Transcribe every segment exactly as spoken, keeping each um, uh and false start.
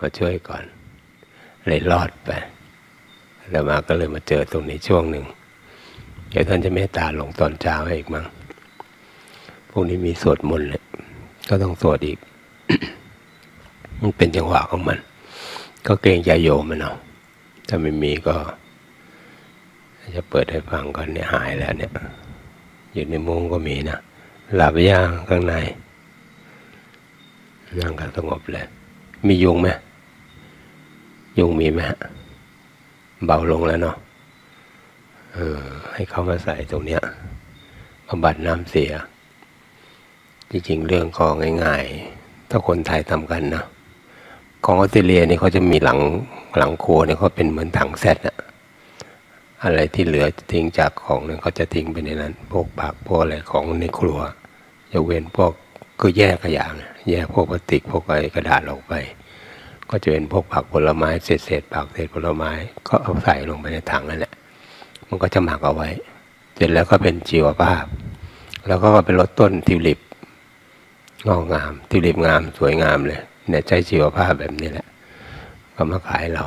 ก็ช่วยก่อนเลยรอดไปแล้วมาก็เลยมาเจอตรงนี้ช่วงหนึ่งเดี๋ยวท่านจะเมตตาลงตอนเช้าให้อีกมั้งพวกนี้มีสวดมนต์เลยก็ต้องสวดอีก มันเป็นจังหวะของมันก็เกรงใจโยมมันเอาถ้าไม่มีก็จะเปิดให้ฟังก่อนเนี่ยหายแล้วเนี่ยอยู่ในมุ้งก็มีนะหลับย่างข้างในนั่งกันสงบเลยมียุงไหมยุงมีไหมฮะเบาลงแล้วเนาะเออให้เขามาใส่ตรงเนี้ยบำบัดน้ำเสียจริงๆเรื่องก็ง่ายๆถ้าคนไทยทำกันนะของออสเตรเลียนี่เขาจะมีหลังหลังครัวเนี่ยเขาเป็นเหมือนถังแซดอะอะไรที่เหลือทิ้งจากของเนี่ยเขาจะทิ้งไปในนั้นพวกผักพวกอะไรของในครัวยกเว้นพวกก็แยกขยะนะแยกพวกพลาสติกพวกอะไรกระดาษออกไปก็จะเป็นพวกผักผลไม้เศษเศษผักเศษผลไม้ก็เอาใส่ลงไปในถังนั่นแหละมันก็จะหมักเอาไว้เสร็จแล้วก็เป็นชีวภาพแล้วก็เป็นลดต้นทิวลิปงอกงามทิวลิปงามสวยงามเลยเนี่ยใจชีวภาพแบบนี้แหละก็มาขายเรา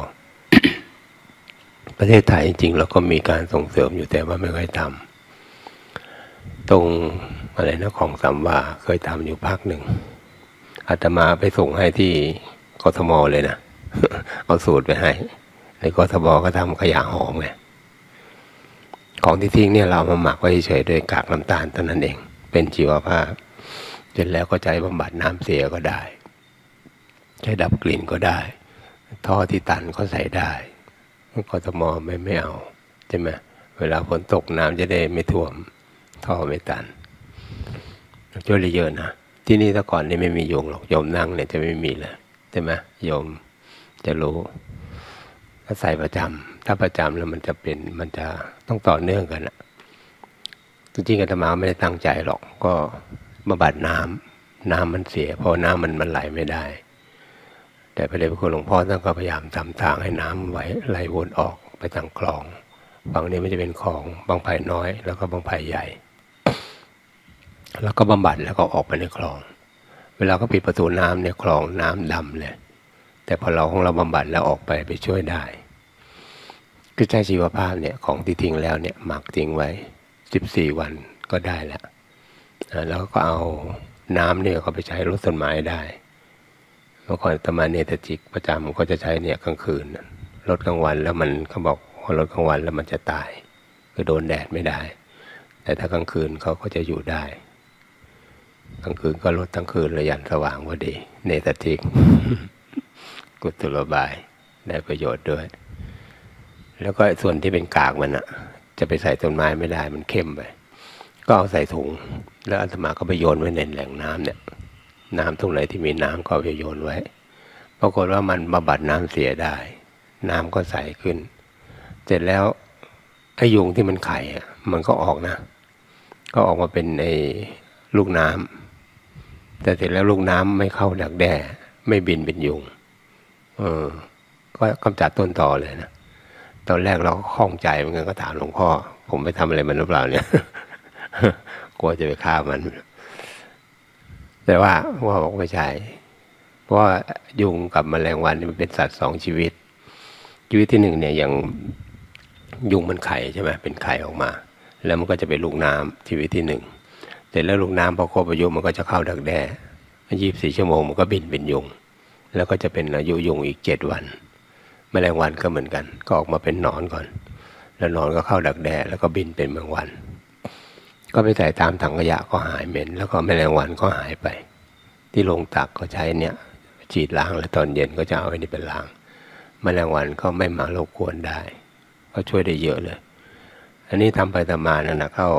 ประเทศไทยจริงๆเราก็มีการส่งเสริมอยู่แต่ว่าไม่ค่อยทำตรงอะไรนะของสามวาเคยทำอยู่พักหนึ่งอาตมาไปส่งให้ที่กทมเลยนะ เอาสูตรไปให้ในกทมก็ทำขยะหอมไงของที่ทิ้งเนี่ยเรามาหมักไว้เฉยโดยกากน้ำตาลเท่านั้นเองเป็นชีวภาพเสร็จแล้วก็ใช้บำบัดน้ำเสียก็ได้ใช้ดับกลิ่นก็ได้ท่อที่ตันก็ใส่ได้กทมไม่ไม่เอาใช่ไหมเวลาฝนตกน้ำจะได้ไม่ท่วมท่อไม่ตันช่วยได้เยอะนะที่นี่แต่ก่อนนี่ไม่มีโยงหรอกโยมนั่งเนี่ยจะไม่มีเลยใช่ไหมโยมจะรู้ถ้าใส่ประจำถ้าประจำแล้วมันจะเป็นมันจะต้องต่อเนื่องกันนะจริงๆอาตมาไม่ได้ตั้งใจหรอกก็บำบัดน้ำน้ำมันเสียพอน้ำมันมันไหลไม่ได้แต่พระเดชพระคุณหลวงพ่อท่านก็พยายามทำทางให้น้ำไหลไหลวนออกไปทางคลองบางนี้มันจะเป็นคลองบางไผ่น้อยแล้วก็บางไผ่ใหญ่แล้วก็บำบัดแล้วก็ออกไปในคลองเวลาก็ปิดประตูน้ำเนี่ยคลองน้ำดำเลยแต่พอเราของเราบำบัดแล้วออกไปไปช่วยได้คือใช้ชีวภาพเนี่ยของที่ทิ้งแล้วเนี่ยหมักทิ้งไว้สิบสี่วันก็ได้แล้วแล้วก็เอาน้ำเนี่ยก็ไปใช้รดต้นไม้ได้เมื่อก่อนตมาเนตจิกประจำก็จะใช้เนี่ยกลางคืนรดกลางวันแล้วมันเขาบอกพอรดกลางวันแล้วมันจะตายคือโดนแดดไม่ได้แต่ถ้ากลางคืนเขาก็จะอยู่ได้กลางคืนก็รดกลางคืนระยันสว่างว่าดีเนตจิก กุศโลบายได้ประโยชน์ด้วยแล้วก็ส่วนที่เป็นกากมันอ่ะจะไปใส่ต้นไม้ไม่ได้มันเข้มไปก็เอาใส่ถุงแล้วอาตมาก็ไปโยนไว้ในแหล่งน้ำเนี่ยน้ำตรงไหนที่มีน้ำก็ไปโยนไว้ปรากฏว่ามันบำบัดน้ำเสียได้น้ำก็ใสขึ้นเสร็จแล้วไอ้ยุงที่มันไข่มันก็ออกนะก็ออกมาเป็นไอ้ลูกน้ำแต่เสร็จแล้วลูกน้ำไม่เข้าดักแด้ไม่บินเป็นยุงเออก็กำจัดต้นตอเลยนะตอนแรกเราก็คล่องใจเหมือนกันก็ถามหลวงพ่อผมไปทำอะไรมันหรือเปล่าเนี่ย กลัวจะไปฆ่ามันแต่ว่าว่าบอกไม่ใช่เพราะยุงกับแมลงวันนี่มันเป็นสัตว์สองชีวิตชีวิตที่หนึ่งเนี่ยอย่างยุงมันไข่ใช่ไหมเป็นไข่ออกมาแล้วมันก็จะเป็นลูกน้ำชีวิตที่หนึ่งแต่แล้วลูกน้ำพอครบอายุมันก็จะเข้าดักแด้ยี่สิบสี่ชั่วโมงมันก็บินเป็นยุงแล้วก็จะเป็นอายุยุงอีกเจ็ดวันแมลงวันก็เหมือนกันก็ออกมาเป็นหนอนก่อนแล้วหนอนก็เข้าดักแด้แล้วก็บินเป็นแมลงวันก็ไปใส่ตามถังขยะก็หายเหม็นแล้วก็แมลงวันก็หายไปที่ลงตักก็ใช้เนี่ยฉีดล้างแล้วตอนเย็นก็จะเอาไอ้นี่เป็นล้างแมลงวันก็ไม่มารบกวนได้ก็ช่วยได้เยอะเลยอันนี้ทำไปทำมานั่นนะเข้า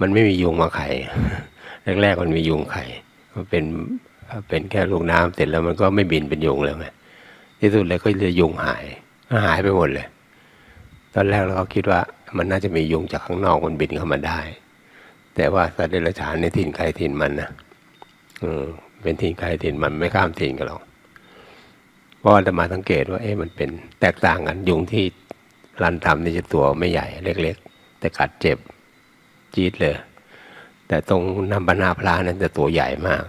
มันไม่มียุงมาไข่แรกๆมันมียุงไข่มันเป็นเป็นแค่ลูกน้ำเสร็จแล้วมันก็ไม่บินเป็นยุงแล้วไงที่สุดเลยก็เลยยุงหายหายไปหมดเลยตอนแรกเราก็คิดว่ามันน่าจะมียุงจากข้างนอกมันบินเข้ามาได้แต่ว่าสัตว์เดรัจฉานในถิ่นใครถิ่นมันนะเออเป็นถิ่นใครถิ่นมันไม่ข้ามถิ่นกันหรอกเพราะอาตมาสังเกตว่าเอ๊ะมันเป็นแตกต่างกันยุงที่รันทำนี่จะตัวไม่ใหญ่เล็กๆแต่กัดเจ็บจี๊ดเลยแต่ตรงนำบรรณาพลานั้นจะตัวใหญ่มาก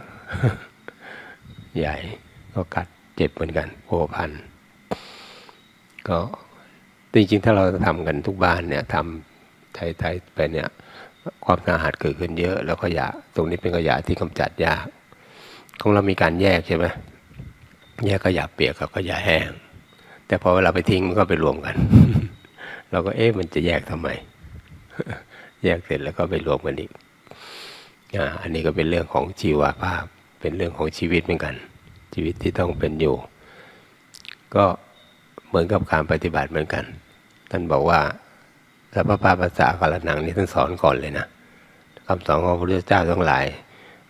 ใหญ่ก็กัด จ็บเหมือนกันโผพันก็จริงๆถ้าเราทำกันทุกบ้านเนี่ยทำไทยๆไปเนี่ยความสาหัสเกิดขึ้นเยอะแล้วขยะตรงนี้เป็นขยะที่กำจัดยากของเรามีการแยกใช่ไหมแยกขยะเปียกกับขยะแห้งแต่พอเวลาไปทิ้งมันก็ไปรวมกัน เราก็เอ๊ะมันจะแยกทำไม แยกเสร็จแล้วก็ไปรวมกันอีกอ่าอันนี้ก็เป็นเรื่องของชีวภาพเป็นเรื่องของชีวิตเหมือนกันชีวิตที่ต้องเป็นอยู่ก็เหมือนกับการปฏิบัติเหมือนกันท่านบอกว่าสัพพะภาษากาลหนังนี่ท่านสอนก่อนเลยนะคำสอนของพระพุทธเจ้าทั้งหลาย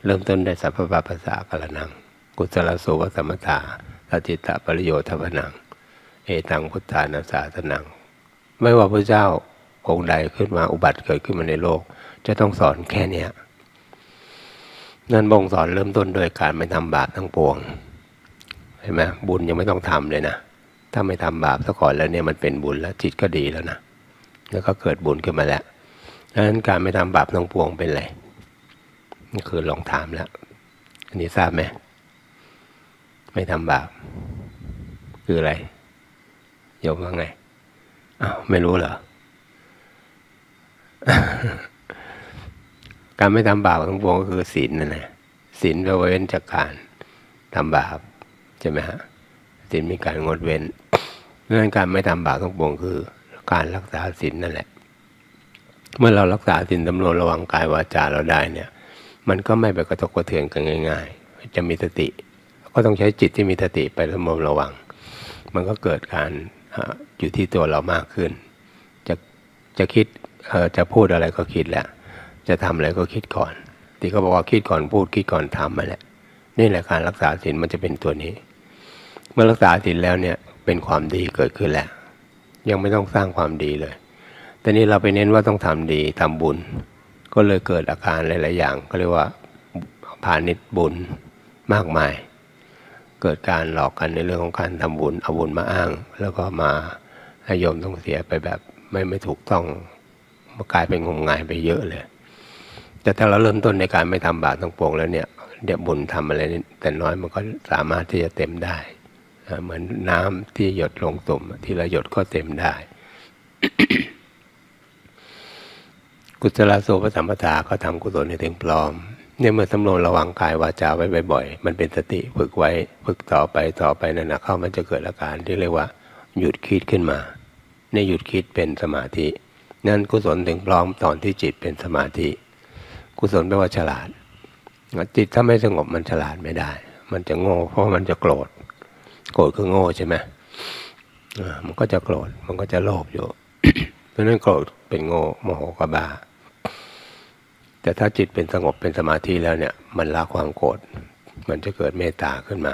เริ่มต้นได้สัพพะภาษากาลหนังกุศลสูวะสัมมตาสจิตตประโยชน์ทวนังเอตังพุทธานาสาสนังไม่ว่าพระเจ้าองค์ใดขึ้นมาอุบัติเกิดขึ้นมาในโลกจะต้องสอนแค่เนี้ยนั่นบ่งสอนเริ่มต้นโดยการไม่ทำบาปทั้งปวงเห็นไหมบุญยังไม่ต้องทำเลยนะถ้าไม่ทำบาปซะก่อนแล้วเนี่ยมันเป็นบุญแล้วจิตก็ดีแล้วนะแล้วก็เกิดบุญขึ้นมาแล้วดังนั้นการไม่ทำบาปทั้งปวงเป็นไรนี่คือลองถามแล้วอันนี้ทราบไหมไม่ทำบาปคืออะไรโยมว่าไงอ้าวไม่รู้เหรอ การไม่ทำบาปทั้งปวงก็คือศีลนั่นแหละศีลแปลว่าเว้นจากการทำบาปใช่ไหมฮะศีลมีการงดเว้นดังนั้นการไม่ทำบาปทั้งปวงคือการรักษาศีลนั่นแหละเมื่อเรารักษาศีลสำรวมระวังกายวาจาเราได้เนี่ยมันก็ไม่ไปกระทบกระเทือนกันง่ายๆจะมีสติก็ต้องใช้จิตที่มีสติไประมัดระวังมันก็เกิดการอยู่ที่ตัวเรามากขึ้นจะจะคิดจะพูดอะไรก็คิดแหละจะทำอะไรก็คิดก่อนที่เขาบอกว่าคิดก่อนพูดคิดก่อนทำมาแหละนี่แหละการรักษาศีลมันจะเป็นตัวนี้เมื่อรักษาศีลแล้วเนี่ยเป็นความดีเกิดขึ้นแล้วยังไม่ต้องสร้างความดีเลยแต่นี้เราไปเน้นว่าต้องทำดีทำบุญก็เลยเกิดอาการหลายๆอย่างก็เรียกว่าพาณิชย์บุญมากมายเกิดการหลอกกันในเรื่องของการทำบุญเอาบุญมาอ้างแล้วก็มาให้โยมต้องเสียไปแบบไม่ไม่ถูกต้องกลายเป็นงมงายไปเยอะเลยแต่ถ้าเราเริ่มต้นในการไม่ทำบาปทั้งปวงแล้วเนี่ยเดี๋ยวบุญทำอะไรนี่แต่น้อยมันก็สามารถที่จะเต็มได้เหมือนน้ำที่หยดลงตุ่มที่เราหยดก็เต็มได้ กุศลโสภสัมปทาก็ทำกุศลให้ถึงพร้อมเนี่ยเมื่อสำรวมระวังกายวาจาไว้บ่อยๆมันเป็นสติฝึกไว้ฝึกต่อไปต่อไปนั่นนะเข้ามันจะเกิดอาการที่เรียกว่าหยุดคิดขึ้นมาเนี่ยหยุดคิดเป็นสมาธินั่นกุศลถึงพร้อมตอนที่จิตเป็นสมาธิกุศลแปลว่าฉลาดจิตถ้าไม่สงบมันฉลาดไม่ได้มันจะโง่เพราะมันจะโกรธโกรธคือโง่ใช่ไหมมันก็จะโกรธมันก็จะโลภอยู่ เพราะนั้นโกรธเป็นโง่โมโหก็บ้าแต่ถ้าจิตเป็นสงบเป็นสมาธิแล้วเนี่ยมันละความโกรธมันจะเกิดเมตตาขึ้นมา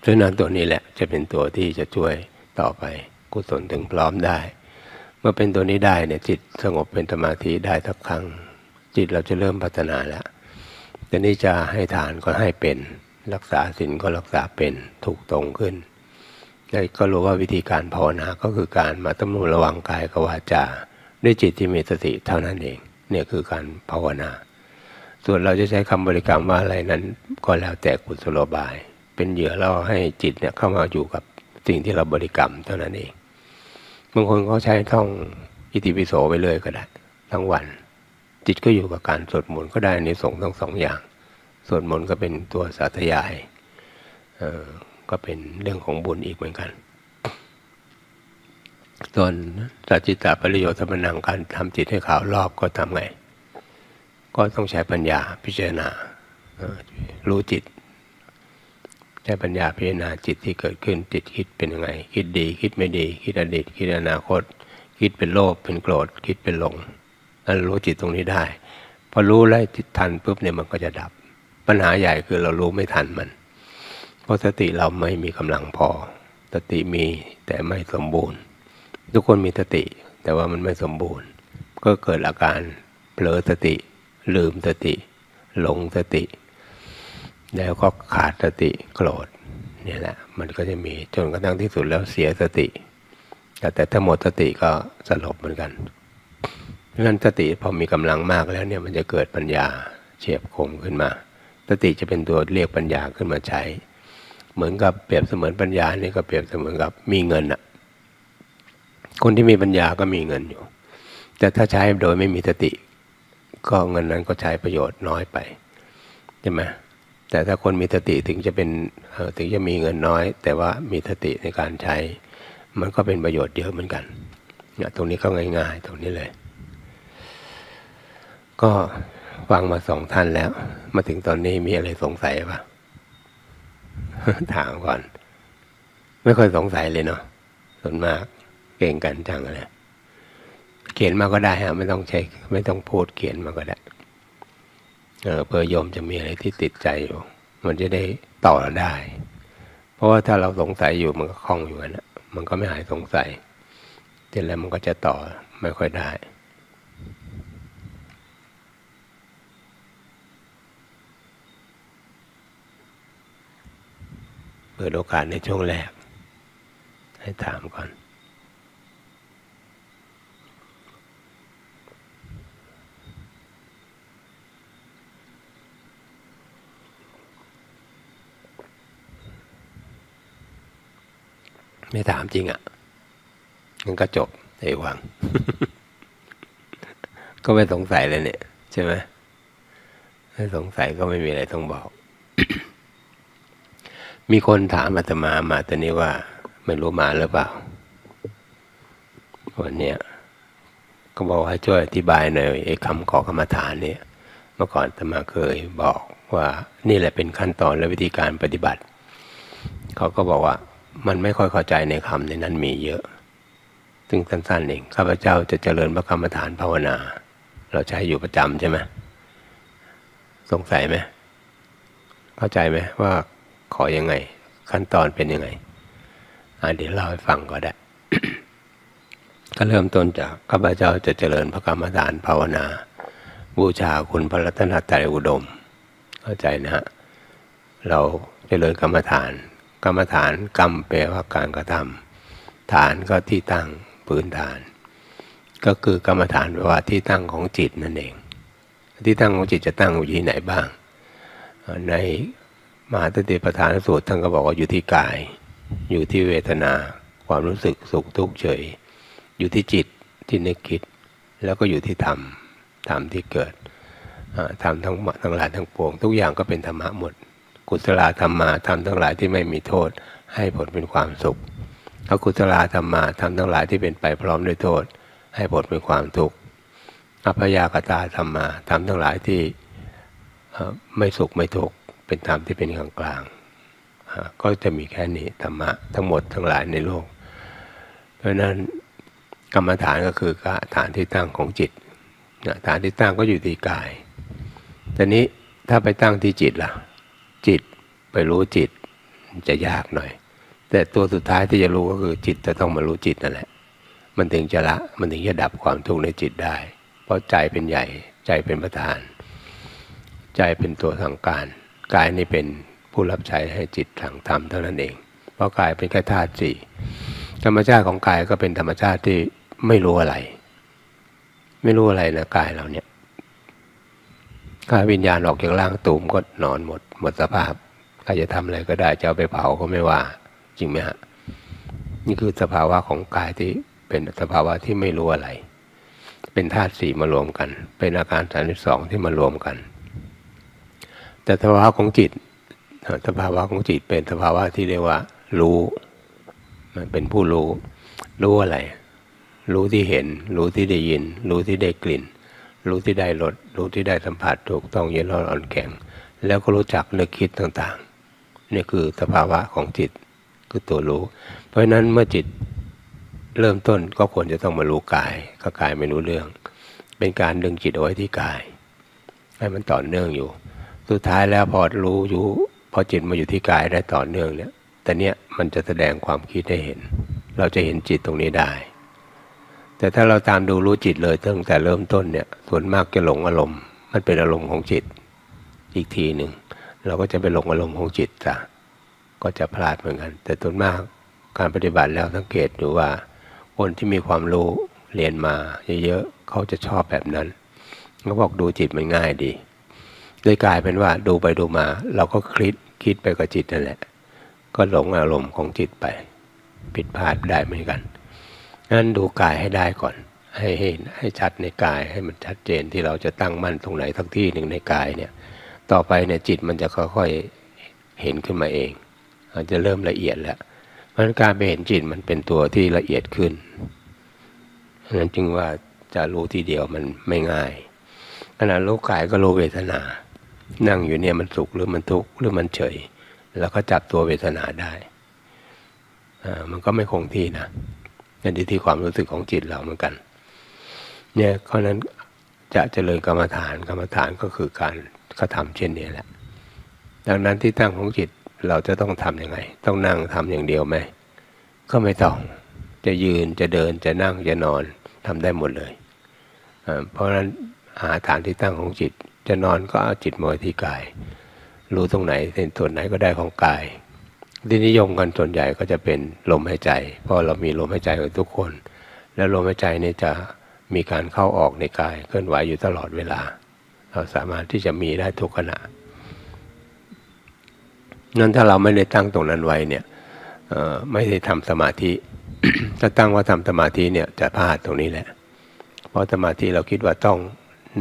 เพราะนั้นตัวนี้แหละจะเป็นตัวที่จะช่วยต่อไปกุศลถึงพร้อมได้เมื่อเป็นตัวนี้ได้เนี่ยจิตสงบเป็นสมาธิได้สักครั้งจิตเราจะเริ่มพัฒนาแล้วแต่นี่จะให้ทานก็ให้เป็นรักษาศีลก็รักษาเป็นถูกตรงขึ้นแล้วก็รู้ว่าวิธีการภาวนาก็คือการมาตั้งระวังกายกับวาจาด้วยจิตที่มีสติเท่านั้นเองเนี่ยคือการภาวนาส่วนเราจะใช้คำบริกรรมว่าอะไรนั้นก็แล้วแต่กุศโลบายเป็นเหยื่อเราให้จิตเนี่ยเข้ามาอยู่กับสิ่งที่เราบริกรรมเท่านั้นเองบางคนเขาใช้ท่องอิติปิโสไปเลยก็ได้ทั้งวันจิตก็อยู่กับการสวดมนต์ก็ได้ในสงฆ์ทั้งสองอย่างสวดมนต์ก็เป็นตัวสาธยายเอ่อก็เป็นเรื่องของบุญอีกเหมือนกันส่วนสจิตตประโยชน์ธรรมนังการทำจิตให้ขาวรอบก็ทำไงก็ต้องใช้ปัญญาพิจารณารู้จิตใช้ปัญญาพิจารณาจิตที่เกิดขึ้นจิตคิดเป็นยังไงคิดดีคิดไม่ดีคิดอดีตคิดอนาคตคิดเป็นโลภเป็นโกรธคิดเป็นหลงนั่นรู้จิตตรงนี้ได้พอรู้แล้วจิตทันปุ๊บเนี่ยมันก็จะดับปัญหาใหญ่คือเรารู้ไม่ทันมันเพราะสติเราไม่มีกำลังพอสติมีแต่ไม่สมบูรณ์ทุกคนมีสติแต่ว่ามันไม่สมบูรณ์ก็เกิดอาการเผลอสติลืมสติหลงสติแล้วก็ขาดสติโกรธนี่แหละมันก็จะมีจนกระทั่งที่สุดแล้วเสียสติแต่ถ้าหมดสติก็สลบเหมือนกันเพราะฉะนั้นสติพอมีกำลังมากแล้วเนี่ยมันจะเกิดปัญญาเฉียบคมขึ้นมาสติจะเป็นตัวเรียกปัญญาขึ้นมาใช้ เหมือนกับเปรียบเสมือนปัญญานี่ก็เปรียบเสมือนกับมีเงินอะคนที่มีปัญญาก็มีเงินอยู่แต่ถ้าใช้โดยไม่มีสติก็เงินนั้นก็ใช้ประโยชน์น้อยไปใช่ไหมแต่ถ้าคนมีสติถึงจะเป็นถึงจะมีเงินน้อยแต่ว่ามีสติในการใช้มันก็เป็นประโยชน์เยอะเหมือนกันเนี่ยตรงนี้ก็ง่ายๆตรงนี้เลยก็ฟังมาสองท่านแล้วมาถึงตอนนี้มีอะไรสงสัยปะ ถามก่อนไม่ค่อยสงสัยเลยเนาะส่วนมากเก่งกันจังเลยเขียนมาก็ได้ฮะไม่ต้องใช้ไม่ต้องพูดเขียนมาก็ได้เออเพื่อโยมจะมีอะไรที่ติดใจอยู่มันจะได้ต่อได้เพราะว่าถ้าเราสงสัยอยู่มันก็คล่องอยู่นะมันก็ไม่หายสงสัยแต่แล้วมันก็จะต่อไม่ค่อยได้เปิดโอกาสในช่วงแรกให้ถามก่อนไม่ถามจริงอ่ะงั้นก็จบไอ้หวัง ก็ไม่สงสัยเลยเนี่ยใช่ไหมไม่สงสัยก็ไม่มีอะไรต้องบอก มีคนถามอาตมามาตอนนี้ว่าไม่รู้มาหรือเปล่าวันเนี้ยก็บอกให้ช่วยอธิบายหน่อยไอ้คำขอกรรมฐานเนี่ยเมื่อก่อนอาตมาเคยบอกว่านี่แหละเป็นขั้นตอนและวิธีการปฏิบัติเขาก็บอกว่ามันไม่ค่อยเข้าใจในคำในนั้นมีเยอะซึ่งสั้นๆเองข้าพเจ้าจะเจริญพระกรรมฐานภาวนาเราใช้อยู่ประจำใช่ไหมสงสัยไหมเข้าใจไหมว่าขอยังไงขั้นตอนเป็นยังไงเดี๋ยวเล่าให้ฟังก็ได้ ก็เริ่มต้นจากข้าพเจ้าจะเจริญพระกรรมฐานภาวนาบูชาคุณพระรัตนตรัยอุดมเข้าใจนะฮะเราเจริญกรรมฐานกรรมฐานกรรมแปลว่าการกระทำฐานก็ที่ตั้งพื้นฐานก็คือกรรมฐานแปลว่าที่ตั้งของจิตนั่นเองที่ตั้งของจิตจะตั้งอยู่ที่ไหนบ้างในมหาสติปัฏฐานสูตรท่านก็บอกว่าอยู่ที่กายอยู่ที่เวทนาความรู้สึกสุขทุกข์เฉยอยู่ที่จิตที่นึกคิดแล้วก็อยู่ที่ธรรมธรรมที่เกิดธรรมทั้งทั้งหลายทั้งปวงทุกอย่างก็เป็นธรรมะหมดกุศลธรรมาธรรมทั้งหลายที่ไม่มีโทษให้ผลเป็นความสุขอกุศลธรรมาธรรมทั้งหลายที่เป็นไปพร้อมด้วยโทษให้ผลเป็นความทุกข์อภยากตาธรรมาธรรมทั้งหลายที่ไม่สุขไม่ทุกข์เป็นธรรมที่เป็นกลางกลางก็จะมีแค่นี้ธรรมะทั้งหมดทั้งหลายในโลกเพราะฉะนั้นกรรมฐานก็คือฐานที่ตั้งของจิตฐานที่ตั้งก็อยู่ที่กายแต่นี้ถ้าไปตั้งที่จิตล่ะจิตไปรู้จิตจะยากหน่อยแต่ตัวสุดท้ายที่จะรู้ก็คือจิตจะต้องมารู้จิตนั่นแหละมันถึงจะละมันถึงจะดับความทุกข์ในจิตได้เพราะใจเป็นใหญ่ใจเป็นประธานใจเป็นตัวสั่งการกายนี่เป็นผู้รับใช้ให้จิตสั่งทำเท่านั้นเองเพราะกายเป็นแค่ธาตุสี่ธรรมชาติของกายก็เป็นธรรมชาติที่ไม่รู้อะไรไม่รู้อะไรนะกายเราเนี่ยถ้าวิญญาณออกจากร่างตูมก็นอนหมดหมดสภาพใครจะทำอะไรก็ได้จะเอาไปเผาก็ไม่ว่าจริงไหมฮะนี่คือสภาวะของกายที่เป็นสภาวะที่ไม่รู้อะไรเป็นธาตุสี่มารวมกันเป็นอาการสามสิบสองที่มารวมกันแต่สภาวะของจิตสภาวะของจิตเป็นสภาวะที่เรียกว่ารู้มันเป็นผู้รู้รู้อะไรรู้ที่เห็นรู้ที่ได้ยินรู้ที่ได้กลิ่นรู้ที่ได้รสรู้ที่ได้สัมผัสถูกต้องเย็นร้อนอ่อนแข็งแล้วก็รู้จักนึกคิดต่างๆนี่คือสภาวะของจิตคือตัวรู้เพราะฉะนั้นเมื่อจิตเริ่มต้นก็ควรจะต้องมารู้กายก็กายไม่รู้เรื่องเป็นการดึงจิตเอาไว้ที่กายให้มันต่อเนื่องอยู่สุดท้ายแล้วพอรู้อยู่พอจิตมาอยู่ที่กายได้ต่อเนื่องเนี่ยแต่เนี้ยมันจะแสดงความคิดให้เห็นเราจะเห็นจิตตรงนี้ได้แต่ถ้าเราตามดูรู้จิตเลยตั้งแต่เริ่มต้นเนี่ยส่วนมากจะหลงอารมณ์มันเป็นอารมณ์ของจิตอีกทีหนึ่งเราก็จะไปหลงอารมณ์ของจิตจ้ะก็จะพลาดเหมือนกันแต่ส่วนมากการปฏิบัติแล้วสังเกตดูว่าคนที่มีความรู้เรียนมาเยอะๆเขาจะชอบแบบนั้นเขาบอกดูจิตมันง่ายดีเลยกลายเป็นว่าดูไปดูมาเราก็คิดคิดไปกับจิตนั่นแหละ ก็หลงอารมณ์ของจิตไปผิดพลาดได้เหมือนกันงั้นดูกายให้ได้ก่อนให้เห็นให้ชัดในกายให้มันชัดเจนที่เราจะตั้งมั่นตรงไหนสักที่หนึ่งในกายเนี่ยต่อไปเนี่ยจิตมันจะค่อยๆเห็นขึ้นมาเองมันจะเริ่มละเอียดแล้วเพราะการไปเห็นจิตมันเป็นตัวที่ละเอียดขึ้นฉะนั้นจึงว่าจะรู้ทีเดียวมันไม่ง่ายขณะรู้กายก็รู้เวทนานั่งอยู่เนี่ยมันสุขหรือมันทุกข์หรือมันเฉยแล้วก็จับตัวเวทนาได้อ่ามันก็ไม่คงที่นะนั่นที่ความรู้สึกของจิตเราเหมือนกันเนี่ยเพราะฉะนั้นจะเจริญกรรมฐานกรรมฐานก็คือการกระทำเช่นนี้แหละดังนั้นที่ตั้งของจิตเราจะต้องทำยังไงต้องนั่งทำอย่างเดียวไหมก็ไม่ต้องจะยืนจะเดินจะนั่งจะนอนทำได้หมดเลยเพราะฉะนั้นหาฐานที่ตั้งของจิตจะนอนก็เอาจิตมาไว้ที่กายรู้ตรงไหนเส้นส่วนไหนก็ได้ของกายที่นิยมกันส่วนใหญ่ก็จะเป็นลมหายใจเพราะเรามีลมหายใจของทุกคนและลมหายใจนี่จะมีการเข้าออกในกายเคลื่อนไหวอยู่ตลอดเวลาเราสามารถที่จะมีได้ทุกขณะนั้นถ้าเราไม่ได้ตั้งตรงนั้นไว้เนี่ยไม่ได้ทำสมาธิ ถ้าตั้งว่าทำสมาธิเนี่ยจะพลาดตรงนี้แหละเพราะสมาธิเราคิดว่าต้อง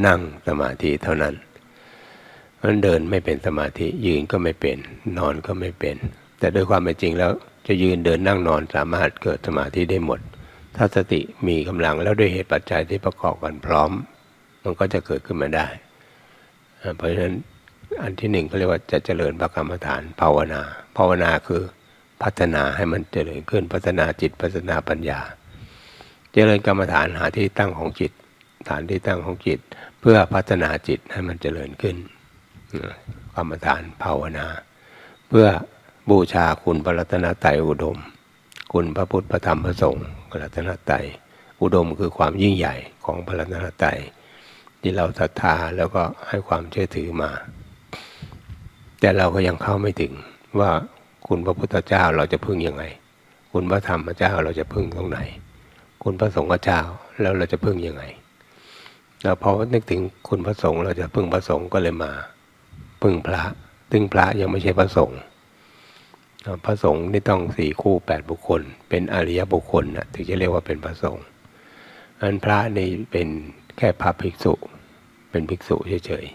นั่งสมาธิเท่านั้นมันเดินไม่เป็นสมาธิยืนก็ไม่เป็นนอนก็ไม่เป็นแต่โดยความเป็นจริงแล้วจะยืนเดินนั่งนอนสามารถเกิดสมาธิได้หมดถ้าสติมีกำลังแล้วด้วยเหตุปัจจัยที่ประกอบกันพร้อมมันก็จะเกิดขึ้นมาได้เพราะฉะนั้นอันที่หนึ่งเขาเรียกว่าจะเจริญพกรรมฐานภาวนาภาวนาคือพัฒนาให้มันเจริญขึ้นพัฒนาจิตพัฒนาปัญญาเจริญกรรมฐานหาที่ตั้งของจิตฐานที่ตั้งของจิตเพื่อพัฒนาจิตให้มันเจริญขึ้นกรรมฐานภาวนาเพื่อบูชาคุณพระรัตนตรัยอุดมคุณพระพุทธพระธรรมพระสงฆ์พระรัตนตรัยอุดมคือความยิ่งใหญ่ของพระรัตนตรัยที่เราศรัทธาแล้วก็ให้ความเชื่อถือมาแต่เราก็ยังเข้าไม่ถึงว่าคุณพระพุทธเจ้าเราจะพึ่งยังไงคุณพระธรรมเจ้าเราจะพึ่งตรงไหนคุณพระสงฆ์เจ้าแล้วเราจะพึ่งยังไงเราพอนึกถึงคุณพระสงฆ์เราจะพึ่งพระสงฆ์ก็เลยมาพึ่งพระซึ่งพระยังไม่ใช่พระสงฆ์พระสงฆ์นี่ต้องสี่คู่แปดบุคคลเป็นอริยบุคคลนะถึงจะเรียกว่าเป็นพระสงฆ์อันพระนี่เป็นแค่พระภิกษุเป็นภิกษุเฉย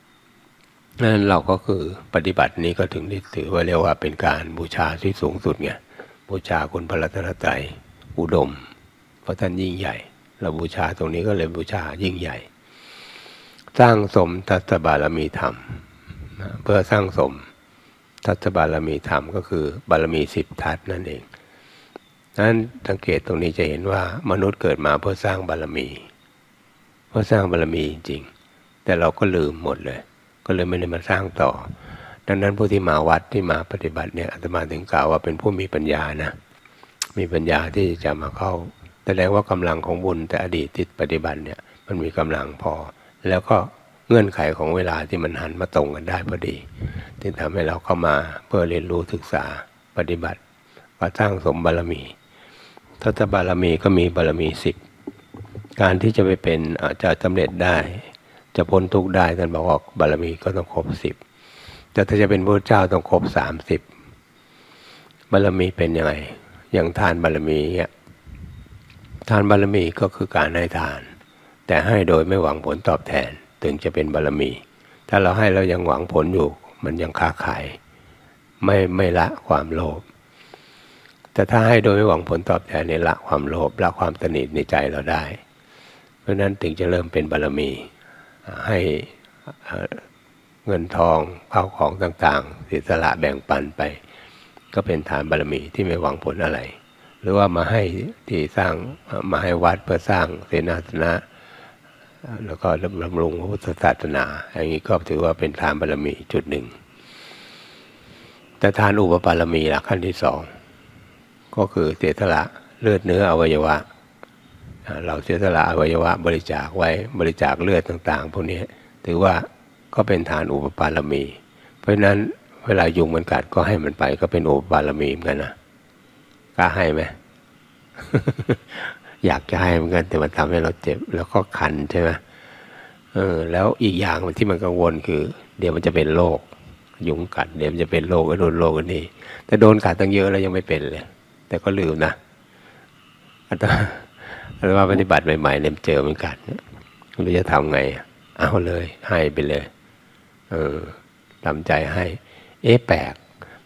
ๆนั่นเราก็คือปฏิบัตินี้ก็ถึงได้ถือว่าเรียกว่าเป็นการบูชาที่สูงสุดไงบูชาคุณพระรัตนตรัยอุดมเพราะท่านยิ่งใหญ่เราบูชาตรงนี้ก็เลยบูชายิ่งใหญ่สร้างสมทัสสบารมีธรรมเพื่อสร้างสมทัสสบารมีธรรมก็คือบารมีสิบทัศนั่นเองนั้นสังเกตตรงนี้จะเห็นว่ามนุษย์เกิดมาเพื่อสร้างบารมีเพื่อสร้างบารมีจริงแต่เราก็ลืมหมดเลยก็เลยไม่ได้มาสร้างต่อดังนั้นผู้ที่มาวัดที่มาปฏิบัติเนี่ยอาตมาถึงกล่าวว่าเป็นผู้มีปัญญานะมีปัญญาที่จะมาเข้าแสดงว่ากำลังของบุญแต่อดีตที่ปฏิบัติเนี่ยมันมีกำลังพอแล้วก็เงื่อนไขของเวลาที่มันหันมาตรงกันได้พอดีที่ทำให้เราเข้ามาเพื่อเรียนรู้ศึกษาปฏิบัติว่าสร้างสมบารมีทัศบารมีก็มีบารมีสิบการที่จะไปเป็นอาจจะสำเร็จได้จะพ้นทุกข์ได้ท่านบอกว่าบารมีก็ต้องครบสิบแต่ถ้าจะเป็นพระเจ้าต้องครบสามสิบบารมีเป็นยังไงอย่างทานบารมีเนี่ยทานบารมีก็คือการให้ทานแต่ให้โดยไม่หวังผลตอบแทนถึงจะเป็นบารมีถ้าเราให้แล้วยังหวังผลอยู่มันยังค้าขายไม่ไม่ละความโลภแต่ถ้าให้โดยไม่หวังผลตอบแทนเนี่ยละความโลภละความตนีในใจเราได้เพราะนั้นถึงจะเริ่มเป็นบารมีให้เงินทองข้าวของต่างๆเสียสละแบ่งปันไปก็เป็นทานบารมีที่ไม่หวังผลอะไรหรือว่ามาให้ที่สร้างมาให้วัดเพื่อสร้างเสนาสนะแล้วก็บำรุงพระพุทธศาสนาอย่างนี้ก็ถือว่าเป็นทานบารมีจุดหนึ่งแต่ทานอุปบารมีหลักขั้นที่สองก็คือเสียสละเลือดเนื้ออวัยวะเราเสียสละอวัยวะบริจาคไว้บริจาคเลือดต่างๆพวกนี้ถือว่าก็เป็นทานอุปบารมีเพราะฉะนั้นเวลายุงมันกัดก็ให้มันไปก็เป็นอุปบารมีเหมือนกันนะกล้าให้ไหม อยากจะให้เหมือนกันแต่มันทำให้เราเจ็บแล้วก็คันใช่ไหมเออแล้วอีกอย่างที่มันกังวลคือเดี๋ยวมันจะเป็นโรค ยุงกัดเดี๋ยวมันจะเป็นโรคก็โดนโรคอันนี้แต่โดนกัดตั้งเยอะแล้วยังไม่เป็นเลยแต่ก็ลืมนะอาตมาอาตมาปฏิบัติใหม่ๆเนี่ยเจอมันกัดเราจะทำไงเอาเลยให้ไปเลยเออทำใจให้เอ๊ะแปลก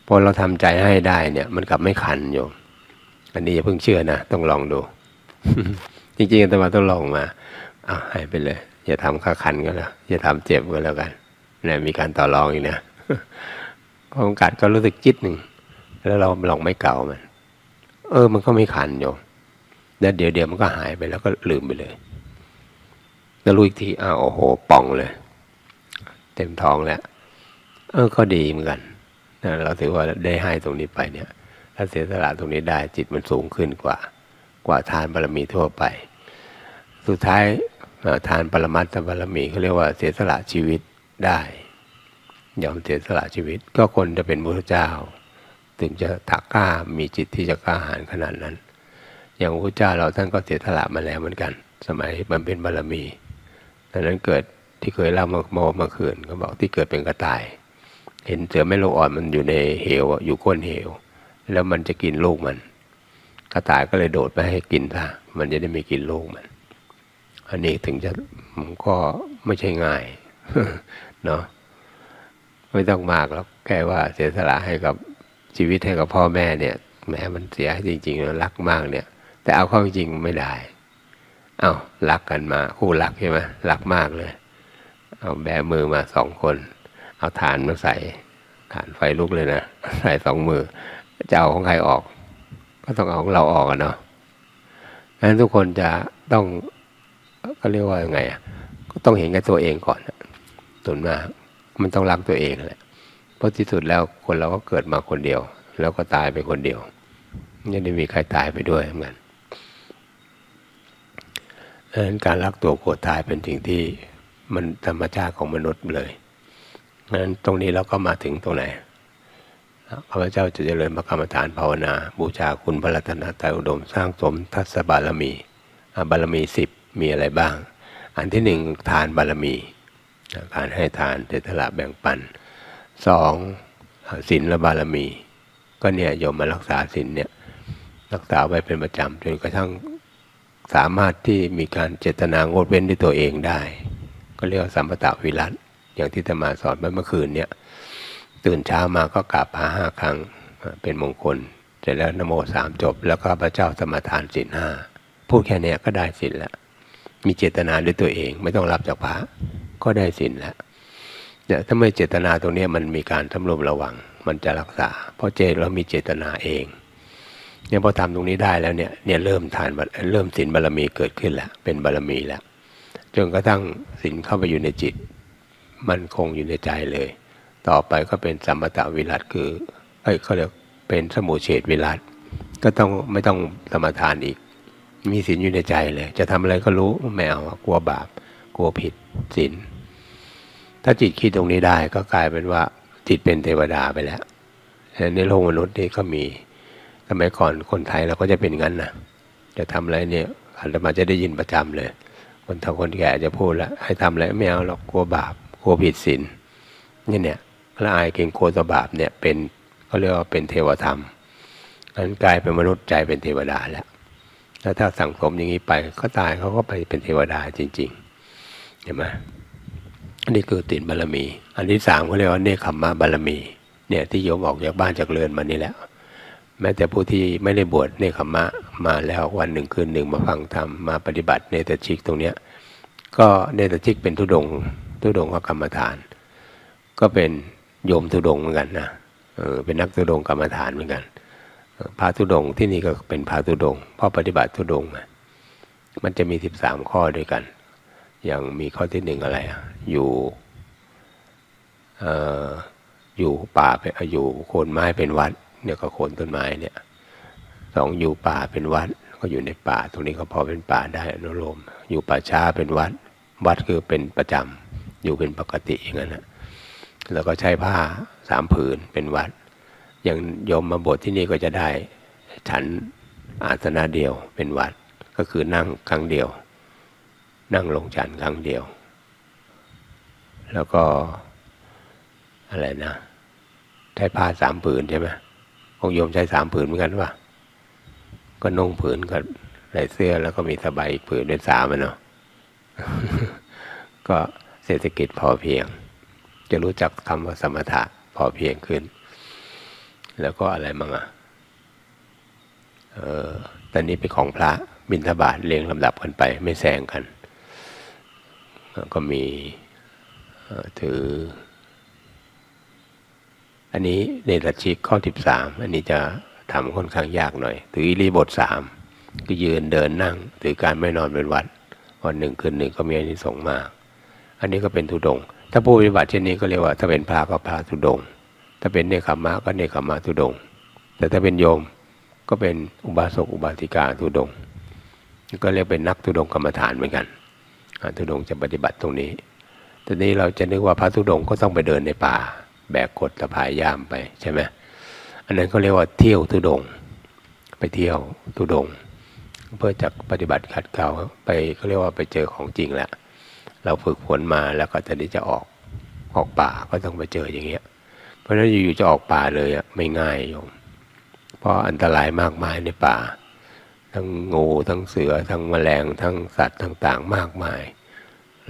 พอเราทำใจให้ได้เนี่ยมันกลับไม่คันโยมอันนี้อย่าเพิ่งเชื่อนะต้องลองดู จริงๆอาตมาต้องลองมาอ่ะให้ไปเลยอย่าทำค่าคันก็แล้วอย่าทำเจ็บก็แล้วกันเนี่ยมีการต่อรองอีกนะพอมันกัดก็รู้สึกจิตหนึ่งแล้วเราลองไม่เก่ามันเออมันก็ไม่คันโยมแล้วเดี๋ยวเดี๋ยวมันก็หายไปแล้วก็ลืมไปเลยแล้วรู้อีกทีอ้าวโอ้โหป่องเลยเต็มท้องแล้วเออก็ดีเหมือนกันเราถือว่าได้ให้ตรงนี้ไปเนี่ยถ้าเสียสละตรงนี้ได้จิตมันสูงขึ้นกว่ากว่าทานบารมีทั่วไปสุดท้ายทานปรมัตถบารมีเขาเรียกว่าเสียสละชีวิตได้ยอมเสียสละชีวิตก็คนจะเป็นพระพุทธเจ้าถึงจะถักกล้ามีจิตที่จะกล้าหาญขนาดนั้นอย่างพระพุทธเจ้าเราท่านก็เสียสละมาแล้วเหมือนกันสมัยมันเป็นบารมีดังนั้นเกิดที่เคยเล่ามาโมมาคืนก็บอกที่เกิดเป็นกระต่ายเห็นเสือแม่ลูกอ่อนมันอยู่ในเหวอยู่ก้นเหวแล้วมันจะกินลูกมันกระต่ายก็เลยโดดไปให้กินซะมันจะได้ไม่กินลูกมันอันนี้ถึงจะมันก็ไม่ใช่ง่าย เนาะไม่ต้องมากแล้วแค่ว่าเสียสละให้กับชีวิตให้กับพ่อแม่เนี่ยแม้มันเสียจริงๆรักมากเนี่ยแต่เอาเข้าจริงไม่ได้เอารักกันมาคู่รักใช่ไหมรักมากเลยเอาแบมือมาสองคนเอาฐานมาใส่ฐานไฟลุกเลยนะใส่สองมือจะเอาของใครออกก็ต้องเอาของเราออกกันเนาะงั้นทุกคนจะต้องก็เรียกว่ายังไงอ่ะก็ต้องเห็นแก่ตัวเองก่อนส่วนมากมันต้องรักตัวเองแหละเพราะที่สุดแล้วคนเราก็เกิดมาคนเดียวแล้วก็ตายไปคนเดียวยังไม่มีใครตายไปด้วยเหมือนกันดังนั้นการรักตัวกลัวตายเป็นสิ่งที่มันธรรมชาติของมนุษย์เลยดังนั้นตรงนี้เราก็มาถึงตรงไหนข้าพเจ้าจะเจริญมรรคกรรมฐานภาวนาบูชาคุณพระรัตนตรัยอุดมสร้างสมทัสสะบารมีบารมีสิบมีอะไรบ้างอันที่หนึ่งทานบารมีการให้ทานเสียสละแบ่งปันสองศีลบารมีก็เนี่ยโยมมารักษาศีลเนี่ยรักษาไว้เป็นประจำจนกระทั่งสามารถที่มีการเจตนางดเว้นด้วยตัวเองได้ก็เรียกว่าสัมปตวิรัตอย่างที่อาตมาสอนเมื่อคืนเนี่ยตื่นเช้ามาก็กราบพระห้าครั้งเป็นมงคลเสร็จแล้วนโมสามจบแล้วข้าพเจ้าสมาทานศีลห้าพูดแค่นี้ก็ได้ศีลแล้วมีเจตนาด้วยตัวเองไม่ต้องรับจากพระก็ได้ศีลแล้วเนี่ยถ้าไม่เจตนาตรงนี้มันมีการสำรวมระวังมันจะรักษาเพราะเจตเรามีเจตนาเองเนี่ยพอทำตรงนี้ได้แล้วเนี่ยเนี่ยเริ่มทานเริ่มศีลบารมีเกิดขึ้นแล้วเป็นบารมีแล้วจนกระทั่งศีลเข้าไปอยู่ในจิตมันคงอยู่ในใจเลยต่อไปก็เป็นสัมปตวิรัตคือเอ้ยเขาเรียกเป็นสมุเฉดวิรัตก็ต้องไม่ต้องสมาทานอีกมีศีลอยู่ในใจเลยจะทำอะไรก็รู้ไม่เอากลัวบาปกลัวผิดศีลถ้าจิตคิดตรงนี้ได้ก็กลายเป็นว่าจิตเป็นเทวดาไปแล้วในโลกมนุษย์นี่ก็มีสมัยก่อนคนไทยเราก็จะเป็นงั้นนะจะทำอะไรเนี่ยอาตมาจะได้ยินประจำเลยคนทางคนแก่จะพูดแล้วให้ทำอะไรไม่เอาหรอกกลัวบาปกลัวผิดศีลนี่เนี่ยละอายเกรงกลัวต่อบาปเนี่ยเป็นเขาเรียกว่าเป็นเทวธรรมนั้นกลายเป็นมนุษย์ใจเป็นเทวดาแล้วแล้วถ้าสังคมอย่างนี้ไปก็ตายเขาก็ไปเป็นเทวดาจริงๆเห็นไหมอันนี้คือติดบารมีอันที่สามเขาเรียกว่าเนคขมมะบารมีเนี่ยที่โยมออกจากบ้านจากเรือนมานี่แหละแม้แต่ผู้ที่ไม่ได้บวชเนคขมมะมาแล้ววันหนึ่งคืนหนึ่งมาฟังธรรมมาปฏิบัติเนตชิกตรงเนี้ยก็เนตชิกเป็นธุดงค์ธุดงค์กรรมฐานก็เป็นโยมธุดงค์เหมือนกันนะเออเป็นนักธุดงค์กรรมฐานเหมือนกันพระธุดงค์ที่นี่ก็เป็นพระธุดงค์เพราะปฏิบัติธุดงค์มันจะมีสิบสามข้อด้วยกันอย่างมีข้อที่หนึ่งอะไรอยู่เอ่ออยู่ป่าไปอยู่โคนไม้เป็นวัดเนี่ยก็โคนต้นไม้เนี่ยสองอยู่ป่าเป็นวัดก็อยู่ในป่าตรงนี้ก็พอเป็นป่าได้อนุโลมอยู่ป่าช้าเป็นวัดวัดคือเป็นประจำอยู่เป็นปกติอย่างนั้นนะแล้วก็ใช้ผ้าสามผืนเป็นวัดอย่างโยมมาบวชที่นี่ก็จะได้ฉันอาสนะเดียวเป็นวัดก็คือนั่งครั้งเดียวนั่งลงฉันครั้งเดียวแล้วก็อะไรนะ ใช้ผ้าสามผืนใช่ไหมของโยมใช้สามผืนเหมือนกันวะก็นุ่งผืนก็ใส่เสื้อแล้วก็มีสบายอีกผืนด้วยสามเนาะก็เศรษฐกิจพอเพียงจะรู้จักคำว่าสมถะพอเพียงขึ้นแล้วก็อะไรมั่งอ่ะเออตอนนี้เป็นของพระบิณฑบาตเรียงลำดับกันไปไม่แซงกันก็มีถืออันนี้ในหลักชิกข้อสิบสามอันนี้จะทำค่อนข้างยากหน่อยถืออิริยาบถสามก็ยืนเดินนั่งถือการไม่นอนเป็นวัดวันหนึ่งคืนหนึ่งก็มีอานิสงส์มากอันนี้ก็เป็นทุดงถ้าผู้ปฏิบัติเช่นนี้ก็เรียกว่าถ้าเป็นพระก็พระทุดงถ้าเป็นเนกขมะก็เนกขมะทุดงแต่ถ้าเป็นโยมก็เป็นอุบาสกอุบาสิกาทุดงก็เรียกเป็นนักทุดงกรรมฐานเหมือนกันทุดงจะปฏิบัติตรงนี้ตอนนี้เราจะนึกว่าพระทุดงก็ต้องไปเดินในป่าแบกกฎตะพายย่ามไปใช่ไหมอันนั้นเขาเรียกว่าเที่ยวทุดงไปเที่ยวทุดงเพื่อจะปฏิบัติขัดเกลาไปเขาเรียกว่าไปเจอของจริงแล้วเราฝึกฝนมาแล้วก็ตอนนี้จะออกออกป่าก็ต้องไปเจออย่างเงี้ยเพราะฉะนั้นอยู่ๆจะออกป่าเลยอ่ะไม่ง่ายโยมเพราะอันตรายมากมายในป่าทั้งงูทั้งเสือทั้งแมลงทั้งสัตว์ต่างๆมากมาย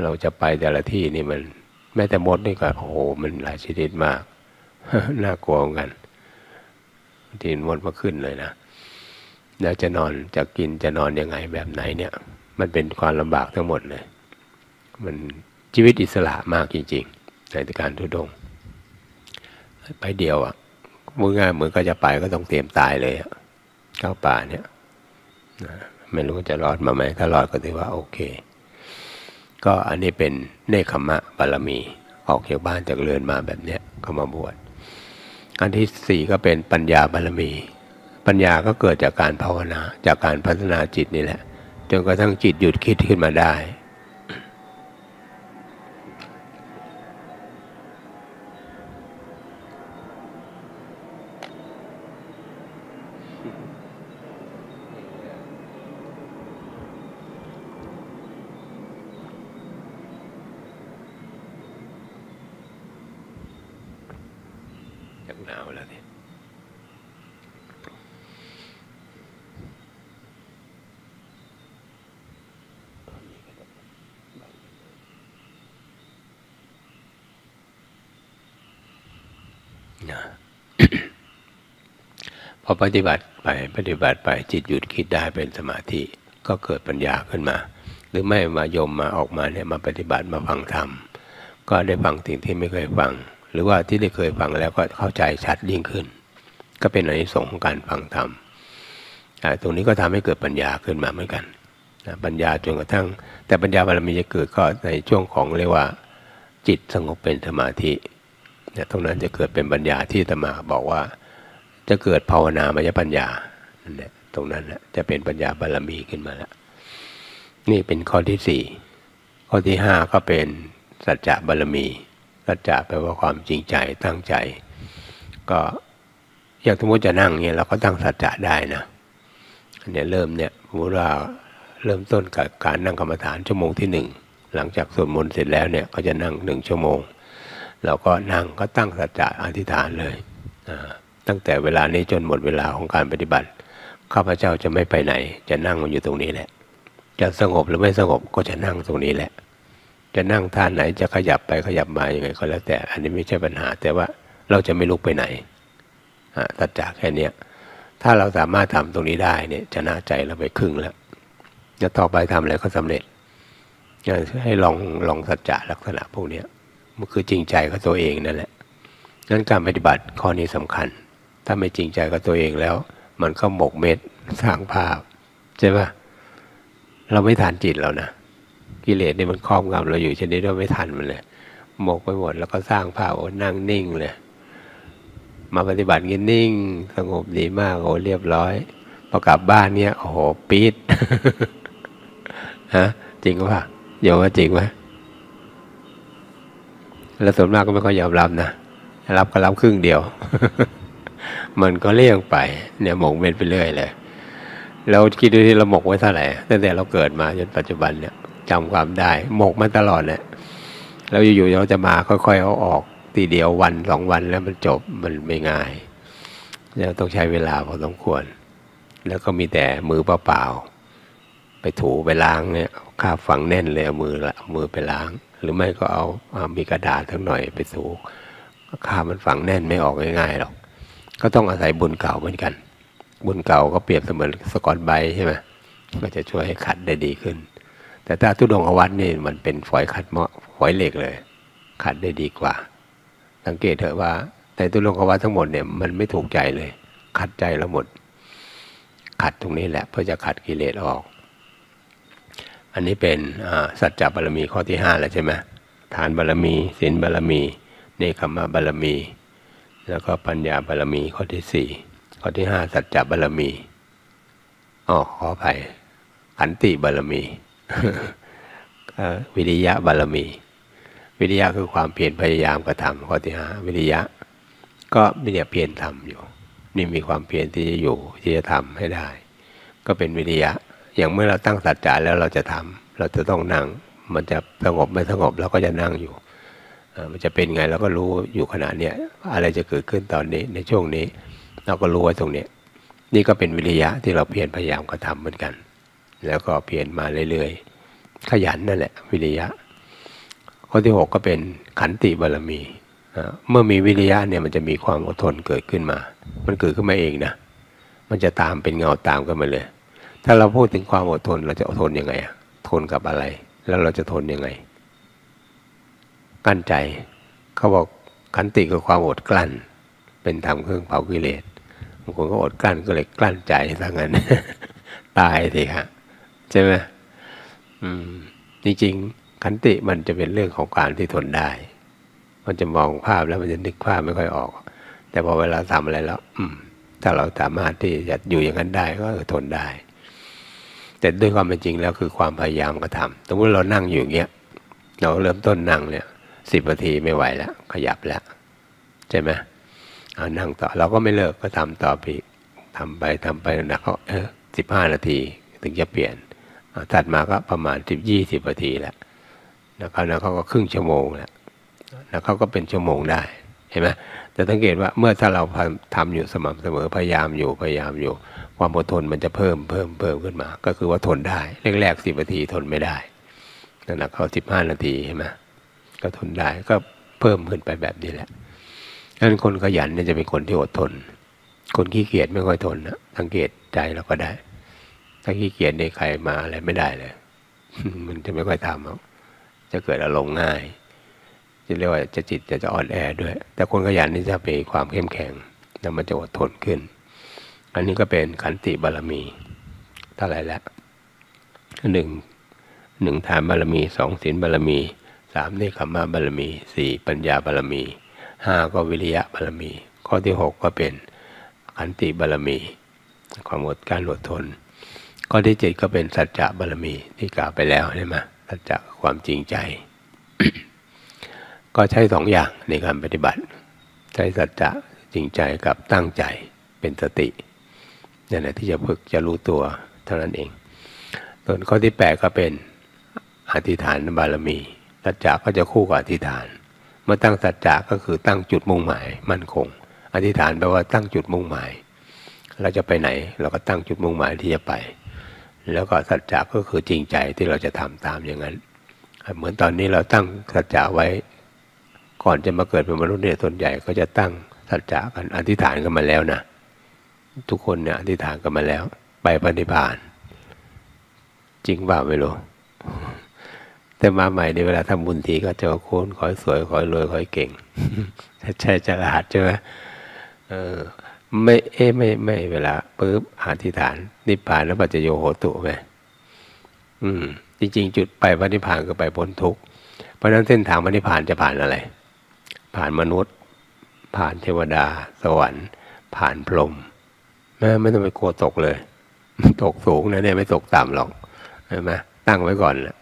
เราจะไปแต่ละที่นี่มันแม้แต่มดนี่ก็โอ้โหมันหลายชนิดมาก น่ากลัวกันทีมดมาขึ้นเลยนะแล้วจะนอนจะกินจะนอนยังไงแบบไหนเนี่ยมันเป็นความลำบากทั้งหมดเลยมันชีวิตอิสระมากจริงๆในการทุดงไปเดียวอ่ะมือง่ายมือก็จะไปก็ต้องเตรียมตายเลยอ่ะเข้าป่าเนี่ยไม่รู้จะรอดมาไหมถ้ารอดก็ถือว่าโอเคก็อันนี้เป็นเนกขมะบารมีออกจากบ้านจากเรือนมาแบบเนี้ยก็มาบวชอันที่สี่ก็เป็นปัญญาบารมีปัญญาก็เกิดจากการภาวนาจากการพัฒนาจิตนี่แหละจนกระทั่งจิตหยุดคิดขึ้นมาได้พอปฏิบัติไปปฏิบัติไปจิตหยุดคิดได้เป็นสมาธิก็เกิดปัญญาขึ้นมาหรือไม่มาโยมมาออกมาเนี่ยมาปฏิบัติมาฟังธรรมก็ได้ฟังสิ่งที่ไม่เคยฟังหรือว่าที่ได้เคยฟังแล้วก็เข้าใจชัดยิ่งขึ้นก็เป็นอานิสงส์ของการฟังธรรมตรงนี้ก็ทำให้เกิดปัญญาขึ้นมาเหมือนกันปัญญาจนกระทั่งแต่ปัญญาบารมีจะเกิดก็ในช่วงของเรียกว่าจิตสงบเป็นสมาธิตรงนั้นจะเกิดเป็นปัญญาที่อาตมาบอกว่าจะเกิดภาวนามยปัญญานั่นแหละตรงนั้นแหละจะเป็นปัญญาบารมีขึ้นมาแล้วนี่เป็นข้อที่สี่ข้อที่ห้าก็เป็นสัจจะบารมีสัจจะแปลว่าความจริงใจตั้งใจก็อยากสมมติจะนั่งเนี่ยเราก็ตั้งสัจจะได้นะอันนี้เริ่มเนี่ยสมมติว่าเริ่มต้นกับการนั่งกรรมฐานชั่วโมงที่หนึ่งหลังจากสวดมนต์เสร็จแล้วเนี่ยก็จะนั่งหนึ่งชั่วโมงเราก็นั่งก็ตั้งสัจจะอธิษฐานเลยตั้งแต่เวลานี้จนหมดเวลาของการปฏิบัติข้าพเจ้าจะไม่ไปไหนจะนั่งมันอยู่ตรงนี้แหละจะสงบหรือไม่สงบก็จะนั่งตรงนี้แหละจะนั่งท่าไหนจะขยับไปขยับมาอย่างไรก็แล้วแต่อันนี้ไม่ใช่ปัญหาแต่ว่าเราจะไม่ลุกไปไหนตัดจากแค่นี้ถ้าเราสามารถทำตรงนี้ได้เนี่ยชนะใจเราไปครึ่งแล้วจะต่อไปทำอะไรก็สำเร็จให้ลองลองสัจจะลักษณะพวกนี้มันคือจริงใจกับตัวเองนั่นแหละงั้นการปฏิบัติข้อนี้สำคัญถ้าไม่จริงใจกับตัวเองแล้วมันก็หมกเม็ดสร้างภาพใช่ปะเราไม่ทันจิตเรานะกิเลสเนี่ยมันครอบงำเราอยู่ชนิดว่าไม่ทันมันเลยหมกไปหมดแล้วก็สร้างภาพโอ้นั่งนิ่งเลยมาปฏิบัติเงี้ยนิ่งสงบดีมากโอ้เรียบร้อยพอกลับบ้านเนี่ยโอ้โหปี๊ด ฮะจริงปะเดี๋ยวว่าจริงไหมแล้วส่วนมากก็ไม่ค่อยยอมรับนะรับก็รับครึ่งเดียว มันก็เลี่ยงไปเนี่ยหมกเม็ดไปเรื่อยเลยแล้วคิดดูที่เราหมกไว้เท่าไหร่ตั้งแต่เราเกิดมาจนปัจจุบันเนี่ยจำความได้หมกมาตลอดแหละแล้วอยู่ๆเราจะมาค่อยๆเอาออก ทีเดียววันสองวันแล้วมันจบมันไม่ง่ายแล้วต้องใช้เวลาพอสมควรแล้วก็มีแต่มือเปล่าๆไปถูไปล้างเนี่ยคาบฝังแน่นเลยเอามือละมือไปล้างหรือไม่ก็เอามีกระดาษทั้งหน่อยไปถูคาบมันฝังแน่นไม่ออกง่ายๆหรอกก็ต้องอาศัยบุญเก่าเหมือนกันบุญเก่าก็เปรียบเสมือนสกอตไบรท์ใช่ไหมก็จะช่วยให้ขัดได้ดีขึ้นแต่ถ้าทุดงอวัตนี่มันเป็นฝอยขัดเมาะฝอยเหล็กเลยขัดได้ดีกว่าสังเกตเถอะว่าแต่ทุดงอวัตทั้งหมดเนี่ยมันไม่ถูกใจเลยขัดใจเราหมดขัดตรงนี้แหละเพื่อจะขัดกิเลสออกอันนี้เป็นสัจจะบารมีข้อที่ห้าแล้วใช่ไหมทานบารมีศีลบารมีเนกขัมมะบารมีแล้วก็ปัญญาบารมีข้อที่สี่ข้อที่ห้าสัจจะบารมีอ๋อขออภัยขันติบารมีวิริยะบารมีวิริยะคือความเพียรพยายามกระทำข้อที่ห้าวิริยะก็มีแต่เพียรทำอยู่นี่มีความเพียรที่จะอยู่ที่จะทำให้ได้ก็เป็นวิริยะอย่างเมื่อเราตั้งสัจจะแล้วเราจะทำเราจะต้องนั่งมันจะสงบไม่สงบเราก็จะนั่งอยู่มันจะเป็นไงเราก็รู้อยู่ขณะเนี้ยอะไรจะเกิดขึ้นตอนนี้ในช่วงนี้เราก็รู้ไว้ตรงนี้นี่ก็เป็นวิริยะที่เราเพียรพยายามกระทำเหมือนกันแล้วก็เพียรมาเรื่อยๆขยันนั่นแหละวิริยะข้อที่หกก็เป็นขันติบารมีเมื่อมีวิริยะเนี่ยมันจะมีความอดทนเกิดขึ้นมามันเกิดขึ้นมาเองนะมันจะตามเป็นเงาตามกันมาเลยถ้าเราพูดถึงความอดทนเราจะอดทนยังไงทนกับอะไรแล้วเราจะทนยังไงกั้นใจเขาบอกขันติคือความอดกลั้นเป็นธรรมเครื่องเผากิเลสบางคนก็อดกลั้นก็เลยกลั้นใจซะงั้น ตายสิฮะใช่ไหมอืมจริงๆขันติมันจะเป็นเรื่องของการที่ทนได้มันจะมองภาพแล้วมันจะนึกภาพไม่ค่อยออกแต่พอเวลาทำอะไรแล้วอืมถ้าเราสามารถที่จะอยู่อย่างนั้นได้ก็ทนได้แต่ด้วยความเป็นจริงแล้วคือความพยายามกระทำสมมติเรานั่งอยู่อย่างเงี้ยเราเริ่มต้นนั่งเนี่ยสิบนาทีไม่ไหวแล้วขยับแล้วใช่ไหมเอานั่งต่อเราก็ไม่เลิกก็ทำต่อไปทำไปทำไปนะเขาเออสิบห้านาทีถึงจะเปลี่ยนถัดมาก็ประมาณสิบยี่สิบนาทีแล้วนะครับนะเขาก็ครึ่งชั่วโมงแล้วนะเขาก็เป็นชั่วโมงได้เห็นไหมแต่สังเกตว่าเมื่อถ้าเราทำอยู่สม่ำเสมอพยายามอยู่พยายามอยู่ความอดทนมันจะเพิ่มเพิ่มเพิ่มขึ้นมาก็คือว่าทนได้แรกๆสิบนาทีทนไม่ได้นะเขาสิบห้านาทีเห็นไหมก็ทนได้ก็เพิ่มขึ้นไปแบบนี้แหละดังนั้นคนขยันเนี่ยจะเป็นคนที่อดทนคนขี้เกียจไม่ค่อยทนนะสังเกตใจเราก็ได้ถ้าขี้เกียจเนี่ยใครมาอะไรไม่ได้เลย มันจะไม่ค่อยทำหรอกจะเกิดอารมณ์ง่ายจะเรียกว่าจะจิตจะจะอ่อนแอด้วยแต่คนขยันนี่จะมีความเข้มแข็งแล้วมันจะอดทนขึ้นอันนี้ก็เป็นขันติบารมีเท่าไหร่ละหนึ่งหนึ่งทานบารมีสองศีลบารมีสามเนกขัมมะบารมีสี่ปัญญาบารมีห้าก็วิริยะบารมีข้อที่หกก็เป็นขันติบารมีความอดกลั้นอดทนข้อที่เจ็ดก็เป็นสัจจะบารมีที่กล่าวไปแล้วใช่ไหมสัจจะความจริงใจ ก็ใช้สองอย่างในการปฏิบัติใช้สัจจะจริงใจกับตั้งใจเป็นสตินั่นแหละที่จะฝึกจะรู้ตัวเท่านั้นเองส่วนข้อที่แปดก็เป็นอธิษฐานบารมีสัจจะก็จะคู่กับอธิษฐานเมื่อตั้งสัจจะก็คือตั้งจุดมุ่งหมายมั่นคงอธิษฐานแปลว่าตั้งจุดมุ่งหมายเราจะไปไหนเราก็ตั้งจุดมุ่งหมายที่จะไปแล้วก็สัจจะก็คือจริงใจที่เราจะทำตามอย่างนั้นเหมือนตอนนี้เราตั้งสัจจะไว้ก่อนจะมาเกิดเป็นมนุษย์เนี่ยส่วนใหญ่ก็จะตั้งสัจจะกันอธิษฐานกันมาแล้วนะทุกคนเนี่ยอธิษฐานกันมาแล้วไปปฏิบัติจริงว่าไม่รู้แต่มาใหม่ในเวลาทำบุญทีก็จะโค้นขอสวยขอรวยขอเก่งใช่ฉลาดใช่ไหมเออไม่เอ๊ะไม่ไม่เวลาปุ๊บอธิษฐานนิพพานแล้วปัจจโยโหตุไหมอืมจริงๆจุดไปพระนิพพานก็ไปพ้นทุกข์เพราะนั้นเส้นทางพระนิพพานจะผ่านอะไรผ่านมนุษย์ผ่านเทวดาสวรรค์ผ่านพรหมไม่ไม่ต้องไปกลัวตกเลยตกสูงนะเนี่ยไม่ตกต่ำหรอกใช่ไหมตั้งไว้ก่อนแหละ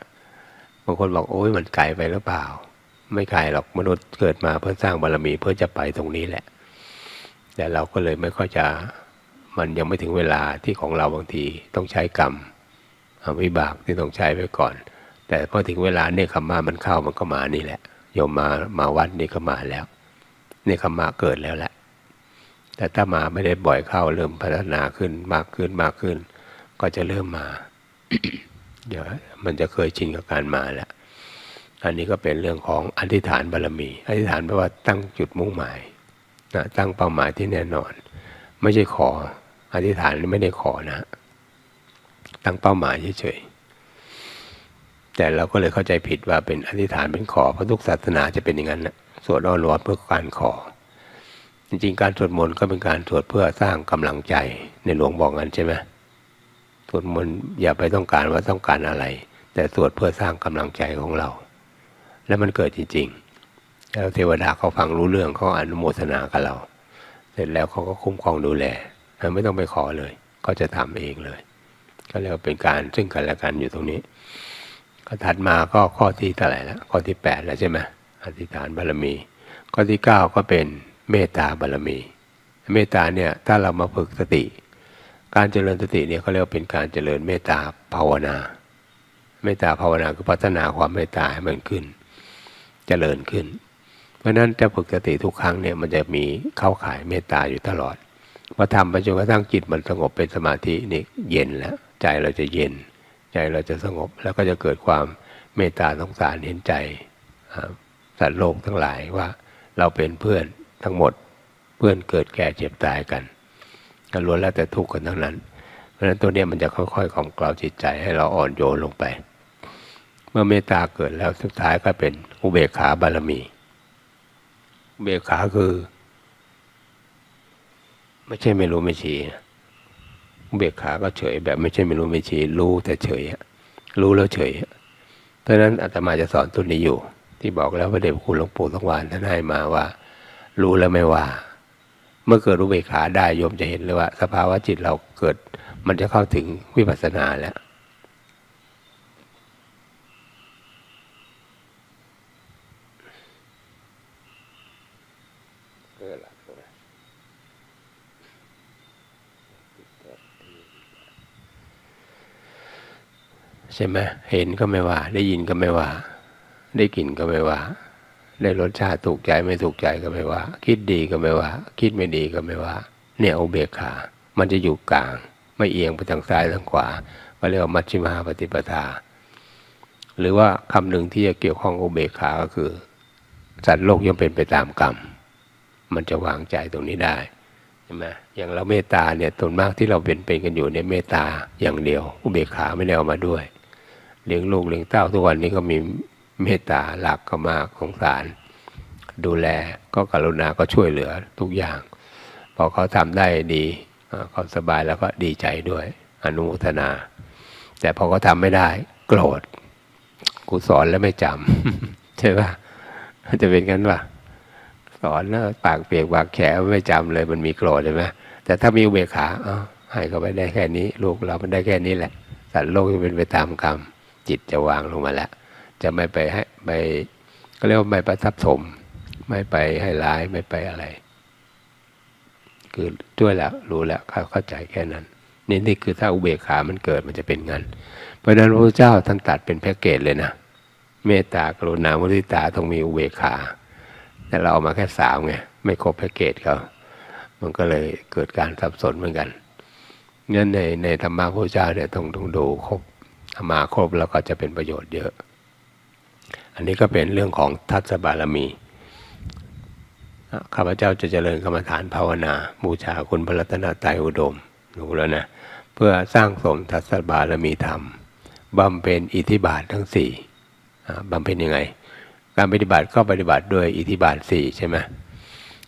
บางคนบอกโอ้ยมันไกลไปหรือเปล่าไม่ไกลหรอกมนุษย์เกิดมาเพื่อสร้างบารมีเพื่อจะไปตรงนี้แหละแต่เราก็เลยไม่ค่อยจะมันยังไม่ถึงเวลาที่ของเราบางทีต้องใช้กรรมวิบากที่ต้องใช้ไปก่อนแต่พอถึงเวลาเนี่ยคำมามันเข้ามันก็มานี่แหละโยมมามาวัดนี่ก็มาแล้ว นี่ขมะเกิดแล้วแหละแต่ถ้ามาไม่ได้บ่อยเข้าเริ่มพัฒนาขึ้นมากขึ้นมากขึ้นก็จะเริ่มมา เดี๋ยวมันจะเคยชินกับการมาแล้วอันนี้ก็เป็นเรื่องของอธิษฐานบารมีอธิษฐานแปลว่าตั้งจุดมุ่งหมายนะตั้งเป้าหมายที่แน่นอนไม่ใช่ขออธิษฐานไม่ได้ขอนะตั้งเป้าหมายเฉยๆแต่เราก็เลยเข้าใจผิดว่าเป็นอธิษฐานเป็นขอเพราะทุกศาสนาจะเป็นอย่างนั้นนะสวดอ้อนวอนเพื่อการขอจริงๆการสวดมนต์ก็เป็นการสวดเพื่อสร้างกำลังใจในหลวงบอกงั้นใช่ไหมสวดมนต์อย่าไปต้องการว่าต้องการอะไรแต่สวดเพื่อสร้างกำลังใจของเราและมันเกิดจริงๆแล้วเทวดาเขาฟังรู้เรื่องเขาอนุโมทนากับเราเสร็จแล้วเขาก็คุ้มครองดูแลไม่ต้องไปขอเลยก็จะทำเองเลยก็เรียกว่าเป็นการซึ่งกันและกันอยู่ตรงนี้ก็ถัดมาก็ข้อที่เท่าไหร่แล้วข้อที่แปดแล้วใช่ไหมอธิษฐานบารมีข้อที่เก้าก็เป็นเมตตาบารมีเมตตาเนี่ยถ้าเรามาฝึกสติการเจริญสติเนี่ยเขาเรียกว่าเป็นการเจริญเมตตาภาวนาเมตตาภาวนาคือพัฒนาความเมตตาให้มันขึ้นเจริญขึ้นเพราะฉะนั้นจะฝึกสติทุกครั้งเนี่ยมันจะมีเข้าข่ายเมตตาอยู่ตลอดพอทำไปจนกระทั่งจิตมันสงบเป็นสมาธินี่เย็นแล้วใจเราจะเย็นใจเราจะสงบแล้วก็จะเกิดความเมตตาสงสารเห็นใจสัตว์โลกทั้งหลายว่าเราเป็นเพื่อนทั้งหมดเพื่อนเกิดแก่เจ็บตายกันกันล้วนแล้วแต่ทุกข์กันทั้งนั้นเพราะฉะนั้นตัวนี้มันจะค่อยๆของกล่าวจิตใจให้เราอ่อนโยนลงไปเมื่อเมตตาเกิดแล้วสุดท้ายก็เป็นอุเบกขาบารมีอุเบกขาคือไม่ใช่ไม่รู้ไม่ชี้อุเบกขาก็เฉยแบบไม่ใช่ไม่รู้ไม่ชี้รู้แต่เฉยรู้แล้วเฉยเพราะฉะนั้นอาตมาจะสอนตัวนี้อยู่ที่บอกแล้วพระเดชพระคุณหลวงปู่สังวานท่านให้มาว่ารู้แล้วไม่ว่าเมื่อเกิดอุเบกขาได้โยมจะเห็นเลยว่าสภาวะจิตเราเกิดมันจะเข้าถึงวิปัสสนาแล้วใช่ไหมเห็นก็ไม่ว่าได้ยินก็ไม่ว่าได้กลิ่นก็ไม่ว่าได้รสชาติถูกใจไม่ถูกใจก็ไม่ว่าคิดดีก็ไม่ว่าคิดไม่ดีก็ไม่ว่าเนี่ยอุเบกขามันจะอยู่กลางไม่เอียงไปทางซ้ายทางขวาก็เรียกว่ามัชฌิมาปฏิปทาหรือว่าคำหนึ่งที่จะเกี่ยวข้องอุเบกขาก็คือสัตว์โลกย่อมเป็นไปตามกรรมมันจะวางใจตรงนี้ได้ใช่ไหมอย่างเราเมตตาเนี่ยส่วนมากที่เราเป็นเป็นกันอยู่เนี่ยเมตตาอย่างเดียวอุเบกขาไม่ได้เอามาด้วยเลี้ยงลูกเลี้ยงเต้าทุกวันนี้ก็มีเมตตาหลักก็มากสงสารดูแลก็กรุณาก็ช่วยเหลือทุกอย่างพอเขาทำได้ดีเขาสบายแล้วก็ดีใจด้วยอนุโมทนาแต่พอเขาทำไม่ได้โกรธกูสอนแล้วไม่จำ ใช่ป่ะจะเป็นงั้นป่ะสอนแล้วปากเปียกปากแฉไม่จำเลยมันมีโกรธใช่ไหมแต่ถ้ามีอุเบกขาให้เขาไปได้แค่นี้ลูกเรามันได้แค่นี้แหละสัตว์โลกจะเป็นไปตามกรรมจิตจะวางลงมาแล้วจะไม่ไปให้ไปก็เรียกว่าไม่ประทับถมไม่ไปให้ร้ายไม่ไปอะไรคือด้วยแล้วรู้แล้วเข้าใจแค่นั้นนี่นี่คือถ้าอุเบกขามันเกิดมันจะเป็นงั้นเพราะฉะนั้นพระพุทธเจ้าท่านตัดเป็นแพ็กเกจเลยนะเมตตากรุณามุทิตาต้องมีอุเบกขาแต่เราเอามาแค่สามไงไม่ครบแพ็กเกจเขามันก็เลยเกิดการสับสนเหมือนกันงั้นในในธรรมะพระพุทธเจ้าเนี่ยต้องต้องดูครบมาครบแล้วก็จะเป็นประโยชน์เยอะอันนี้ก็เป็นเรื่องของทัศบารมีข้าพเจ้าจะเจริญกรรมฐานภาวนาบูชาคุณพระรัตนตรัยอุดมรู้แล้วนะเพื่อสร้างสมทัศบารมีธรรมบำเพ็ญอิทธิบาททั้งสี่บำเพ็ญยังไงการปฏิบัติก็ปฏิบัติด้วยอิทธิบาทสี่ใช่ไหม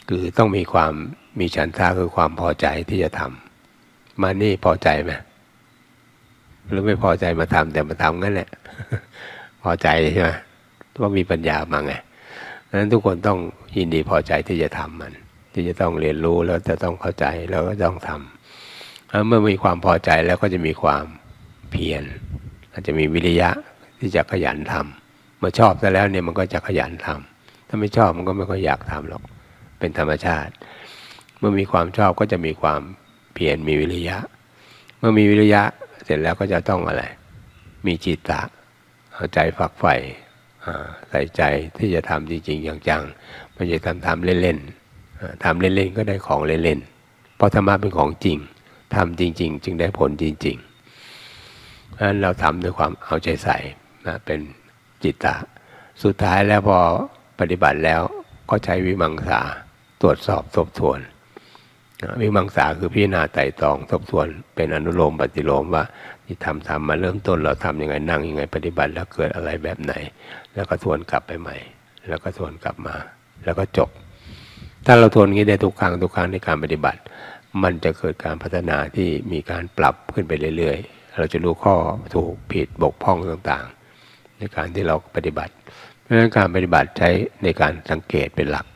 คือต้องมีความมีฉันทะคือความพอใจที่จะทำมานี่พอใจไหมหรือไม่พอใจมาทำแต่มาทำงั้นแหละพอใจใช่ไหมว่ามีปัญญามาไงดังนั้นทุกคนต้องยินดีพอใจที่จะทำมันที่จะต้องเรียนรู้แล้วจะต้องเข้าใจแล้วก็ต้องทำเมื่อมีความพอใจแล้วก็จะมีความเพียรอาจจะมีวิริยะที่จะขยันทำเมื่อชอบซะแล้วเนี่ยมันก็จะขยันทำถ้าไม่ชอบมันก็ไม่ค่อยอยากทำหรอกเป็นธรรมชาติเมื่อมีความชอบก็จะมีความเพียรมีวิริยะเมื่อมีวิริยะเสร็จแล้วก็จะต้องอะไรมีจิตตะเอาใจฝักใฝ่ใส่ใจที่จะทำจริงๆอย่างจังไม่ใช่ทำทำเล่น ทำเล่นๆก็ได้ของเล่นๆเพราะธรรมะเป็นของจริงทำจริงๆจึงได้ผลจริงๆเพราะฉะนั้นเราทำด้วยความเอาใจใส่นะเป็นจิตตะสุดท้ายแล้วพอปฏิบัติแล้วก็ใช้วิมังสาตรวจสอบทบทวนวิมังสาคือพิจารณาไต่ตองทบทวนเป็นอนุโลมปฏิโลมว่าที่ทำทำมาเริ่มต้นเราทำยังไงนั่งยังไงปฏิบัติแล้วเกิดอะไรแบบไหนแล้วก็ทวนกลับไปใหม่แล้วก็ทวนกลับมาแล้วก็จบถ้าเราทวนงี้ได้ทุกครั้งทุกครั้งในการปฏิบัติมันจะเกิดการพัฒนาที่มีการปรับขึ้นไปเรื่อยๆเราจะรู้ข้อถูกผิดบกพร่องต่างๆในการที่เราปฏิบัติเพราะฉะนั้นการปฏิบัติใช้ในการสังเกตเป็นหลัก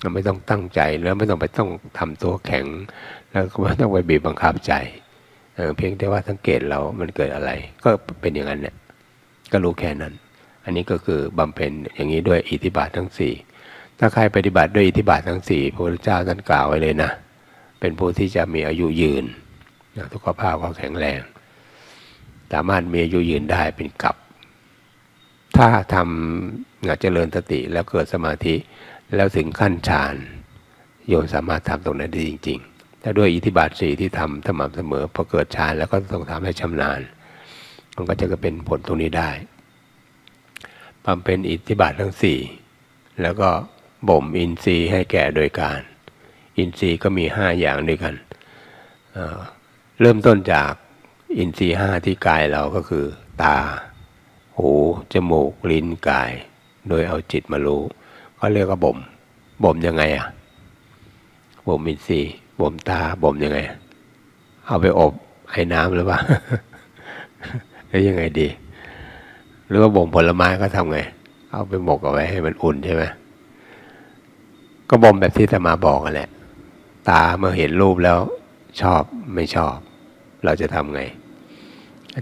เราไม่ต้องตั้งใจแล้วไม่ต้องไปต้องทำตัวแข็งแล้วก็ไม่ต้องไปบีบบังคับใจ เ, เพียงแต่ว่าสังเกตเรามันเกิดอะไรก็เป็นอย่างนั้นเนี่ยก็รู้แค่นั้นอันนี้ก็คือบำเพ็ญอย่างนี้ด้วยอิทธิบาททั้งสี่ถ้าใครปฏิบัติด้วยอิทธิบาททั้งสี่พระพุทธเจ้าท่านกล่าวไว้เลยนะเป็นผู้ที่จะมีอายุยืนสุขภาพเขาแข็งแรงสามารถมีอายุยืนได้เป็นกลับถ้าทำเจริญสติแล้วเกิดสมาธิแล้วถึงขั้นฌานโยมสามารถทำตรงนั้นได้จริงๆแต่ด้วยอิทธิบาทสี่ที่ทำสม่ำเสมอพอเกิดฌานแล้วก็ต้องทำให้ชำนาญมันก็จะเป็นผลตรงนี้ได้บำเพ็ญอิทธิบาททั้งสี่แล้วก็บ่มอินทรีย์ให้แก่โดยการอินทรีย์ก็มีห้าอย่างด้วยกัน เ, เริ่มต้นจากอินทรีย์ห้าที่กายเราก็คือตาหูจมูกลิ้นกายโดยเอาจิตมารู้ก็เรียกว่าบ่มบ่มยังไงอ่ะบ่มอินทรีย์บ่มตาบ่มยังไงเอาไปอบไอ้น้ำหรือเปล่าแล้วยังไงดีหรือว่าบ่มผลไม้ก็ทำไงเอาไปหมกเอาไว้ให้มันอุ่นใช่ไหมก็บ่มแบบที่อาตมาบอกกันแหละตาเมื่อเห็นรูปแล้วชอบไม่ชอบเราจะทำไง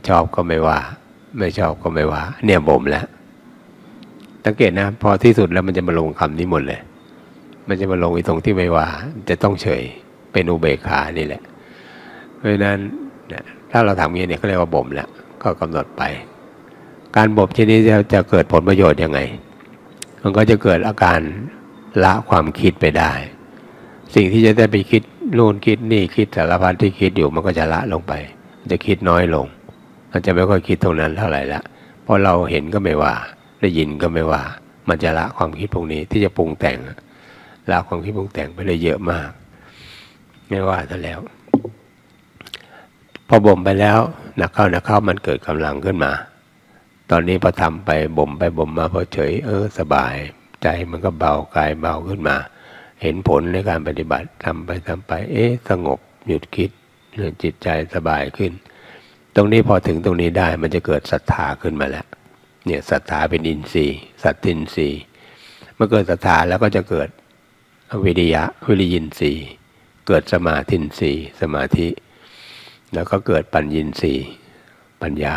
ชอบก็ไม่ว่าไม่ชอบก็ไม่ว่าเนี่ยบ่มแล้วสังเกตนะพอที่สุดแล้วมันจะมาลงคำนี้หมดเลยมันจะมาลงไอ้ตรงที่ไม่ว่าจะต้องเฉยเป็นอุเบกขานี่แหละเพราะฉะนั้นถ้าเราทำอย่างนี้เนี่ยก็เรียกว่าบ่มแล้วก็กำหนดไปการบ่มชนิดนี้จะจะเกิดผลประโยชน์ยังไงมันก็จะเกิดอาการละความคิดไปได้สิ่งที่จะได้ไปคิดโน่นคิดนี่คิดสารพัดที่คิดอยู่มันก็จะละลงไปจะคิดน้อยลงมันจะไม่ค่อยคิดตรงนั้นเท่าไหร่ละเพราะเราเห็นก็ไม่ว่าได้ยินก็ไม่ว่ามันจะละความคิดพวกนี้ที่จะปรุงแต่งละความคิดปรุงแต่งไปได้เยอะมากไม่ว่าซะแล้วพอบ่มไปแล้วหนักเข้าหนักเข้ามันเกิดกำลังขึ้นมาตอนนี้พอทำไปบ่มไปบ่มมาพอเฉยเออสบายใจมันก็เบากายเบาขึ้นมาเห็นผลในการปฏิบัติทำไปทำไปเอ๊ะสงบหยุดคิดจิตใจสบายขึ้นตรงนี้พอถึงตรงนี้ได้มันจะเกิดศรัทธาขึ้นมาแล้วเนี่ยศรัทธาเป็นอินทรีย์สัตตินทรีย์เมื่อเกิดศรัทธาแล้วก็จะเกิดวิริยะวิริยินทรีย์เกิดสมาธินทรีย์สมาธิแล้วก็เกิดปัญญินทรีย์ปัญญา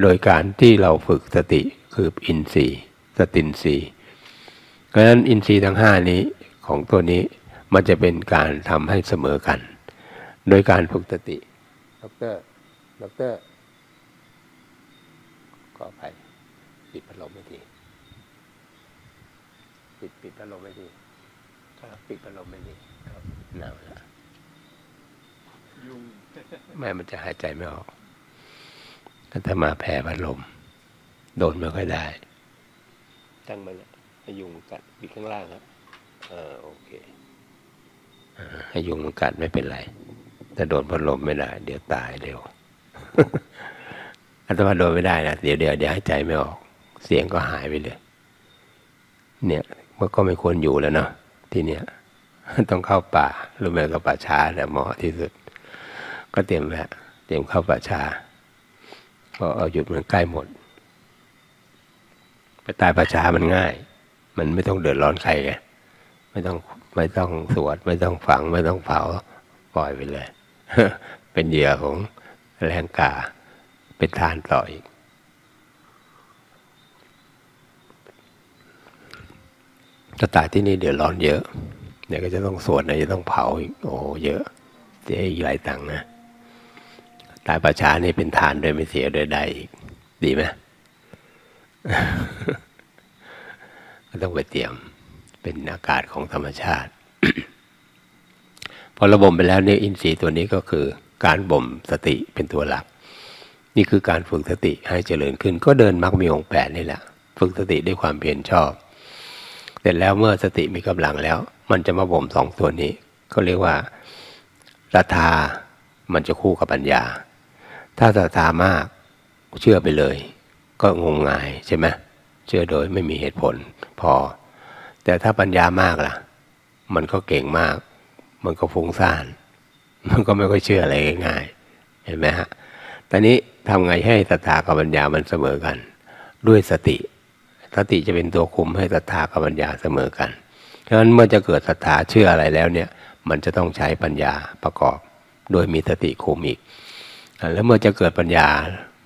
โดยการที่เราฝึกสติคืออินทรีย์สตินทรีย์เพราะฉะนั้นอินทรีย์ทั้งห้านี้ของตัวนี้มันจะเป็นการทำให้เสมอกันโดยการฝึกสติดร.ดร.ขออภัยปิดพัดลมไม่ดีปิดปิดพัดลมไม่ดีครับปิดพัดลมไม่ดีครับหนาวแล้วยุงแม่มันจะหายใจไม่ออกก็ถ้ามาแผ่พัดลมโดนไม่ค่อยได้ตั้งมันละให้ยุงกัดปิดข้างล่างครับเออโอเคให้ยุงมันกัดไม่เป็นไรแต่โดนพัดลมไม่ได้เดี๋ยวตายเร็ว อัตมาโดนไม่ได้นะเดี๋ยวเดี๋ยวเดี๋ยวหายใจไม่ออกเสียงก็หายไปเลยเนี่ยมันก็ไม่ควรอยู่แล้วเนาะที่เนี่ยต้องเข้าป่ารู้ไหมก็ป่าช้าเนี่ยเหมาะที่สุดก็เตรียมแวะเตรียมเข้าป่าช้าก็เอาหยุดมันใกล้หมดไปตายป่าช้ามันง่ายมันไม่ต้องเดือดร้อนใครไงไม่ต้องไม่ต้องสวดไม่ต้องฝังไม่ต้องเผาปล่อยไปเลยเป็นเหยื่อของแรงกาเป็นทานต่ออีกถ้าตายที่นี่เดือดร้อนเยอะเดี๋ยวก็จะต้องสวดเดี๋ยวจะต้องเผาอีกโอ้เยอะเสียอีกหลายตังค์นะตายประชานี่เป็นทานโดยไม่เสียโดยใดอีกดีไหม ก็ต้องไปเตรียมเป็นอากาศของธรรมชาติ พอเราบ่มไปแล้วเนี่ยอินทรีย์ตัวนี้ก็คือการบ่มสติเป็นตัวหลักนี่คือการฝึกสติให้เจริญขึ้นก็เดินมรรคมีองค์แปดนี่แหละฝึกสติด้วยความเพียรชอบเสร็จแล้วเมื่อสติมีกำลังแล้วมันจะมาบ่มสองตัวนี้ก็เรียกว่าศรัทธามันจะคู่กับปัญญาถ้าศรัทธามากเชื่อไปเลยก็งมงายใช่ไหมเชื่อโดยไม่มีเหตุผลพอแต่ถ้าปัญญามากล่ะมันก็เก่งมากมันก็ฟุ้งซ่านมันก็ไม่ค่อยเชื่ออะไรง่ายเห็นไหมฮะตอนนี้ทำไงให้ศรัทธากับปัญญามันเสมอกันด้วยสติสติจะเป็นตัวคุมให้ศรัทธากับปัญญาเสมอกันเพราะฉะนั้นเมื่อจะเกิดศรัทธาเชื่ออะไรแล้วเนี่ยมันจะต้องใช้ปัญญาประกอบโดยมีสติคุมอีกแล้วเมื่อจะเกิดปัญญา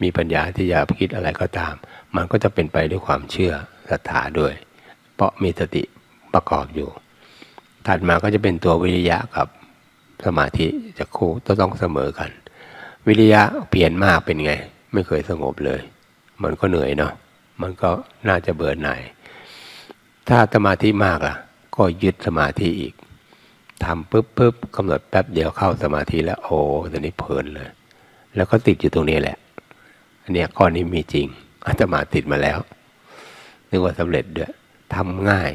มีปัญญาที่จะคิดอะไรก็ตามมันก็จะเป็นไปด้วยความเชื่อศรัทธาด้วยเพราะมีสติประกอบอยู่ถัดมาก็จะเป็นตัววิริยะกับสมาธิจะคู่ต้องเสมอกันวิริยะเปลี่ยนมากเป็นไงไม่เคยสงบเลยมันก็เหนื่อยเนาะมันก็น่าจะเบื่อหน่ายถ้าสมาธิมากล่ะก็ยึดสมาธิอีกทำปุ๊บปุ๊บกำหนดแป๊บเดียวเข้าสมาธิแล้วโอ้ตอนนี้เพลินเลยแล้วก็ติดอยู่ตรงนี้แหละอันนี้ข้อนี้มีจริงอาตมาติดมาแล้วนึกว่าสำเร็จด้วยทำง่าย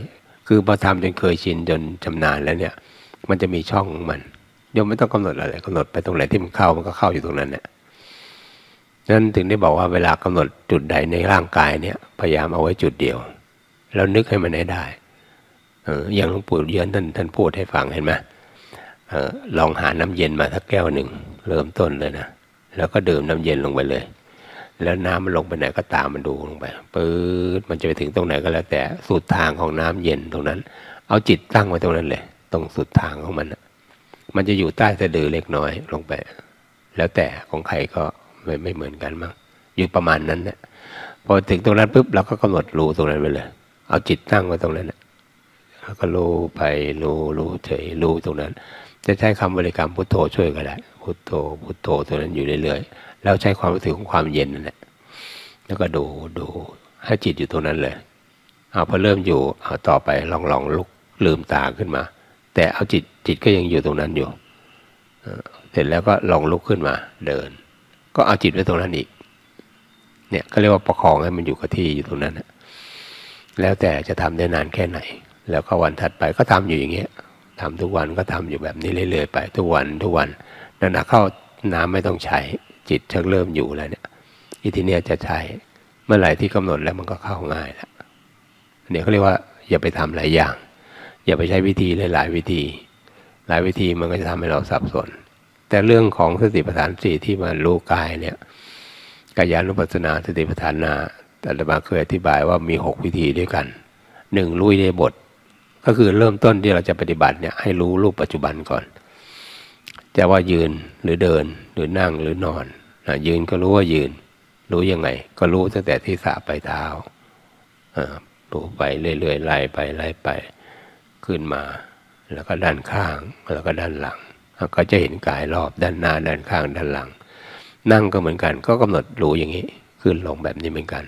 คือพอทำจนเคยชินจนชำนาญแล้วเนี่ยมันจะมีช่องมันโยมไม่ต้องกำหนดอะไรกำหนดไปตรงไหนที่มันเข้ามันก็เข้าอยู่ตรงนั้นเนี่ยนั่นถึงได้บอกว่าเวลากำหนดจุดใดในร่างกายเนี่ยพยายามเอาไว้จุดเดียวแล้วนึกให้มันได้เอออย่างหลวงปู่เยือนท่านท่านพูดให้ฟังเห็นไหมเออลองหาน้ำเย็นมาสักแก้วหนึ่งเริ่มต้นเลยนะแล้วก็ดื่มน้ำเย็นลงไปเลยแล้วน้ำมันลงไปไหนก็ตามมันดูลงไปปื๊ดมันจะไปถึงตรงไหนก็แล้วแต่สุดทางของน้ำเย็นตรงนั้นเอาจิตตั้งไว้ตรงนั้นเลยตรงสุดทางของมันนะมันจะอยู่ใต้สะดือเล็กน้อยลงไปแล้วแต่ของใครก็ไม่ไม่เหมือนกันมั้งอยู่ประมาณนั้นนะพอถึงตรงนั้นปุ๊บเราก็กำหนดรู้ตรงนั้นไปเลยเอาจิตตั้งไว้ตรงนั้นนะแล้วก็รู้ไปรู้รู้เฉยรู้ตรงนั้นจะใช้คำบริกรรมพุทโธช่วยก็ได้พุทโธพุทโธตรงนั้นอยู่เรื่อยๆแล้วใช้ความรู้สึกของความเย็นนั่นแหละแล้วก็ดูดูให้จิตอยู่ตรงนั้นเลยเอาพอเริ่มอยู่เอาต่อไปลองลองลุกลืมตาขึ้นมาแต่เอาจิตจิตก็ยังอยู่ตรงนั้นอยู่เสร็จแล้วก็ลองลุกขึ้นมาเดินก็เอาจิตไว้ตรงนั้นอีกเนี่ยก็เรียกว่าประคองให้มันอยู่กับที่อยู่ตรงนั้นแล้วแต่จะทำได้นานแค่ไหนแล้วก็วันถัดไปก็ทำอยู่อย่างเงี้ยทำทุกวันก็ทำอยู่แบบนี้เรื่อยๆไปทุกวันทุกวันนั่นนะเข้าน้ำไม่ต้องใช้จิตชักเริ่มอยู่แล้วเนี่ยอิทิเนียจะใช้เมื่อไหร่ที่กำหนดแล้วมันก็เข้าง่ายแล้วเนี่ยเขาเรียกว่าอย่าไปทำหลายอย่างอย่าไปใช้วิธีหลายๆวิธีหลายวิธีมันก็จะทำให้เราสับสนแต่เรื่องของสติปัฏฐานสี่ที่มารู้กายเนี่ยกายานุปัสสนาสติปัฏฐานาอาตมาเคยอธิบายว่ามีหกวิธีด้วยกันหนึ่งรู้ในบทก็คือเริ่มต้นที่เราจะปฏิบัติเนี่ยให้รู้รูปปัจจุบันก่อนจะว่ายืนหรือเดินหรือนั่งหรือนอนนะยืนก็รู้ว่ายืนรู้ยังไงก็รู้ตั้งแต่ที่สะไปเท้ารู้ไปเรื่อยๆไล่ไปไล่ไปขึ้นมาแล้วก็ด้านข้างแล้วก็ด้านหลังก็จะเห็นกายรอบด้านหน้าด้านข้างด้านหลังนั่งก็เหมือนกันก็กำหนดรู้อย่างนี้ขึ้นลงแบบนี้เหมือนกัน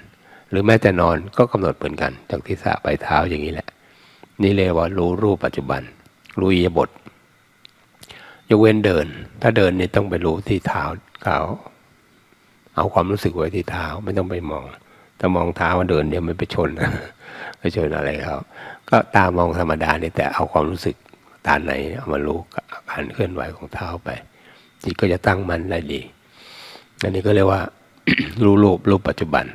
หรือแม้แต่นอนก็กำหนดเหมือนกันจากที่สะไปเท้าอย่างนี้แหละนี่เลยว่ารู้รูปปัจจุบันรู้อิริยาบถยกเว้นเดินถ้าเดินนี่ต้องไปรู้ที่เท้าเขาเอาความรู้สึกไว้ที่เท้าไม่ต้องไปมองแต่มองเท้าว่าเดินเดี๋ยวมันไปชนไปชนอะไรเขาก็ตามองธรรมดานี่แต่เอาความรู้สึกตาไหนเอามารู้การเคลื่อนไหวของเท้าไปจิตก็จะตั้งมั่นได้ดีอันนี้ก็เรียกว่า รู้รูปรูปปัจจุบัน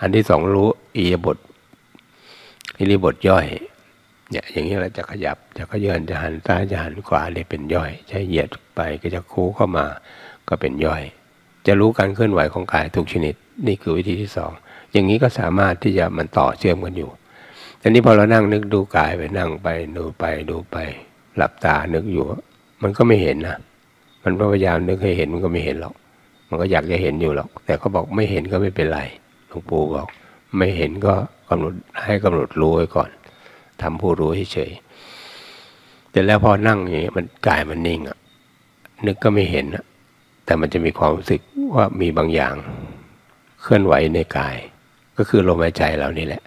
อันที่สองรู้อิริยาบถอิริยาบถย่อยเนี่ยอย่างนี้เราจะขยับจะก็ย่อนจะหันซ้ายจะหันขวาเนี่ยเป็นย่อยใช้เหยียดไปก็จะคูเข้ามาก็เป็นย่อยจะรู้การเคลื่อนไหวของกายทุกชนิดนี่คือวิธีที่สองอย่างนี้ก็สามารถที่จะมันต่อเชื่อมกันอยู่แต่นี้พอเรานั่งนึกดูกายไปนั่งไปดูไปดูไปหลับตานึกอยู่มันก็ไม่เห็นนะมันพยายามนึกให้เห็นมันก็ไม่เห็นหรอกมันก็อยากจะเห็นอยู่หรอกแต่เขาบอกไม่เห็นก็ไม่เป็นไรหลวงปู่บอกไม่เห็นก็กำหนดให้กำหนดรู้ไว้ก่อนทำผู้รู้เฉยๆแต่แล้วพอนั่งอย่างนี้มันกายมันนิ่งอ่ะนึกก็ไม่เห็นอ่ะแต่มันจะมีความรู้สึกว่ามีบางอย่างเคลื่อนไหวในกายก็คือลมหายใจเรานี่แหละ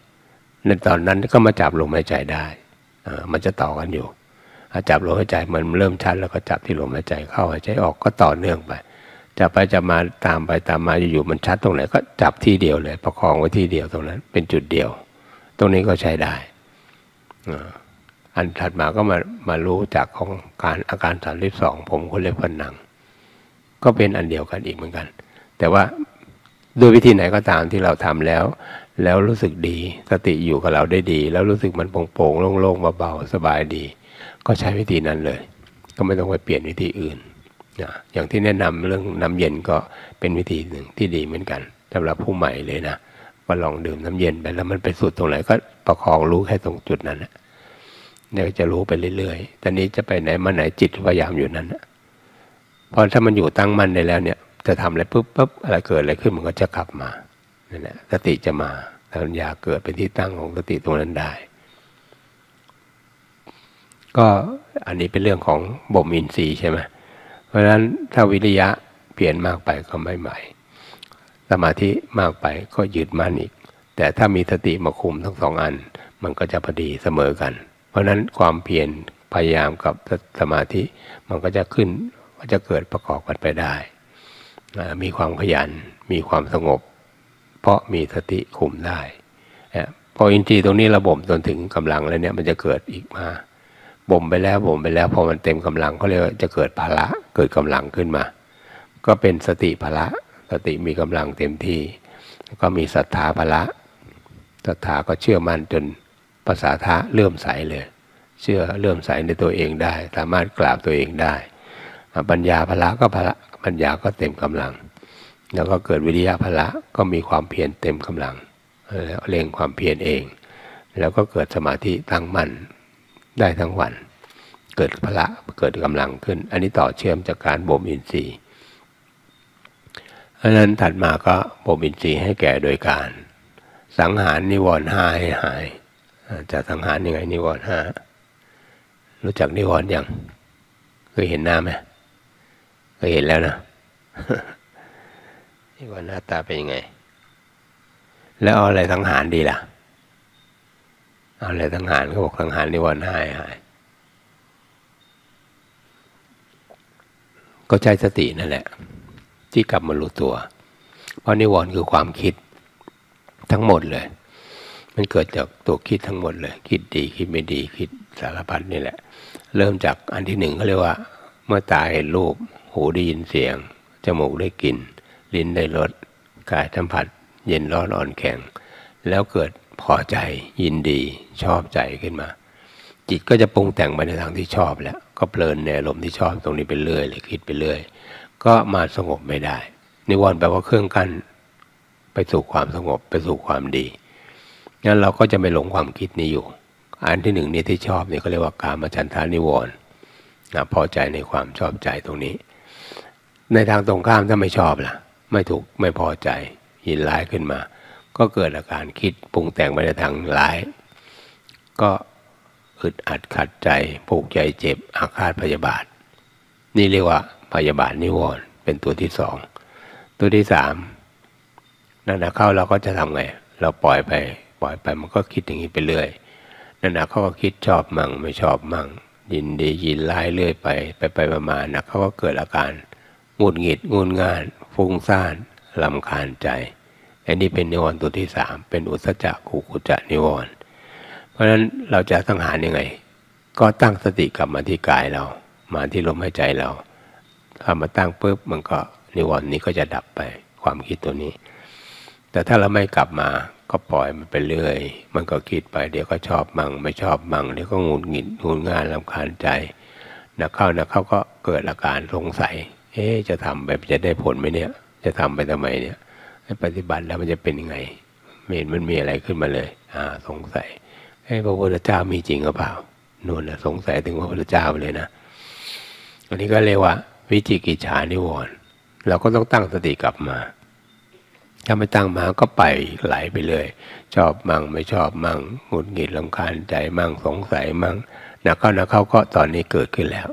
ในตอนนั้นก็มาจับลมหายใจได้อ่ามันจะต่อกันอยู่ จับลมหายใจมันเริ่มชัดแล้วก็จับที่ลมหายใจเข้าหายใจออกก็ต่อเนื่องไปจับไปจับมาตามไปตามมาอยู่ๆมันชัดตรงไหนก็จับที่เดียวเลยประคองไว้ที่เดียวตรงนั้นเป็นจุดเดียวตรงนี้ก็ใช้ได้อันถัดมาก็มามารู้จากของการอาการสามสิบสองผมคนเล็บคนหนังก็เป็นอันเดียวกันอีกเหมือนกันแต่ว่าด้วยวิธีไหนก็ตามที่เราทำแล้วแล้วรู้สึกดีสติอยู่กับเราได้ดีแล้วรู้สึกมันโปร่งๆโล่งๆเบาๆสบายดีก็ใช้วิธีนั้นเลยก็ไม่ต้องไปเปลี่ยนวิธีอื่นนะอย่างที่แนะนำเรื่องน้ำเย็นก็เป็นวิธีหนึ่งที่ดีเหมือนกันสำหรับผู้ใหม่เลยนะก็ลองดื่มน้ำเย็นไปแล้วมันไปสุดตรงไหนก็ประคองรู้แค่ตรงจุดนั้นนะเนี่ยจะรู้ไปเรื่อยๆตอนนี้จะไปไหนมาไหนจิตพยายามอยู่นั้นนะพอถ้ามันอยู่ตั้งมั่นได้แล้วเนี่ยจะทำอะไรปุ๊บปุ๊บอะไรเกิดอะไรขึ้นมันก็จะกลับมานั่นแหละสติจะมาปัญญาเกิดเป็นที่ตั้งของสติตรงนั้นได้ก็อันนี้เป็นเรื่องของบ่มอินทรีย์ใช่ไหมเพราะฉะนั้นถ้าวิริยะเปลี่ยนมากไปก็ไม่ไหวสมาธิมากไปก็ยืดมั่นอีกแต่ถ้ามีสติมาคุมทั้งสองอันมันก็จะพอดีเสมอกันเพราะฉะนั้นความเพียรพยายามกับสมาธิมันก็จะขึ้นก็จะเกิดประกอบกันไปได้มีความขยันมีความสงบเพราะมีสติคุมได้พออินทรีย์ตรงนี้ระบบจนถึงกำลังแล้วเนี่ยมันจะเกิดอีกมาบ่มไปแล้วบ่มไปแล้วพอมันเต็มกำลังก็เลยจะเกิดพละเกิดกำลังขึ้นมาก็เป็นสติพละสติมีกำลังเต็มที่ก็มีศรัทธาพละศรัทธาก็เชื่อมั่นจนภาษาทะเลื่อมใสเลยเชื่อเลื่อมใสในตัวเองได้สามารถกราบตัวเองได้ปัญญาพละก็พละปัญญาก็เต็มกำลังแล้วก็เกิดวิริยะพละก็มีความเพียรเต็มกำลังแล้วเร่งความเพียรเองแล้วก็เกิดสมาธิตั้งมั่นได้ทั้งวันเกิดพละเกิดกำลังขึ้นอันนี้ต่อเชื่อมจากการบ่มอินทรีย์อันนั้นถัดมาก็บ่มอินทรีย์ให้แก่โดยการสังหารนิวรณ์ห้าให้หายจะสังหารยังไงนิวรณ์ห้ารู้จักนิวรณ์ยังเคยเห็นหน้าไหมเคยเห็นแล้วนะนิวรณ์หน้าตาเป็นยังไงแล้วเอาอะไรสังหารดีล่ะเอาอะไรสังหารเขาบอกสังหารนิวรณ์ห้าหายก็ใช้สตินั่นแหละที่กลับมารู้ตัวเพราะนิวรณ์คือความคิดทั้งหมดเลยมันเกิดจากตัวคิดทั้งหมดเลยคิดดีคิดไม่ดีคิดสารพัดนี่แหละเริ่มจากอันที่หนึ่งเขาเรียกว่าเมื่อตาเห็นรูปหูได้ยินเสียงจมูกได้กลิ่นลิ้นได้รสกายสัมผัสเย็นร้อนอ่อนแข็งแล้วเกิดพอใจยินดีชอบใจขึ้นมาจิตก็จะปรุงแต่งไปในทางที่ชอบแล้วก็เพลินในอารมณ์ที่ชอบตรงนี้ไปเรื่อยเลยคิดไปเรื่อยก็มาสงบไม่ได้นิวรณ์แปลว่าเครื่องกั้นไปสู่ความสงบไปสู่ความดีงั้นเราก็จะไปหลงความคิดนี้อยู่อันที่หนึ่งนี่ที่ชอบนี่ก็เรียกว่ากามฉันทานิวรณ์นะพอใจในความชอบใจตรงนี้ในทางตรงข้ามถ้าไม่ชอบล่ะไม่ถูกไม่พอใจยินร้ายขึ้นมาก็เกิดอาการคิดปรุงแต่งไปในทางร้ายก็อึดอัดขัดใจผูกใจเจ็บอาฆาตพยาบาทนี่เรียกว่าพยาบาทนิวรณ์เป็นตัวที่สองตัวที่สามนั่นนะเข้าเราก็จะทำไงเราปล่อยไปปล่อยไปมันก็คิดอย่างนี้ไปเรื่อยนั่นนะเขาก็คิดชอบมั่งไม่ชอบมั่งยินดียินร้ายเรื่อยไปไปไปมาๆนะเขาก็เกิดอาการงุดหงิดงุนง่านฟุ้งซ่านรำคาญใจอันนี้เป็นนิวรณ์ตัวที่สามเป็นอุทธัจจะกุกุจจะนิวรณ์เพราะฉะนั้นเราจะสังหารยังไงก็ตั้งสติกลับมาที่กายเรามาที่ลมหายใจเราถ้ามาตั้งปุ๊บมันก็นิวรณ์นี้ก็จะดับไปความคิดตัวนี้แต่ถ้าเราไม่กลับมาก็ปล่อยมันไปเรื่อยมันก็คิดไปเดี๋ยวก็ชอบมั่งไม่ชอบมั่งเดี๋ยวก็หงุดหงิดหงุดง่านรำคาญใจนักเข้านักเข้าก็เกิดอาการสงสัยเอ๊ะจะทำไปจะได้ผลไหมเนี่ยจะทำไปทำไมเนี่ยปฏิบัติแล้วมันจะเป็นยังไงเมนมันมีอะไรขึ้นมาเลยอ่าสงสัยเอ๊ะพระพุทธเจ้ามีจริงหรือเปล่านู่นนะสงสัยถึงพระพุทธเจ้าไปเลยนะอันนี้ก็เรียกว่าวิจิกิจฉานิวรณ์เราก็ต้องตั้งสติกลับมาถ้าไม่ตั้งมาก็ไปไหลไปเลยชอบมั่งไม่ชอบมั่งหงุดหงิดรำคาญใจมั่งสงสัยมั่งนักเข้านักเข้าก็ตอนนี้เกิดขึ้นแล้ว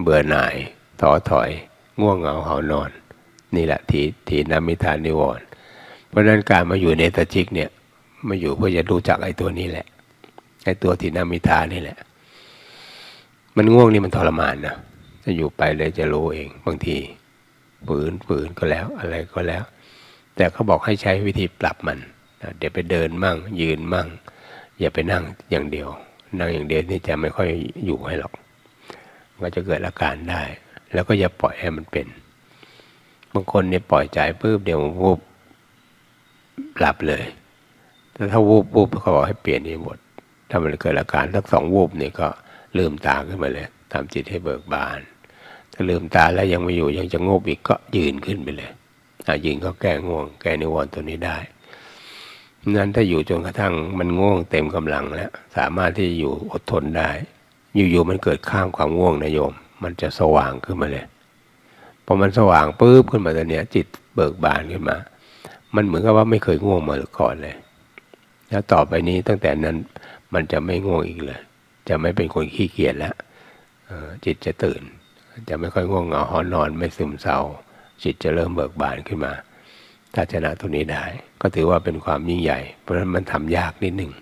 เบื่อหน่ายท้อถอยง่วงเหงาหานอนนี่แหละทีทีนามิทานิวรณ์เพราะฉะนั้นการมาอยู่เนตจิกเนี่ยมาอยู่เพื่อจะรู้จักไอ้ตัวนี้แหละไอ้ตัวทีนามิทานี่แหละ มันง่วงนี่มันทรมานนะจะอยู่ไปเลยจะรู้เองบางทีฝืนฝืนก็แล้วอะไรก็แล้วแต่เขาบอกให้ใช้วิธีปรับมันนะเดี๋ยวไปเดินมั่งยืนมั่งอย่าไปนั่งอย่างเดียวนั่งอย่างเดียวนี่จะไม่ค่อยอยู่ให้หรอกก็จะเกิดอาการได้แล้วก็อย่าปล่อยให้มันเป็นบางคนเนี่ยปล่อยใจปุ๊บเดี๋ยววูบหลับเลยแต่ถ้าวูบวูบเขาบอกให้เปลี่ยนอิริยาบถถ้ามันเกิดอาการสักสองวูบนี่ก็ลืมตาขึ้นมาเลยทำจิตให้เบิกบานถ้าลืมตาแล้วยังไม่อยู่ยังจะงบอีกก็ยืนขึ้นไปเลยยืนก็แก้ง่วงแก้นิวรณ์ตัวนี้ได้นั้นถ้าอยู่จนกระทั่งมันง่วงเต็มกำลังแล้วสามารถที่จะอยู่อดทนได้อยู่ๆมันเกิดข้ามความง่วงนะโยมมันจะสว่างขึ้นมาเลยพอมันสว่างปุ๊บขึ้นมาตอนเนี้ยจิตเบิกบานขึ้นมามันเหมือนกับว่าไม่เคยง่วงมาก่อนเลยแล้วต่อไปนี้ตั้งแต่นั้นมันจะไม่ง่วงอีกเลยจะไม่เป็นคนขี้เกียจแล้วจิตจะตื่นจะไม่ค่อยง่วงเหงาหอนนอนไม่ซึมเศร้าจิตจะเริ่มเบิกบานขึ้นมาถ้าชนะตัวนี้ได้ก็ถือว่าเป็นความยิ่งใหญ่เพราะฉะนั้นมันทำยากนิดหนึ่ง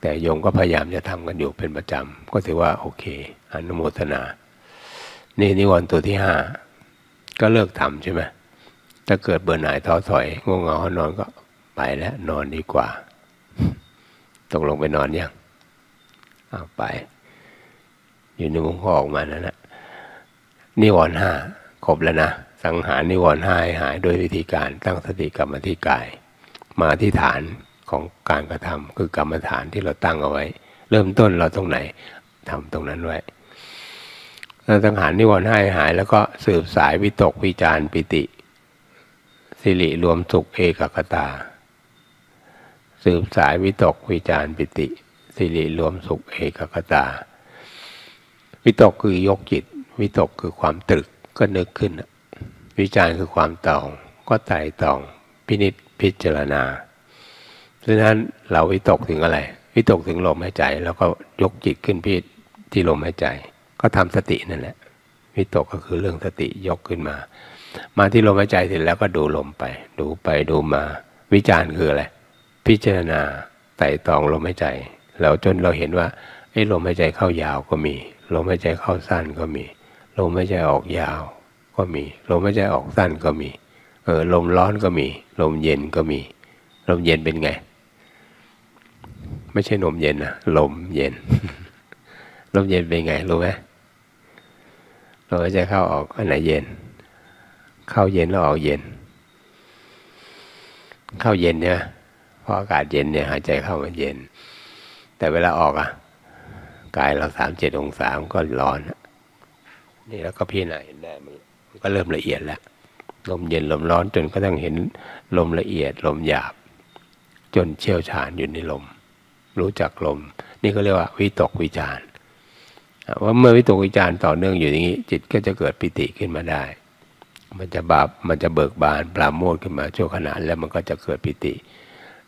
แต่โยมก็พยายามจะทำกันอยู่เป็นประจำก็ถือว่าโอเคอนุโมทนานี่นิวรณ์ตัวที่ห้าก็เลิกทำใช่ไหมถ้าเกิดเบื่อหน่ายท้อถอยง่วงเหงาหอนนอนก็ไปแล้วนอนดีกว่าตกลงไปนอนยังเอาไปอยู่ในวงข้อออกมานั่นแหละนิวรณ์ห้าครบแล้วนะสังหารนิวรณ์ห้าให้หายโดยวิธีการตั้งสติกรรมที่กายมาที่ฐานของการกระทำคือกรรมฐานที่เราตั้งเอาไว้เริ่มต้นเราตรงไหนทำตรงนั้นไว้สังหารนิวรณ์ห้าให้หายแล้วก็สืบสายวิตกวิจารปิติสิริรวมสุขเอกคตาสืบสายวิตกวิจารปิติสิริรวมสุขเอกคตาวิตกคือยกจิตวิตกคือความตรึกก็นึกขึ้นวิจารณ์คือความตองก็ไต่ตองพินิจพิจารณาเพราะฉะนั้นเราวิตกถึงอะไรวิตกถึงลมหายใจแล้วก็ยกจิตขึ้นพิจที่ลมหายใจก็ทำสตินั่นแหละวิตกก็คือเรื่องสติยกขึ้นมามาที่ลมหายใจเสร็จแล้วก็ดูลมไปดูไปดูมาวิจารณ์คืออะไรพิจารณาไต่ตองลมหายใจเราจนเราเห็นว่าไอ้ลมหายใจเข้ายาวก็มีลมหายใจเข้าสั้นก็มีลมหายใจออกยาวก็มีลมหายใจออกสั้นก็มีเออลมร้อนก็มีลมเย็นก็มีลมเย็นเป็นไงไม่ใช่นมเย็นนะลมเย็น ลมเย็นเป็นไงรู้ไหมลมหายใจเข้าออกอันไหนเย็นเข้าเย็นแล้วออกเย็นเข้าเย็นเนี่ยเพราะอากาศเย็นเนี่ยหายใจเข้ามันเย็นแต่เวลาออกอ่ะกายเราสามเจ็ดองศาก็ร้อนนี่แล้วก็พี่น่ะเห็นได้มันก็เริ่มละเอียดแล้วลมเย็นลมร้อนจนก็ต้องเห็นลมละเอียดลมหยาบจนเชี่ยวชาญอยู่ในลมรู้จักลมนี่ก็เรียกว่าวิตกวิจารว่าเมื่อวิตกวิจารต่อเนื่องอยู่อย่างนี้จิตก็จะเกิดปิติขึ้นมาได้มันจะบาบมันจะเบิกบานปราโมทย์ขึ้นมาชั่วขณะแล้วมันก็จะเกิดปิติ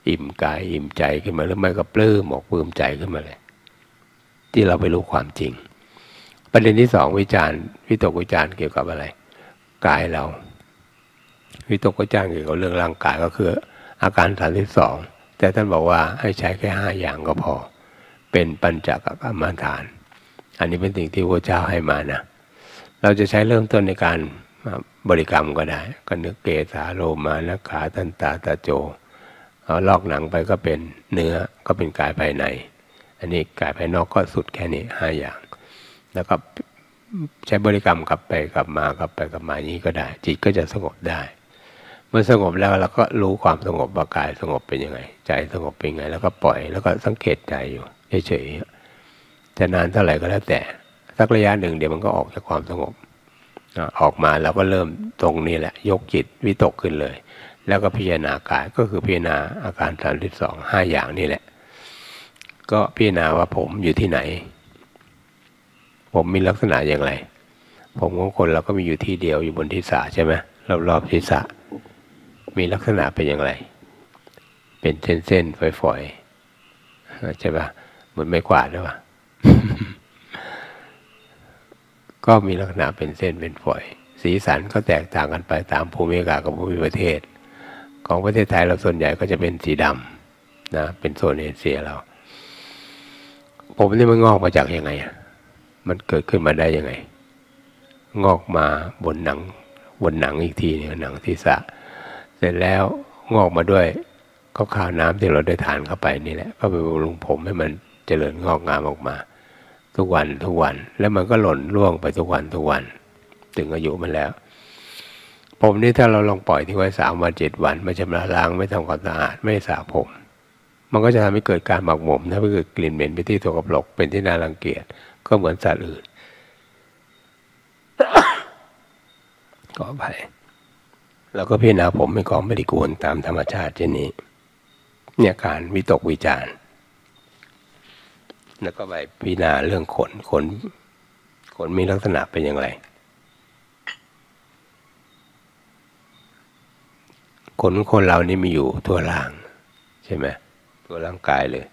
อิ่มกายอิ่มใจขึ้นมาหรือไม่ก็ปลื้มออกปลื้มใจขึ้นมาเลยที่เราไปรู้ความจริงประเด็นที่สองวิจารณ์วิตกวิจารณ์เกี่ยวกับอะไรกายเราวิตกวิจารณ์เกี่ยวกับเรื่องร่างกายก็คืออาการฐานที่สองแต่ท่านบอกว่าให้ใช้แค่ห้าอย่างก็พอเป็นปัญจกกรรมฐานอันนี้เป็นสิ่งที่พระเจ้าให้มานะเราจะใช้เริ่มต้นในการบริกรรมก็ได้ก็นึกเกสาโลมานะขาทันตาตาโจเอาลอกหนังไปก็เป็นเนื้อก็เป็นกายภายในอันนี้กายภายนอกก็สุดแค่นี้ห้าอย่างแล้วก็ใช้บริกรรมกลับไปกลับมากลับไปกลับมาอย่างนี้ก็ได้จิตก็จะสงบได้เมื่อสงบแล้วเราก็รู้ความสงบว่ากายสงบเป็นยังไงใจสงบเป็นยังไงแล้วก็ปล่อยแล้วก็สังเกตใจอยู่เฉยๆจะนานเท่าไหร่ก็แล้วแต่สักระยะหนึ่งเดี๋ยวมันก็ออกจากความสงบออกมาเราก็เริ่มตรงนี้แหละยกจิตวิตกขึ้นเลยแล้วก็พิจารณากายก็คือพิจารณาอาการฐานที่สองห้าอย่างนี่แหละก็พิจารณาว่าผมอยู่ที่ไหนผมมีลักษณะอย่างไรผมของคนเราก็มีอยู่ที่เดียวอยู่บนทิศะใช่ไหมรอบๆทิศะมีลักษณะเป็นอย่างไรเป็นเส้นๆฝอยๆใช่ปะเหมือนไม้กวาดหรือเปล่า ก็มีลักษณะเป็นเส้นเป็นฝอยสีสันก็แตกต่างกันไปตามภูมิอากาศกับภูมิประเทศของประเทศไทยเราส่วนใหญ่ก็จะเป็นสีดำนะเป็นโซนเอเชียเราผมนี่มันงอกมาจากยังไง มันเกิดขึ้นมาได้ยังไงงอกมาบนหนังบนหนังอีกทีหนังศีรษะเสร็จแล้วงอกมาด้วยก็ข้าวน้ำที่เราได้ทานเข้าไปนี่แหละก็ไปบำรุงผมให้มันเจริญงอกงามออกมาทุกวันทุกวันแล้วมันก็หล่นร่วงไปทุกวันทุกวันถึงอายุมันแล้วผมนี่ถ้าเราลองปล่อยทิ้งไว้สามวันเจ็ดวันไม่ชำระล้างไม่ทำความสะอาดไม่สระผมมันก็จะทำให้เกิดการหมักหมมถ้าเกิดกลิ่นเหม็นไปที่ตัวกระปลกเป็นที่น่ารังเกียจก็เหมือนสัตว์อื่นก็ไปเราก็พิจารณาผมเป็นของไม่ดีควรตามธรรมชาติเช่นนี้เนี่ยการวิตกวิจารณ์แล้วก็ไปพิจารณาเรื่องขนขนขนมีลักษณะเป็นอย่างไรขนคนเรานี่มีอยู่ทั่วร่างใช่ไหมทั่วร่างกายเลย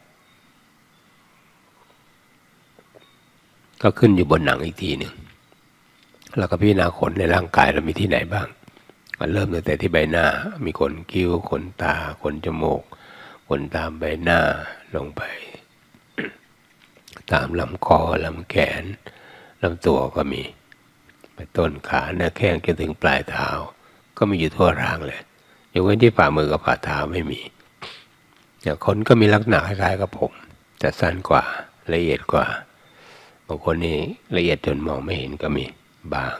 ก็ขึ้นอยู่บนหนังอีกทีหนึ่งแล้วก็พิจารณาขนในร่างกายเรามีที่ไหนบ้างมันเริ่มตั้งแต่ที่ใบหน้ามีขนคิ้วขนตาขนจมูกขนตามใบหน้าลงไป ตามลำคอลำแขนลำตัวก็มีไปต้นขาหน้าแข้งจนถึงปลายเท้าก็มีอยู่ทั่วร่างเลยยกเว้นที่ฝ่ามือกับฝ่าเท้าไม่มีอย่างขนก็มีลักษณะคล้ายๆกับผมแต่สั้นกว่าละเอียดกว่าบางคนนี่ละเอียดจนมองไม่เห็นก็มีบาง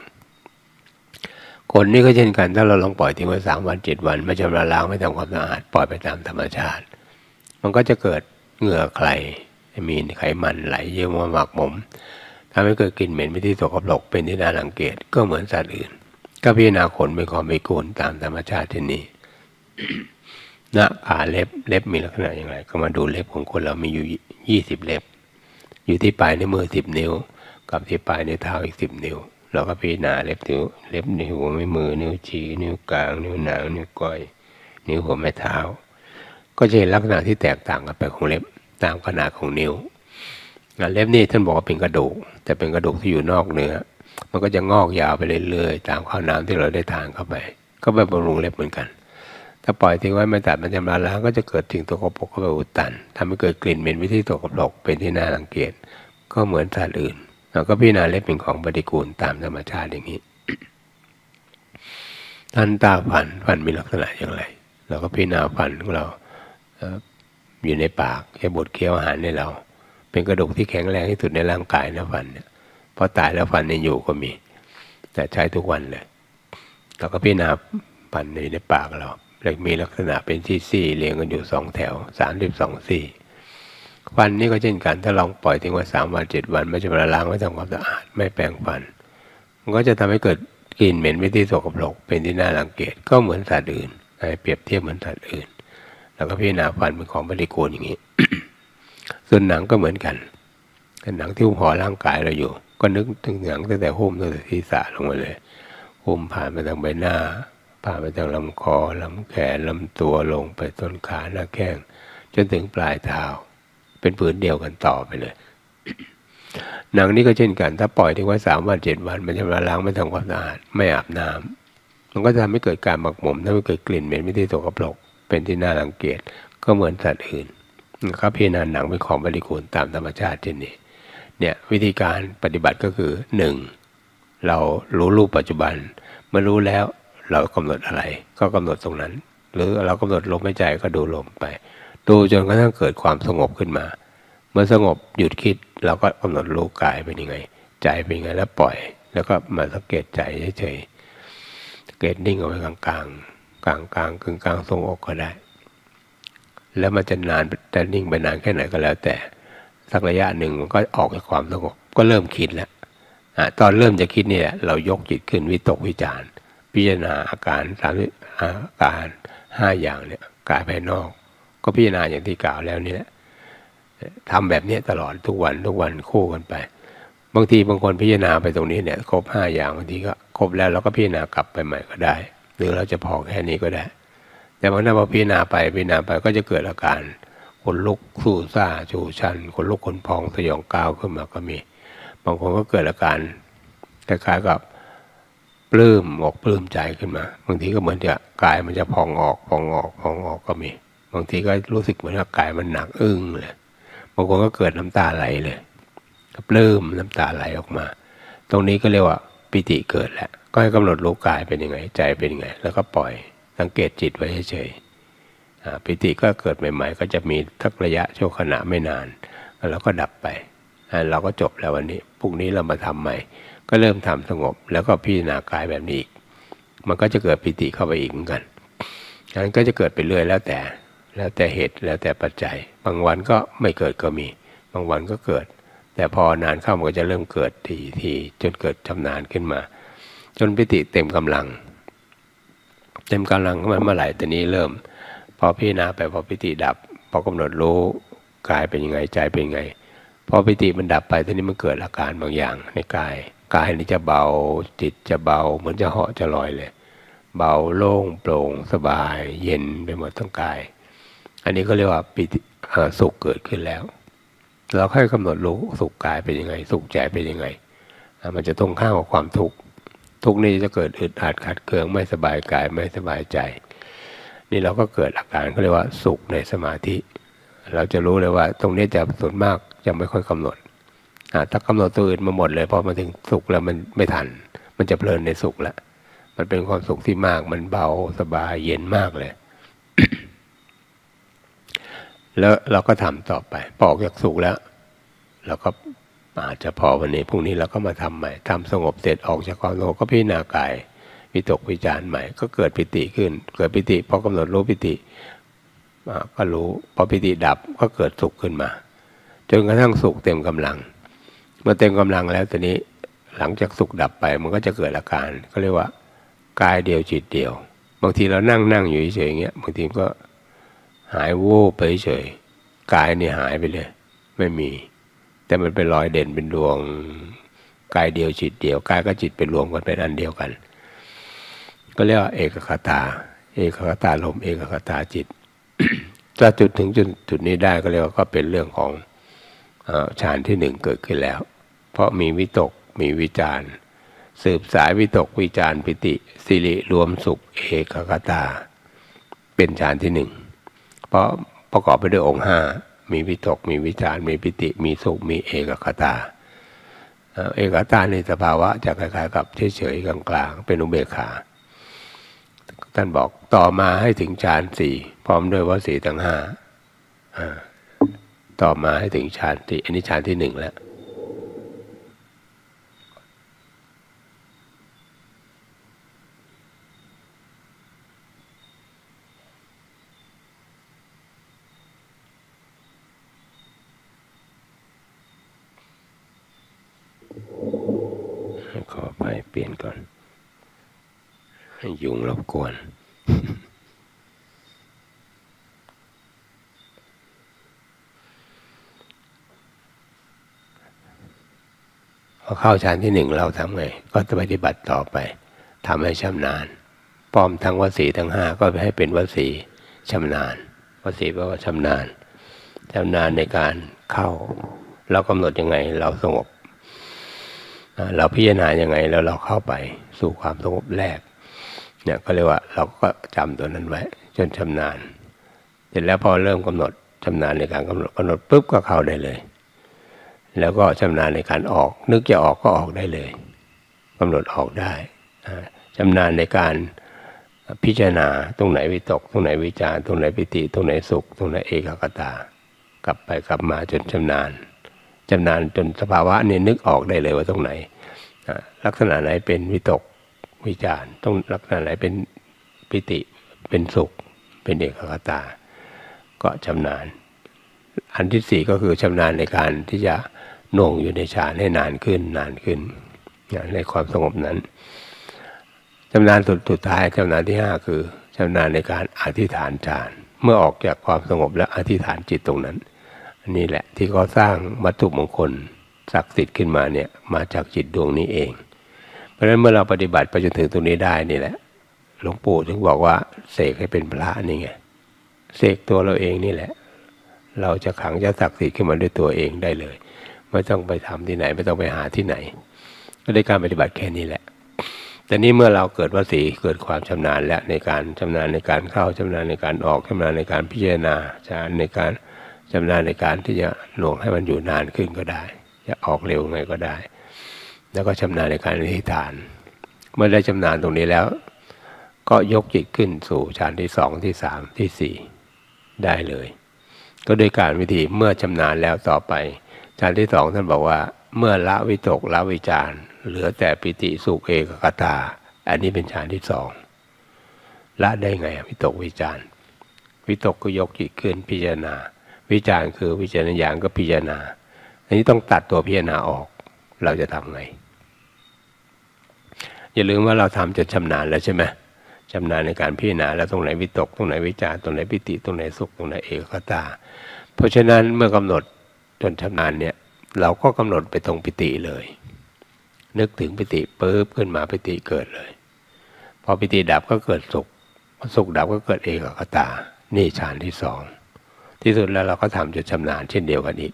คนนี่ก็เช่นกันถ้าเราลองปล่อยทิ้งไว้สามวันเจ็ดวันไม่ชำระล้างไม่ทำความสะอาดปล่อยไปตามธรรมชาติมันก็จะเกิดเหงื่อใครมีไขมันไหลเยอะมาหมักหมมทำให้เกิดกลิ่นเหม็นไม่ที่สกปรกเป็นที่น่ารังเกียจก็เหมือนสัตว์อื่นก็พิจารณาขนเป็นของไม่ควรตามธรรมชาติเช่นนี้ หน้าขาเล็บเล็บมีลักษณะอย่างไรก็มาดูเล็บของคนเรามีอยู่ยี่สิบเล็บอยู่ที่ปลายในมือสิบนิ้วกับที่ปลายในเท้าอีกสิบนิ้วเราก็พิจารณาเล็บนิ้วเล็บนิ้วหัวแม่มือนิ้วชี้นิ้วกลางนิ้วนางนิ้วก้อยนิ้วหัวแม่เท้าก็จะเห็นลักษณะที่แตกต่างกันไปของเล็บตามขนาดของนิ้วเล็บนี่ท่านบอกว่าเป็นกระดูกแต่เป็นกระดูกที่อยู่นอกเนื้อมันก็จะงอกยาวไปเรื่อยๆตามข้าวน้ำที่เราได้ทานเข้าไปก็ไปบำรุงเล็บเหมือนกันถ้าปล่อยทิ้งไว้ไม่ตัดมันจะมาล้างก็จะเกิดสิ่งสกปรกเข้าไปอุดตันทำให้เกิดกลิ่นเหม็นวิธีสกปรกเป็นที่น่ารังเกียจก็เหมือนสัตว์อื่นเราก็พิจารณาเล็บเป็นของปฏิกูลตามธรรมชาติอย่างนี้ ทันตาฟันฟันมีลักษณะอย่างไรเราก็พิจารณาฟันของเราอยู่ในปากแค่บดเคี้ยวอาหารในเราเป็นกระดูกที่แข็งแรงที่สุดในร่างกายนะฟันเนี่ยพอตายแล้วฟันยังอยู่ก็มีแต่ใช้ทุกวันเลยเราก็พิจารณาฟันอยู่ในปากเราเลยมีลักษณะเป็นซี่ๆเรียงกันอยู่สองแถวสามสิบสองซี่ฟันนี่ก็เช่นกันถ้าลองปล่อยทิ้งไว้สามวันเจ็ดวันไม่ชำระล้างไม่ทำความสะอาดไม่แปรงฟันมันก็จะทำให้เกิดกลิ่นเหม็นไม่ที่สกปรกเป็นที่น่ารังเกียจก็เหมือนสัตว์อื่นเปรียบเทียบเหมือนสัตว์อื่นแล้วก็พิจารณาฟันเป็นของปฏิกูลอย่างนี้ ส่วนหนังก็เหมือนกันหนังที่หุ้มห่อร่างกายเราอยู่ก็นึกถึงหนังตั้งแต่หุ้มตั้งแต่ศีรษะลงมาเลยหุ้มผ่านไปทางใบหน้าผ่านไปทางลำคอลำแขนลำตัวลงไปต้นขาหน้าแข้งจนถึงปลายเท้าเป็นผืนเดียวกันต่อไปเลย หนังนี้ก็เช่นกันถ้าปล่อยทิ้งไว้สามวันเจ็ดวันมันจะมาล้างไม่ทำความสะอาดไม่อาบน้ำมันก็จะทำให้เกิดการหมักหมมถ้ามันเกิดกลิ่นเหม็นไม่ที่สกปรกเป็นที่น่ารังเกียจก็เหมือนสัตว์อื่นนะครับพิจารณาหนังเป็นของปฏิกูลตามธรรมชาติเช่นนี้เนี่ยวิธีการปฏิบัติก็คือหนึ่งเรารู้รูปปัจจุบันเมื่อรู้แล้วเรากำหนดอะไรก็กำหนดตรงนั้นหรือเรากำหนดลมหายใจก็ดูลมไปดูจนกระทั่งเกิดความสงบขึ้นมาเมื่อสงบหยุดคิดเราก็กำหนดรู้กายเป็นยังไงใจเป็นยังไงแล้วปล่อยแล้วก็มาสังเกตใจเฉยๆสังเกตนิ่งเอาไว้กลางๆกลางๆกลางกึ่งกลางทรงอกก็ได้แล้วมันจะนานแต่นิ่งไปนานแค่ไหนก็แล้วแต่สักระยะหนึ่งมันก็ออกจากความสงบก็เริ่มคิดแล้วตอนเริ่มจะคิดนี่แหละเรายกจิตขึ้นวิตกวิจารณ์พิจารณาอาการสามอาการห้าอย่างเนี่ยกายภายนอกก็พิจารณาอย่างที่กล่าวแล้วนี่แหละทำแบบนี้ตลอดทุกวันทุกวันคู่กันไปบางทีบางคนพิจารณาไปตรงนี้เนี่ยครบห้าอย่างบางทีก็ครบแล้วเราก็พิจารณากลับไปใหม่ก็ได้หรือเราจะพอแค่นี้ก็ได้แต่บางท่านพอพิจารณาไปพิจารณาไปก็จะเกิดอาการขนลุกสู้ซ่าชูชันขนลุกขนพองสยองก้าวขึ้นมาก็มีบางคนก็เกิดอาการคล้ายๆกับปลื้มออกปลื้มใจขึ้นมาบางทีก็เหมือนจะกายมันจะพองออกพองออกพองออกก็มีบางทีก็รู้สึกเหมือนว่ากายมันหนักอึ้งเลยบางคนก็เกิดน้ำตาไหลเลย ก็ปลื้มน้ำตาไหลออกมาตรงนี้ก็เรียกว่าปิติเกิดแล้วก็ให้กำหนดรู้กายเป็นยังไงใจเป็นยังไงแล้วก็ปล่อยสังเกตจิตไว้เฉยๆปิติก็เกิดใหม่ๆก็จะมีทักระยะชั่วขณะไม่นานแล้วก็ดับไปเราก็จบแล้ววันนี้พรุ่งนี้เรามาทำใหม่ก็เริ่มทำสงบแล้วก็พิจารณากายแบบนี้อีกมันก็จะเกิดปิติเข้าไปอีกเหมือนกันนั้นก็จะเกิดไปเรื่อยแล้วแต่แล้วแต่เหตุแล้วแต่ปัจจัยบางวันก็ไม่เกิดก็มีบางวันก็เกิดแต่พอนานเข้ามันก็จะเริ่มเกิดทีทีจนเกิดชำนาญขึ้นมาจนปิติเต็มกำลังเต็มกำลังเมื่อไหร่ตอนนี้เริ่มพอพิจารณาไปพอปิติดับพอกำหนดรู้กายเป็นยังไงใจเป็นยังไงพอปิติมันดับไปตอนนี้มันเกิดอาการบางอย่างในกายกายนี่จะเบาจิตจะเบาเหมือนจะเหาะจะลอยเลยเบาโล่งโปร่งสบายเย็นไปหมดทั้งกายอันนี้ก็เรียกว่าปิติสุขเกิดขึ้นแล้วเราค่อยกำหนดรู้สุขกายเป็นยังไงสุขใจเป็นยังไงมันจะตรงข้ามกับความทุกข์ทุกข์นี่จะเกิดอึดอัดขัดเคืองไม่สบายกายไม่สบายใจนี่เราก็เกิดอาการเขาเรียกว่าสุขในสมาธิเราจะรู้เลยว่าตรงนี้จะส่วนมากจะไม่ค่อยกำหนดถ้ากำหนดตัวอื่นมาหมดเลยพอมาถึงสุขแล้วมันไม่ทันมันจะเพลินในสุขละมันเป็นความสุขที่มากมันเบาสบายเย็นมากเลย แล้วเราก็ทำต่อไปปอกจากสุขแล้วเราก็อาจจะพอวันนี้พรุ่งนี้เราก็มาทำใหม่ทำสงบเสร็จออกจากความสงบก็พิจารณากายวิตกวิจารณ์ใหม่ก็เกิดปิติขึ้นเกิดปิติพอกำหนดรู้ปิติก็รู้พอปิติดับก็เกิดสุขขึ้นมาจนกระทั่งสุขเต็มกำลังเมื่อเต็มกำลังแล้วตอนนี้หลังจากสุขดับไปมันก็จะเกิดอาการเขาเรียกว่ากายเดียวจิตเดียวบางทีเรานั่งนั่งอยู่เฉยๆอย่างเงี้ยบางทีก็หายวูบไปเฉยกายนี่หายไปเลยไม่มีแต่มันเป็นรอยเด่นเป็นดวงกายเดียวจิตเดียวกายก็จิตเป็นรวมกันเป็นอันเดียวกันก็เรียกว่าเอกคตาเอกคตาลมเอกคตาจิต ถ้าจุดถึงจุดจุดนี้ได้ก็เรียกว่าก็เป็นเรื่องของฌานที่หนึ่งเกิดขึ้นแล้วเพราะมีวิตกมีวิจารสืบสายวิตกวิจารปิติสิริรวมสุขเอกคตาเป็นฌานที่หนึ่งเพราะประกอบไปด้วยองค์ห้ามีวิตกมีวิจารมีปิติมีสุขมีเอกคตาเอกคตาในสภาวะจะคล้ายๆกับเฉยๆกลางๆเป็นอุเบกขาท่านบอกต่อมาให้ถึงฌานสี่พร้อมด้วยวสีทั้งห้าต่อมาให้ถึงฌานที่อันนี้ฌานที่หนึ่งแล้วขอไปเปลี่ยนก่อนให้ยุงรบกวนพอเข้าฌานที่หนึ่งเราทำไงก็จะปฏิบัติต่อไปทำให้ชำนาญพร้อมทั้งวสีทั้งห้าก็ให้เป็นวสีชำนาญวสีแปลว่าชำนาญชำนาญในการเข้าเรากำหนดยังไงเราสงบเราพิจารณายังไงแล้วเราเข้าไปสู่ความสงบแรกเนี่ยก็เรียกว่าเราก็จำตัวนั้นไว้จนชำนาญเสร็จแล้วพอเริ่มกำหนดชำนาญในการกำหนดกำหนดปุ๊บก็เข้าได้เลยแล้วก็ชำนาญในการออกนึกจะออกก็ออกได้เลยกำหนดออกได้ชำนาญในการพิจารณาตรงไหนวิตกตรงไหนวิจารตรงไหนปิติตรงไหนสุขตรงไหนเอกคตากลับไปกลับมาจนชำนาญชำนาญจนสภาวะเนี่ยนึกออกได้เลยว่าตรงไหนลักษณะไหนเป็นวิตกวิจารตรงลักษณะไหนเป็นปิติเป็นสุขเป็นเอกคตาก็ชำนาญอันที่สี่ก็คือชำนาญในการที่จะหน่วงอยู่ในฌานให้นานขึ้นนานขึ้นในความสงบนั้นชำนาญสุดท้ายชำนาญที่ห้าคือชำนาญในการอธิษฐานฌานเมื่อออกจากความสงบแล้วอธิษฐานจิตตรงนั้นอันนี้แหละที่เขาสร้างวัตถุมงคลศักดิ์สิทธิ์ขึ้นมาเนี่ยมาจากจิตดวงนี้เองเพราะฉะนั้นเมื่อเราปฏิบัติไปจนถึงตรงนี้ได้นี่แหละหลวงปู่ถึงบอกว่าเสกให้เป็นพระนี่ไงเสกตัวเราเองนี่แหละเราจะขังจะศักดิ์สิทธิ์ขึ้นมาด้วยตัวเองได้เลยไม่ต้องไปทำที่ไหนไม่ต้องไปหาที่ไหนก็ได้การปฏิบัติแค่นี้แหละแต่นี้เมื่อเราเกิดวสีเกิดความชำนาญและในการชำนาญในการเข้าชำนาญในการออกชำนาญในการพิจารณาชาในการชำนาญในการที่จะหลวงให้มันอยู่นานขึ้นก็ได้ จะออกเร็วไงก็ได้แล้วก็ชำนาญในการอธิษฐานเมื่อได้ชำนาญตรงนี้แล้วก็ยกจิตขึ้นสู่ฌานที่สองที่สามที่สี่ได้เลยก็ด้วยการวิธีเมื่อชำนาญแล้วต่อไปฌานที่สองท่านบอกว่าเมื่อละวิตกละวิจารเหลือแต่ปิติสุขเอกคตาอันนี้เป็นฌานที่สองละได้ไงวิตกวิจารวิตกก็ยกจิตขึ้นพิจารณาวิจารคือวิจารณญาณก็พิจารณาอันนี้ต้องตัดตัวพิจารณาออกเราจะทำไงอย่าลืมว่าเราทำจนชำนาญแล้วใช่ไหมชำนาญในการพิจารณาแล้วตรงไหนวิตกตรงไหนวิจารตรงไหนปิติตรงไหนสุขตรงไหนเอกคตาเพราะฉะนั้นเมื่อกำหนดจนชำนาญเนี่ยเราก็กำหนดไปตรงปิติเลยนึกถึงปิติปุ๊บขึ้นมาปิติเกิดเลยพอปิติดับก็เกิดสุขสุขดับก็เกิดเอกคตานี่ฌานที่สองที่สุดแล้วเราก็ทำจนชำนาญเช่นเดียวกันอีก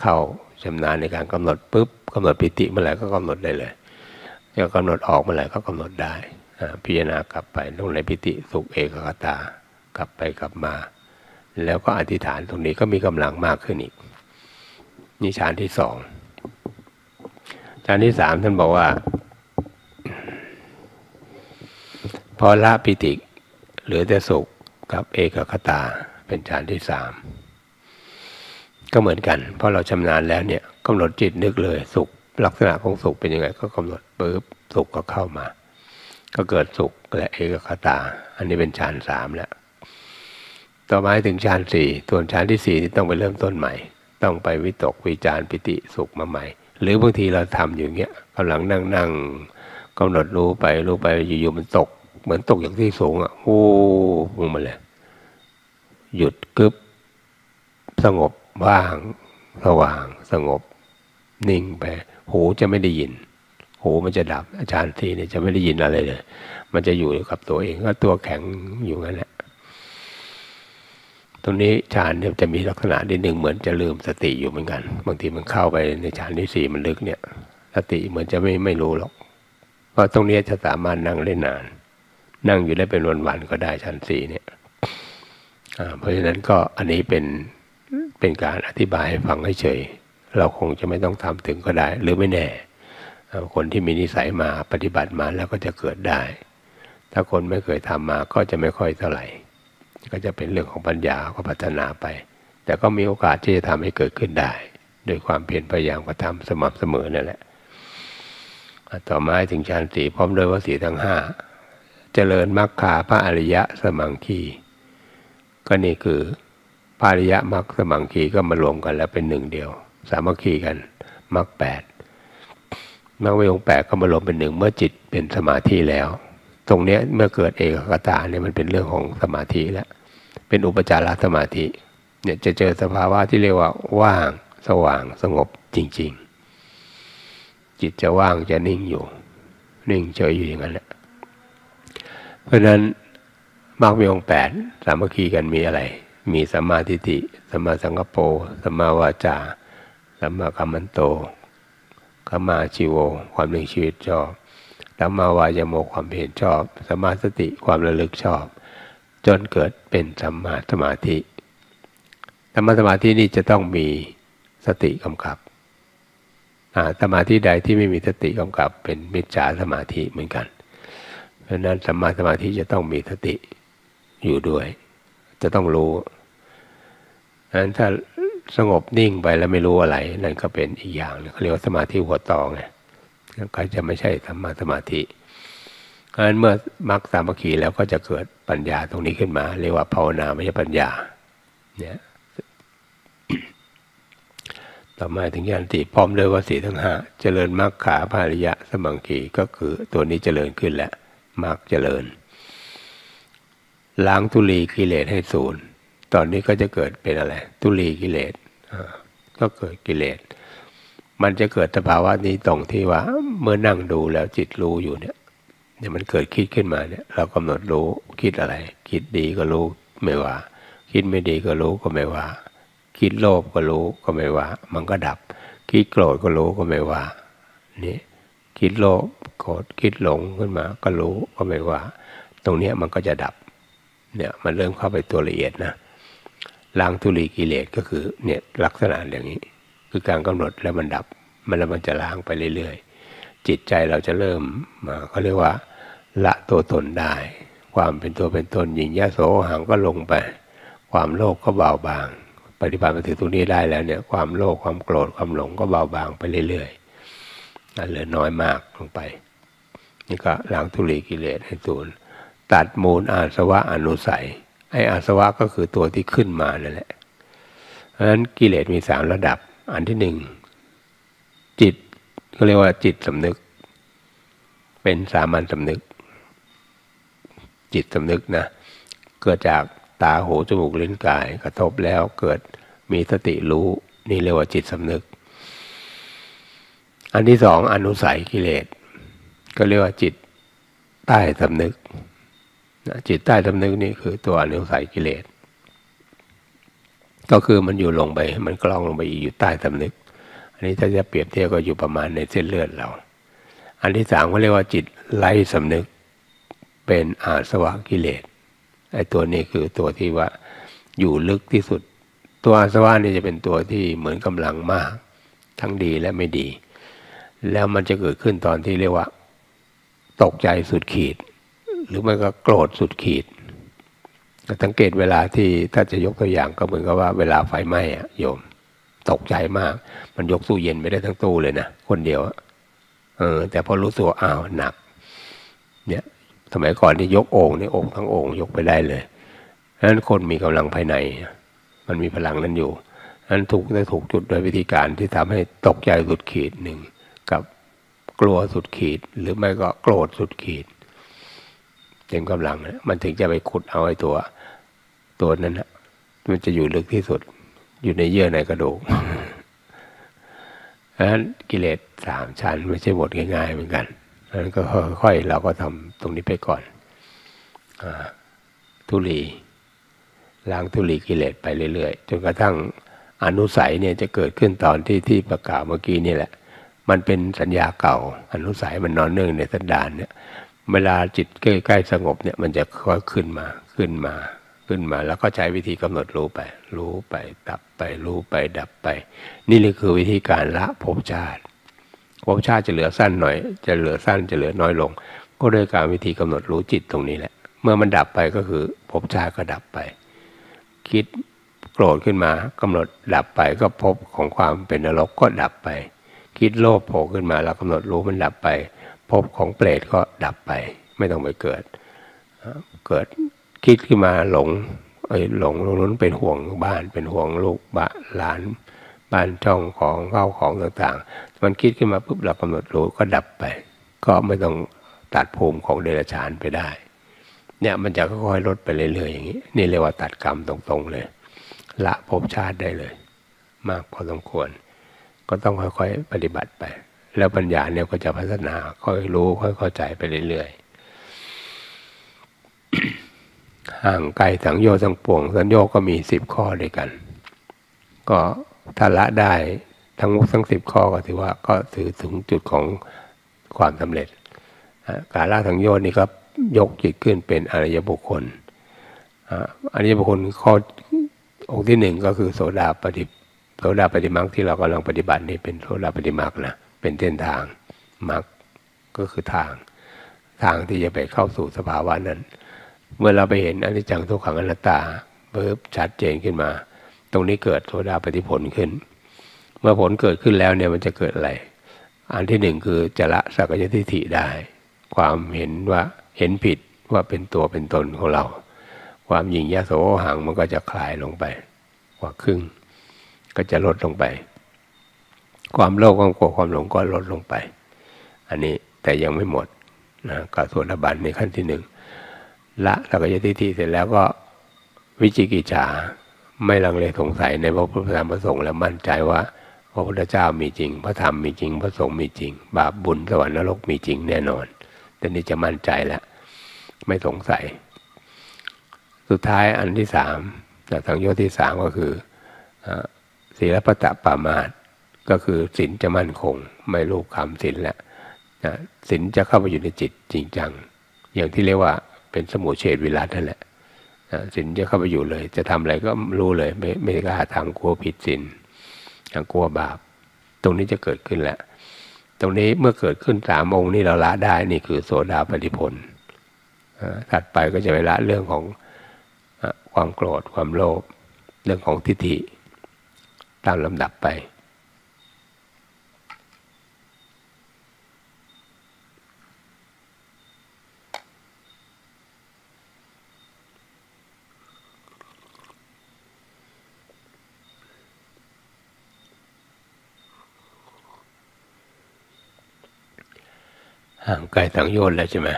เข้าชำนาญในการกำหนดปุ๊บกำหนดปิติเมื่อไหร่ก็กำหนดได้เลยจะกำหนดออกเมื่อไหร่ก็กำหนดได้พิจารณากลับไปตรงไหนปิติสุขเอกคตากลับไปกลับมาแล้วก็อธิษฐานตรงนี้ก็มีกำลังมากขึ้นอีกนี่ฌานที่สองฌานที่สามท่านบอกว่าพอละปิติเหลือแต่สุขกับเอกคตาเป็นฌานที่สามก็เหมือนกันเพราะเราชำนาญแล้วเนี่ยกำหนดจิตนึกเลยสุขลักษณะของสุขเป็นยังไงก็กำหนดปุ๊บสุขก็เข้ามาก็เกิดสุขและเอกคตาอันนี้เป็นฌานสามแล้วต่อมาถึงฌานสี่ส่วนฌานที่สี่นี่ต้องไปเริ่มต้นใหม่ต้องไปวิตกวิจารปิติสุขมาใหม่หรือบางทีเราทำอย่างเงี้ยกำลังนั่งนั่งกำหนดรู้ไปรู้ไปอยู่ๆมันตกเหมือนตกอย่างที่สูงอ่ะโอ้พุ่งมาเลยหยุดกึบสงบว่างสว่างสงบนิ่งไปหูจะไม่ได้ยินหูมันจะดับฌานที่เนี่ยจะไม่ได้ยินอะไรเลยมันจะอยู่กับตัวเองก็ตัวแข็งอยู่งั้นแหละตรงนี้ฌานเนี่ยจะมีลักษณะนิดหนึ่งเหมือนจะลืมสติอยู่เหมือนกันบางทีมันเข้าไปในฌานที่สี่มันลึกเนี่ยสติเหมือนจะไม่ไม่รู้หรอกเพราะตรงนี้จะสามารถนั่งได้นานนั่งอยู่ได้เป็นวันๆก็ได้ฌานสี่เนี่ยเพราะฉะนั้นก็อันนี้เป็นเป็นการอธิบายให้ฟังให้เฉยเราคงจะไม่ต้องทำถึงก็ได้หรือไม่แน่คนที่มีนิสัยมาปฏิบัติมาแล้วก็จะเกิดได้ถ้าคนไม่เคยทำมาก็จะไม่ค่อยเท่าไหร่ก็จะเป็นเรื่องของปัญญาก็พัฒนาไปแต่ก็มีโอกาสที่จะทำให้เกิดขึ้นได้โดยความเพียรพยายามกระทำสม่ำเสมอนั่นแหละต่อมาถึงฌานสี่พร้อมด้วยวสีทั้งห้าเจริญมรรคาพระอริยะสมังคีก็นี่คือพระอริยมรรคสมังคีก็มารวมกันแล้วเป็นหนึ่งเดียวสามัคคีกันมรรคแปดมรรคองค์แปดก็มารวมเป็นหนึ่งเมื่อจิตเป็นสมาธิแล้วตรงนี้เมื่อเกิดเอกคตาเนี่ยมันเป็นเรื่องของสมาธิแล้วเป็นอุปจารสมาธิเนี่ยจะเจอสภาวะที่เรียกว่าว่างสว่างสงบจริงๆจิตจะว่างจะนิ่งอยู่นิ่งเฉยอยู่อย่างนั้นแหละเพราะฉะนั้นมรรคองค์แปดสามัคคีกันมีอะไรมีสัมมาทิฏฐิสัมมาสังกัปโปสัมมาวาจาสัมมากัมมันโตกัมมาชีโวความเลี้ยงชีวิตชอบสัมมาวายโมความเห็นชอบสัมมาสติความระลึกชอบจนเกิดเป็นสัมมาสมาธิสัมมาสมาธินี่จะต้องมีสติกำกับสมาธิใดที่ไม่มีสติกำกับเป็นมิจฉาสมาธิเหมือนกันเพราะฉะนั้นสัมมาสมาธิจะต้องมีสติอยู่ด้วยจะต้องรู้นั้นถ้าสงบนิ่งไปแล้วไม่รู้อะไรนั่นก็เป็นอีกอย่างเขาเรียกว่าสมาธิหัวต่อไงก็จะไม่ใช่สัมมาสมาธิเพราะฉะนั้นเมื่อมรรคสามัคคีแล้วก็จะเกิดปัญญาตรงนี้ขึ้นมาเรียกว่าภาวนามยปัญญาเนี่ย ต่อมาถึงญาณติพร้อมด้วยวสีทั้งห้าเจริญมรรคขาภาริยะสมังคีก็คือตัวนี้เจริญขึ้นแล้วมรรคเจริญล้างทุลีกิเลสให้ศูนย์ตอนนี้ก็จะเกิดเป็นอะไรทุลีกิเลสก็เกิดกิเลสมันจะเกิดสภาวะนี้ตรงที่ว่าเมื่อนั่งดูแล้วจิตรู้อยู่เนี่ยเนี่ยมันเกิดคิดขึ้นมาเนี่ยเรากำหนดรู้คิดอะไรคิดดีก็รู้ไม่ว่าคิดไม่ดีก็รู้ก็ไม่ว่าคิดโลภก็รู้ก็ไม่ว่ามันก็ดับคิดโกรธก็รู้ก็ไม่ว่านี่คิดโลภโกรธคิดหลงขึ้นมาก็รู้ก็ไม่ว่าตรงเนี้ยมันก็จะดับเนี่ยมันเริ่มเข้าไปตัวละเอียดนะล้างทุลีกิเลสก็คือเนี่ยลักษณะอย่างนี้คือการกำหนดแล้วมันดับ มันแล้วมันจะล้างไปเรื่อยๆจิตใจเราจะเริ่มเขาเรียกว่าละตัวตนได้ความเป็นตัวเป็นตนหยิ่งยโสหังก็ลงไปความโลภก็เบาบางปฏิบัติมาถึงตรงนี้ได้แล้วเนี่ยความโลภความโกรธความหลงก็เบาบางไปเรื่อยๆนั่นเหลือน้อยมากลงไปนี่ก็ล้างทุลีกิเลสให้สูญตัดมูลอาสวะอนุสัยไอ้อาสวะก็คือตัวที่ขึ้นมานั่นแหละเพราะฉะนั้นกิเลสมีสามระดับอันที่หนึ่งจิตก็เรียกว่าจิตสำนึกเป็นสามัญสำนึกจิตสำนึกนะเกิดจากตาหูจมูกลิ้นกายกระทบแล้วเกิดมีสติรู้นี่เรียกว่าจิตสำนึกอันที่สองอนุสัยกิเลสก็เรียกว่าจิตใต้สำนึกจิตใต้สำนึกนี่คือตัวอนุสัยกิเลสก็คือมันอยู่ลงไปมันกลองลงไปอยู่ใต้สำนึกอันนี้ถ้าจะเปรียบเทียบก็อยู่ประมาณในเส้นเลือดเราอันที่สามเขาเรียกว่าจิตไร้สำนึกเป็นอาสวะกิเลสไอ้ตัวนี้คือตัวที่ว่าอยู่ลึกที่สุดตัวอาสวะนี่จะเป็นตัวที่เหมือนกำลังมากทั้งดีและไม่ดีแล้วมันจะเกิดขึ้นตอนที่เรียกว่าตกใจสุดขีดหรือไม่ก็โกรธสุดขีดสังเกตเวลาที่ถ้าจะยกตัวอย่างก็เหมือนกับว่าเวลาไฟไหม้อะโยมตกใจมากมันยกตู้เย็นไม่ได้ทั้งตู้เลยนะคนเดียวเออแต่พอรู้ตัวอ้าวหนักเนี่ยสมัยก่อนที่ยกโอ่งนี่โอ่งทั้งโอ่งยกไปได้เลยเพราะฉะนั้นคนมีกำลังภายในมันมีพลังนั้นอยู่เพราะฉะนั้นถูกได้ถูกจุดโดยวิธีการที่ทำให้ตกใจสุดขีดหนึ่งกับกลัวสุดขีดหรือไม่ก็โกรธสุดขีดเต็มกำลังนะมันถึงจะไปขุดเอาไอ้ตัวตัวนั้นนะมันจะอยู่ลึกที่สุดอยู่ในเยื่อในกระดูกเพราะฉะนั้นกิเลสสามชั้นไม่ใช่หมดง่ายๆเหมือนกันนั้นก็ค่อยๆเราก็ทำตรงนี้ไปก่อนทุลีล้างทุลีกิเลสไปเรื่อยๆจนกระทั่งอนุสัยเนี่ยจะเกิดขึ้นตอนที่ที่ประกาศเมื่อกี้นี่แหละมันเป็นสัญญาเก่าอนุสัยมันนอนเนื่องในสันดานเนี่ยเวลาจิตใกล้ๆสงบเนี่ยมันจะค่อยขึ้นมาขึ้นมาขึ้นมาแล้วก็ใช้วิธีกำหนดรู้ไปรู้ไปดับไปรู้ไปดับไปนี่เลยคือวิธีการละภพชาติภพชาติจะเหลือสั้นหน่อยจะเหลือสั้นจะเหลือน้อยลงก็ด้วยการวิธีกำหนดรู้จิตตรงนี้แหละเมื่อมันดับไปก็คือภพชาติก็ดับไปคิดโกรธขึ้นมากำหนดดับไปก็ภพของความเป็นนรกก็ดับไปคิดโลภโผล่ขึ้นมาเรากำหนดรู้มันดับไปภพของเปรตก็ดับไปไม่ต้องไปเกิดเกิดคิดขึ้นมาหลงไอ้หลงตรงนั้นเป็นห่วงบ้านเป็นห่วงลูกบ้านหลานบ้านช่องของเข้าของต่างๆมันคิดขึ้นมาปุ๊บเรากำหนดรู้ก็ดับไปก็ไม่ต้องตัดภูมิของเดรัจฉานไปได้เนี่ยมันจะค่อยๆลดไปเรื่อยๆอย่างนี้นี่เรียกว่าตัดกรรมตรงๆเลยละภพชาติได้เลยมากพอสมควรก็ต้องค่อยๆปฏิบัติไปแล้วปัญญาเนี่ยก็จะพัฒนาค่อยรู้ค่อยเข้าใจไปเรื่อยๆ ห่างไกลสังโยชน์สังปวงสังโยชน์ก็มีสิบข้อด้วยกันก็ถ้าละได้ทั้งหมดทั้งสิบข้อก็ถือว่าก็ถือถึงจุดของความสำเร็จการละสังโยชน์นี่ครับยกจิตขึ้นเป็นอริยบุคคลอริยบุคคลข้อองค์ที่หนึ่งก็คือโสดาปฏิโสดาปฏิมาที่เรากำลังปฏิบัตินี่เป็นโสดาปฏิมานะเป็นเส้นทางมรรคก็คือทางทางที่จะไปเข้าสู่สภาวะนั้นเมื่อเราไปเห็นอนิจจังทุกขังอนัตตาเบิบชัดเจนขึ้นมาตรงนี้เกิดโสดาปัตติผลขึ้นเมื่อผลเกิดขึ้นแล้วเนี่ยมันจะเกิดอะไรอันที่หนึ่งคือจะละสักกายทิฏฐิได้ความเห็นว่าเห็นผิดว่าเป็นตัวเป็นตนของเราความหยิ่งยโสหังมันก็จะคลายลงไปกว่าครึ่งก็จะลดลงไปความโลภความโกรธความหลงก็ลดลงไปอันนี้แต่ยังไม่หมดนะก็โสดาบันในขั้นที่หนึ่งละสักกายทิฏฐิเสร็จแล้วก็วิจิกิจฉาไม่ลังเลสงสัยในพระพุทธธรรมพระสงฆ์และมั่นใจว่าพระพุทธเจ้ามีจริงพระธรรมมีจริงพระสงฆ์มีจริงบาปบุญสวรรค์นรกมีจริงแน่นอนแต่นี้จะมั่นใจแล้วไม่สงสัยสุดท้ายอันที่สามจากสังโยชน์ที่สามก็คือศีลปตปามาสก็คือศีลจะมั่นคงไม่ลูกคำศีลแล้วศีลจะเข้าไปอยู่ในจิตจริงจังอย่างที่เรียกว่าเป็นสมุเฉดวิรัตนั่นแหละศีลจะเข้าไปอยู่เลยจะทำอะไรก็รู้เลยไม่ไม่กล้าทำกลัวผิดศีลกลัวบาป ตรงนี้จะเกิดขึ้นแหละตรงนี้เมื่อเกิดขึ้นสามองค์นี้เราละได้นี่คือโสดาปัตติผลถัดไปก็จะไปละเรื่องของความโกรธความโลภเรื่องของทิฏฐิตามลำดับไปห่างไกลสังโยชน์แล้วใช่ไหม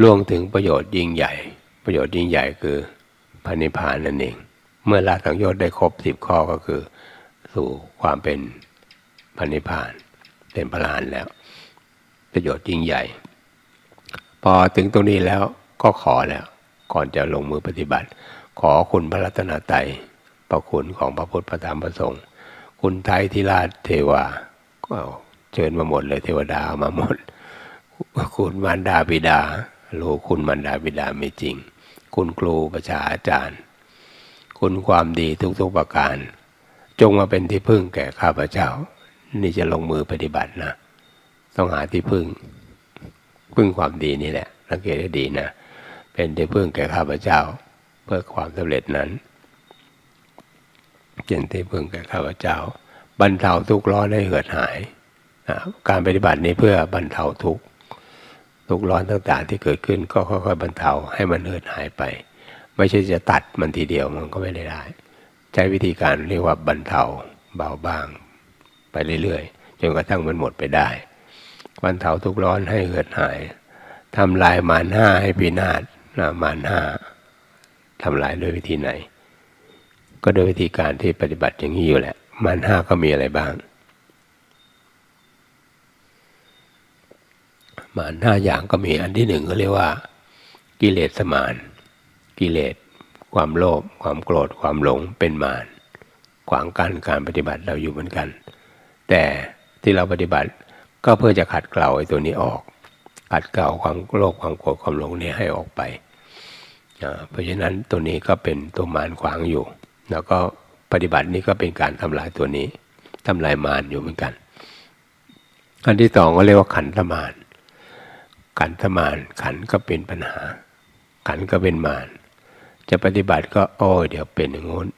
ล่วงถึงประโยชน์ยิ่งใหญ่ประโยชน์ยิ่งใหญ่คือพระนิพพานนั่นเองเมื่อละสังโยชน์ได้ครบสิบข้อก็คือสู่ความเป็นพระนิพพานเป็นพระอรหันต์แล้วประโยชน์ยิ่งใหญ่พอถึงตรงนี้แล้วก็ขอแล้วก่อนจะลงมือปฏิบัติขอคุณพระรัตนตรัยพระคุณของพระพุทธพระธรรมพระสงฆ์คุณไตรทิราชเทวาก็เชิญมาหมดเลยเทวดามาหมดคุณมารดาบิดาโลคุณมารดาบิดาไม่จริงคุณครูประชาอาจารย์คุณความดีทุกๆประการจงมาเป็นที่พึ่งแก่ข้าพเจ้านี่จะลงมือปฏิบัตินะต้องหาที่พึ่งพึ่งความดีนี่แหละสังเกตให้ดีนะเป็นที่พึ่งแก่ข้าพเจ้าเพื่อความสำเร็จนั้นเป็นที่พึ่งแก่ข้าพเจ้าบรรเทาทุกข์ร้อนได้เหือดหายการปฏิบัตินี้เพื่อบรรเทาทุกข์ทุกข์ร้อนต่างๆที่เกิดขึ้นก็ค่อยๆบรรเทาให้มันเหือดหายไปไม่ใช่จะตัดมันทีเดียวมันก็ไม่ได้ได้ใช้วิธีการเรียกว่าบรรเทาเบาบางไปเรื่อยๆจนกระทั่งมันหมดไปได้บรรเทาทุกข์ร้อนให้เหือดหายทำลายมารห้าให้พินาศมารห้าทำลายด้วยวิธีไหนก็โดยวิธีการที่ปฏิบัติอย่างนี้อยู่แหละมารห้าก็มีอะไรบ้างมารห้าอย่างก็มีอันที่หนึ่งก็เรียกว่ากิเลสมารกิเลสความโลภความโกรธความหลงเป็นมารขวางกั้นการปฏิบัติเราอยู่เหมือนกันแต่ที่เราปฏิบัติก็เพื่อจะขัดเกลาไอ้ตัวนี้ออกขัดเกลาความโลภความโกรธความหลงนี้ให้ออกไปเพราะฉะนั้นตัวนี้ก็เป็นตัวมารขวางอยู่แล้วก็ปฏิบัตินี้ก็เป็นการทำลายตัวนี้ทำลายมารอยู่เหมือนกันอันที่สองก็เรียกว่าขันธมารขันธมารขันก็เป็นปัญหาขันก็เป็นมารจะปฏิบัติก็โอ้เดี๋ยวเป็นอย่างนู้น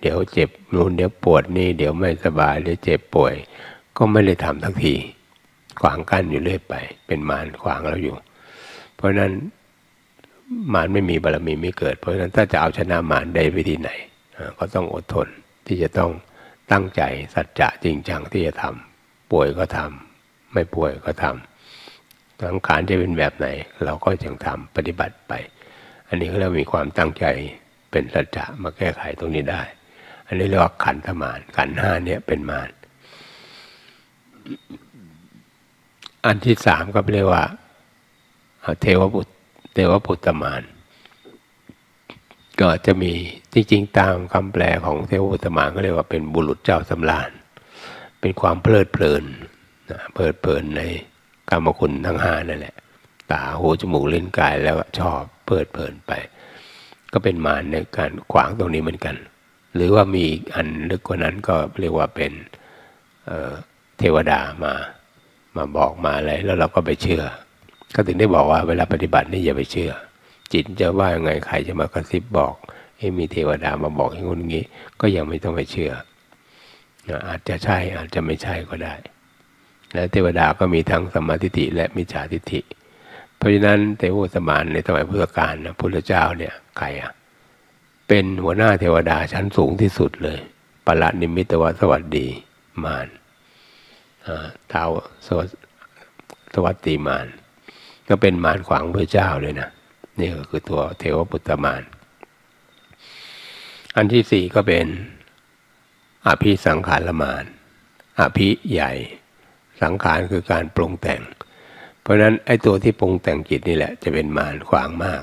เดี๋ยวเจ็บนู้นเดี๋ยวปวดนี่เดี๋ยวไม่สบายเดี๋ยวเจ็บป่วยก็ไม่ได้ทำทักทีขวางกั้นอยู่เรื่อยไปเป็นมารขวางเราอยู่เพราะนั้นมารไม่มีบารมีไม่เกิดเพราะฉะนั้นถ้าจะเอาชนะมารได้วิธีไหนก็ต้องอดทนที่จะต้องตั้งใจสัจจะจริงจังที่จะทำป่วยก็ทำไม่ป่วยก็ทำสังขารจะเป็นแบบไหนเราก็ยังทำปฏิบัติไปอันนี้เรามีความตั้งใจเป็นสัจจะมาแก้ไขตรงนี้ได้อันนี้เรียกว่าขันธมารขันธ์ห้าเนี่ยเป็นมารอันที่สามก็เรียกว่าเทวปุตเทวปุตตมารก็จะมีจริงๆตามคำแปลของเทวปุตตมารก็เรียกว่าเป็นบุรุษเจ้าสำราญเป็นความเพลิดเพลินนะเพลิดเพลินในกามคุณทั้งห้านั่นแหละตาหูจมูกลิ้นกายแล้วชอบเปิดเพลินไปก็เป็นมารในการขวางตรงนี้เหมือนกันหรือว่ามีอีกอันลึกกว่านั้นก็เรียกว่าเป็นเอ่อเทวดามามาบอกมาอะไรแล้วเราก็ไปเชื่อก็ถึงได้บอกว่าเวลาปฏิบัตินี่อย่าไปเชื่อจิตจะว่ายังไงใครจะมากระซิบบอกเอ้มีเทวดามาบอกอย่างนู้นอย่างนี้ก็ยังไม่ต้องไปเชื่ออาจจะใช่อาจจะไม่ใช่ก็ได้และเทวดาก็มีทั้งสัมมาทิฏฐิและมิจฉาทิฏฐิเพราะฉะนั้นเทวปุตตมารในสมัยพุทธกาลนะพุทธเจ้าเนี่ยใครอ่ะเป็นหัวหน้าเทวดาชั้นสูงที่สุดเลยปรนิมมิตวสวัสดีมารท้าวสวัสดีมารก็เป็นมารขวางพระเจ้าเลยนะนี่ก็คือตัวเทวปุตตมารอันที่สี่ก็เป็นอภิสังขารมารอภิใหญ่สังขารคือการปรุงแต่งเพราะฉะนั้นไอ้ตัวที่ปรุงแต่งจิตนี่แหละจะเป็นมารขวางมาก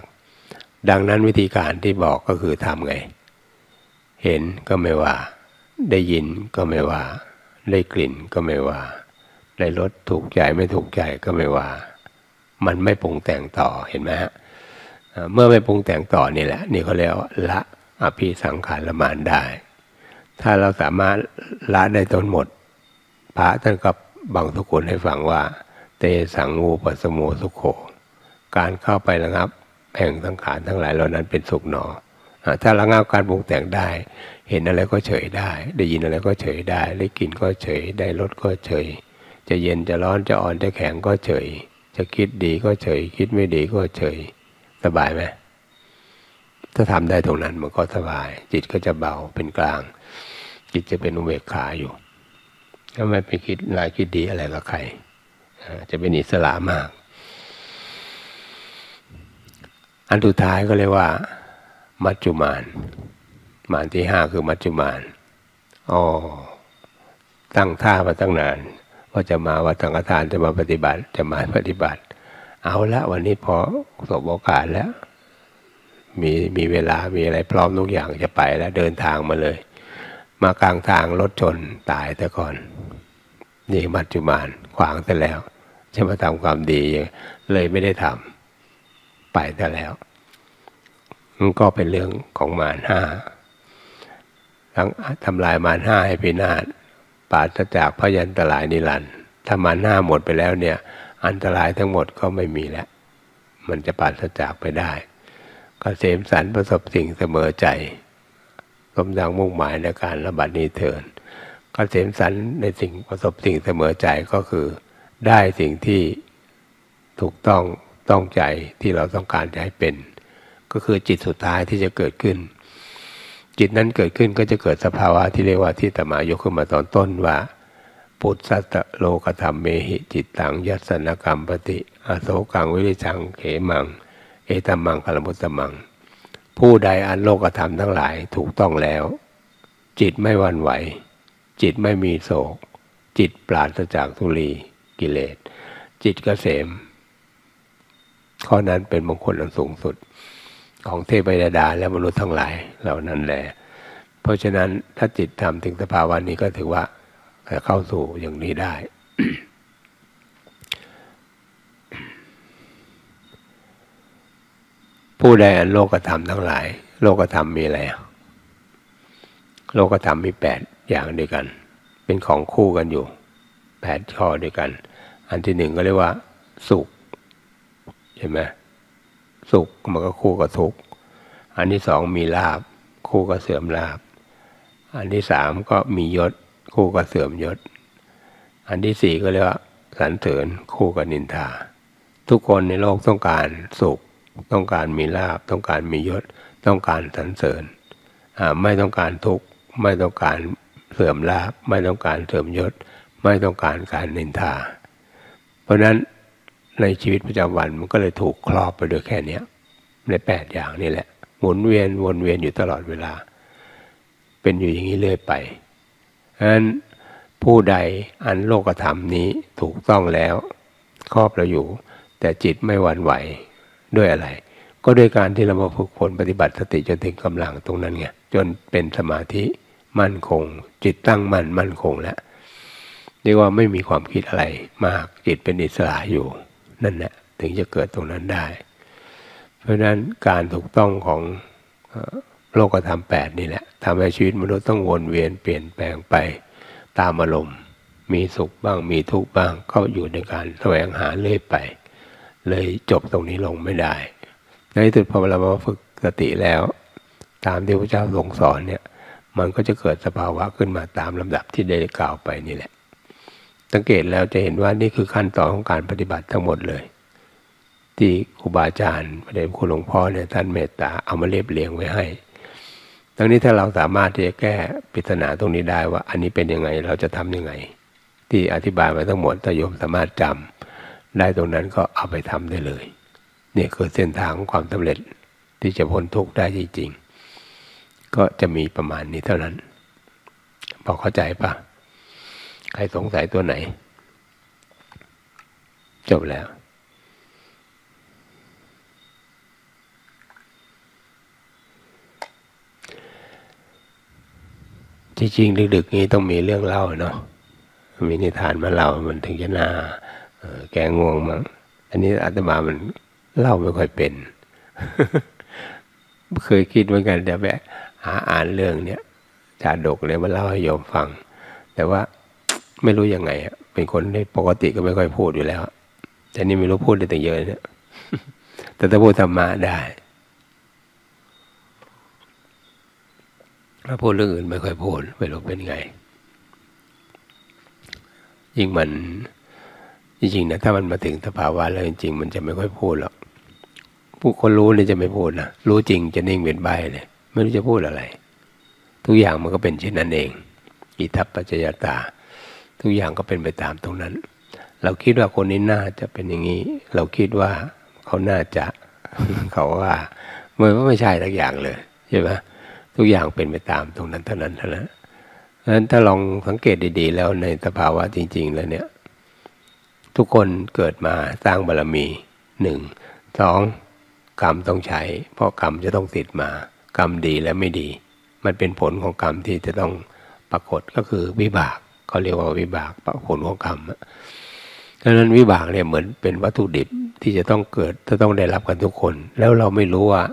ดังนั้นวิธีการที่บอกก็คือทำไงเห็นก็ไม่ว่าได้ยินก็ไม่ว่าได้กลิ่นก็ไม่ว่าได้รสถูกใจไม่ถูกใจก็ไม่ว่ามันไม่ปรุงแต่งต่อเห็นไหมฮะเมื่อไม่ปรุงแต่งต่อนี่แหละนี่เขาเรียกละอภิสังขารมารได้ ถ้าเราสามารถละได้จนหมดพระท่านก็บังสุกุลให้ฟังว่าเตสังงูปสโมสุขโขการเข้าไประงับแห่งสังขารทั้งหลายเหล่านั้นเป็นสุขหนอถ้าระงับการปรุงแต่งได้เห็นอะไรก็เฉยได้ได้ยินอะไรก็เฉยได้ได้กลิ่นก็เฉยได้รสก็เฉยจะเย็นจะร้อนจะอ่อนจะแข็งก็เฉยจะคิดดีก็เฉยคิดไม่ดีก็เฉยสบายไหมถ้าทำได้ตรงนั้นมันก็สบายจิตก็จะเบาเป็นกลางจิตจะเป็นอุเบกขาอยู่ก็ไม่ไปคิดร้ายคิดดีอะไรกับใครจะเป็นอิสระมากอันสุดท้ายก็เรียกว่ามัจจุมานมานที่ห้าคือมัจจุมานอ๋อตั้งท่ามาตั้งนานว่าจะมาวัดสังฆทานจะมาปฏิบัติจะมาปฏิบัติเอาละวันนี้พอสบโอกาสแล้วมีมีเวลามีอะไรพร้อมทุกอย่างจะไปแล้วเดินทางมาเลยมากลางทางรถชนตายแต่ก่อนนี่มัจจุมานขวางแต่แล้วจะมาทำความดีเลยไม่ได้ทำไปแต่แล้วมันก็เป็นเรื่องของมารห้าทั้งทำลายมารห้าให้พินาศปราศจากพยันตรายนิรันดร์ถ้ามารห้าหมดไปแล้วเนี่ยอันตรายทั้งหมดก็ไม่มีแล้วมันจะปราศจากไปได้เกษมสรรประสบสิ่งเสมอใจสมดังมุ่งหมายในการละบัดนี้เถิดเกษมสรรในสิ่งประสบสิ่งเสมอใจก็คือได้สิ่งที่ถูกต้องต้องใจที่เราต้องการจะให้เป็นก็คือจิตสุดท้ายที่จะเกิดขึ้นจิตนั้นเกิดขึ้นก็จะเกิดสภาวะที่เรียกว่าที่ตมายกขึ้นมาตอนต้นว่าปุตสัตโลกธรรมเมหิจิตตังยัสสนกรรมปฏิอโศกังวิริชังเขมังเอตัมมังกัลมุตตมังผู้ใดอันโลกธรรมทั้งหลายถูกต้องแล้วจิตไม่หวั่นไหวจิตไม่มีโศกจิตปราศจากทุลีกิเลสจิตเกษมข้อนั้นเป็นมงคลอันสูงสุดของเทพยดาและมนุษย์ทั้งหลายเหล่านั้นแหละเพราะฉะนั้นถ้าจิตทำถึงสภาวะนี้ก็ถือว่าเข้าสู่อย่างนี้ได้ ผู้ใดอันโลกธรรมทั้งหลายโลกธรรมมีอะไรโลกธรรมมีแปดอย่างด้วยกันเป็นของคู่กันอยู่แปดข้อด้วยกันอันที่หนึ่งก็เรียกว่าสุขเห็นไหมสุขมันก็คู่กับทุกข์อันที่สองมีลาภคู่กับเสื่อมลาภอันที่สามก็มียศคู่กับเสื่อมยศอันที่สี่ก็เรียกว่าสรรเสริญคู่กับนินทาทุกคนในโลกต้องการสุขต้องการมีลาภต้องการมียศต้องการสรรเสริญไม่ต้องการทุกข์ไม่ต้องการเสื่อมลาภไม่ต้องการเสื่อมยศไม่ต้องการการนินทาเพราะนั้นในชีวิตประจำวันมันก็เลยถูกครอบไปด้วยแค่นี้ในแปดอย่างนี่แหละหมุนเวียนวนเวียนอยู่ตลอดเวลาเป็นอยู่อย่างนี้เรื่อยไปเพราะฉะนั้นผู้ใดอันโลกธรรมนี้ถูกต้องแล้วครอบเราอยู่แต่จิตไม่หวั่นไหวด้วยอะไรก็ด้วยการที่เรามาฝึกฝนปฏิบัติสติจนถึงกำลังตรงนั้นไงจนเป็นสมาธิมั่นคงจิตตั้งมั่นมั่นคงแล้วเรียกว่าไม่มีความคิดอะไรมากจิตเป็นอิสระอยู่นั่นแหละถึงจะเกิดตรงนั้นได้เพราะฉะนั้นการถูกต้องของโลกธรรมแปดนี่แหละทำให้ชีวิตมนุษย์ต้องวนเวียนเปลี่ยนแปลงไปตามอารมณ์มีสุขบ้างมีทุกข์บ้างก็อยู่ในการแสวงหาเรื่อยไปเลยจบตรงนี้ลงไม่ได้ในที่สุดพอเรามาฝึกสติแล้วตามที่พระเจ้าทรงสอนเนี่ยมันก็จะเกิดสภาวะขึ้นมาตามลำดับที่ได้กล่าวไปนี่แหละสังเกตแล้วจะเห็นว่านี่คือขั้นตอนของการปฏิบัติทั้งหมดเลยที่ครูบาอาจารย์พระเดชคุณหลวงพ่อเนี่ยท่านเมตตาเอามาเรียบเรียงไว้ให้ทั้งนี้ถ้าเราสามารถที่จะแก้ปริศนาตรงนี้ได้ว่าอันนี้เป็นยังไงเราจะทำยังไงที่อธิบายมาทั้งหมดถ้าโยมสามารถจำได้ตรงนั้นก็เอาไปทำได้เลยนี่คือเส้นทางของความสำเร็จที่จะพ้นทุกข์ได้จริงๆก็จะมีประมาณนี้เท่านั้นพอเข้าใจป่ะใครสงสัยตัวไหนจบแล้วจริงๆดึกๆนี้ต้องมีเรื่องเล่าเนาะมีนิทานมาเล่ามันถึงจะน่าแกง่วงมั้งอันนี้อาตมามันเล่าไม่ค่อยเป็น เคยคิดเหมือนกันจะไปหาอ่านเรื่องเนี้ย ชาดกเลยมาเล่าให้โยมฟังแต่ว่าไม่รู้ยังไงเป็นคนที่ปกติก็ไม่ค่อยพูดอยู่แล้วแต่นี่ไม่รู้พูดได้ตั้งเยอะเนี่ยแต่ถ้าพูดธรรมะได้ถ้าพูดเรื่องอื่นไม่ค่อยพูดไม่รู้เป็นไงยิ่งมันจริงๆนะถ้ามันมาถึงสภาวะแล้วจริงๆมันจะไม่ค่อยพูดหรอกผู้คนรู้เนี่ยจะไม่พูดนะรู้จริงจะนิ่งเป็นใบเลยไม่รู้จะพูดอะไรทุกอย่างมันก็เป็นเช่นนั้นเองอิทัปปัจจยตาทุกอย่างก็เป็นไปตามตรงนั้นเราคิดว่าคนนี้น่าจะเป็นอย่างนี้เราคิดว่าเขาน่าจะเขาว่าเหมือนว่าไม่ใช่ทุกอย่างเลยใช่ไหมทุกอย่างเป็นไปตามตรงนั้นเท่านั้นเท่านั้นเพราะฉะนั้นถ้าลองสังเกตดีๆแล้วในสภาวะจริงๆแล้วเนี่ยทุกคนเกิดมาสร้างบารมีหนึ่งสองกรรมต้องใช้เพราะกรรมจะต้องติดมากรรมดีและไม่ดีมันเป็นผลของกรรมที่จะต้องปรากฏก็คือวิบากเขาเรียกว่าวิบากผลของกรรมดังนั้นวิบากเนี่ยเหมือนเป็นวัตถุดิบที่จะต้องเกิดจะต้องได้รับกันทุกคนแล้วเราไม่รู้ว่า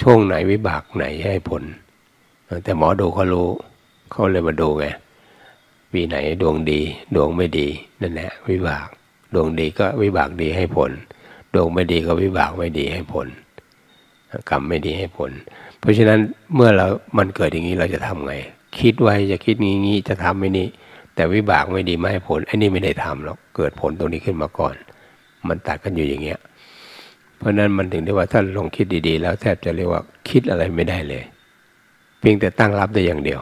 ช่วงไหนวิบากไหนให้ผลแต่หมอดูเขารู้เขาเลยมาดูไงปีไหนดวงดีดวงไม่ดีนั่นแหละวิบากดวงดีก็วิบากดีให้ผลดวงไม่ดีก็วิบากไม่ดีให้ผลกรรมไม่ดีให้ผลเพราะฉะนั้นเมื่อเรามันเกิดอย่างนี้เราจะทำไงคิดไว้จะคิดงี้งี้จะทำไม่นี่แต่วิบากไม่ดีไม่ให้ผลไอ้นี่ไม่ได้ทำหรอกเกิดผลตรงนี้ขึ้นมาก่อนมันตัดกันอยู่อย่างเงี้ยเพราะนั้นมันถึงได้ว่าถ้าลองคิดดีๆแล้วแทบจะเรียกว่าคิดอะไรไม่ได้เลยเพียงแต่ตั้งรับได้อย่างเดียว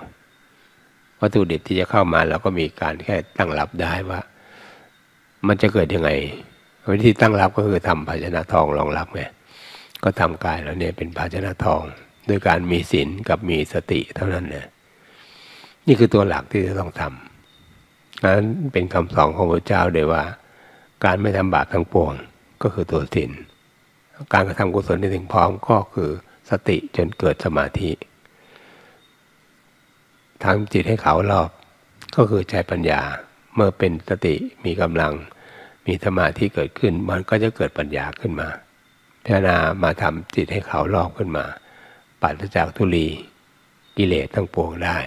วัตถุดิบที่จะเข้ามาเราก็มีการแค่ตั้งรับได้ว่ามันจะเกิดยังไงวิธีตั้งรับก็คือทำภาชนะทองรองรับไงก็ทำกายแล้วเนี่ยเป็นภาชนะทองด้วยการมีศีลกับมีสติเท่านั้นเลยนี่คือตัวหลักที่จะต้องทำนั้นเป็นคำสอนของพระเจ้าเลยว่าการไม่ทำบาปทั้งปวงก็คือตัวศีลการกระทำกุศลที่ถึงพร้อมก็คือสติจนเกิดสมาธิทำจิตให้เขารอบก็คือใช้ปัญญาเมื่อเป็นสติมีกำลังมีสมาธิเกิดขึ้นมันก็จะเกิดปัญญาขึ้นมาพิจารณามาทำจิตให้เขารอบขึ้นมาปัดจากทุลีกิเลสทั้งปวงได้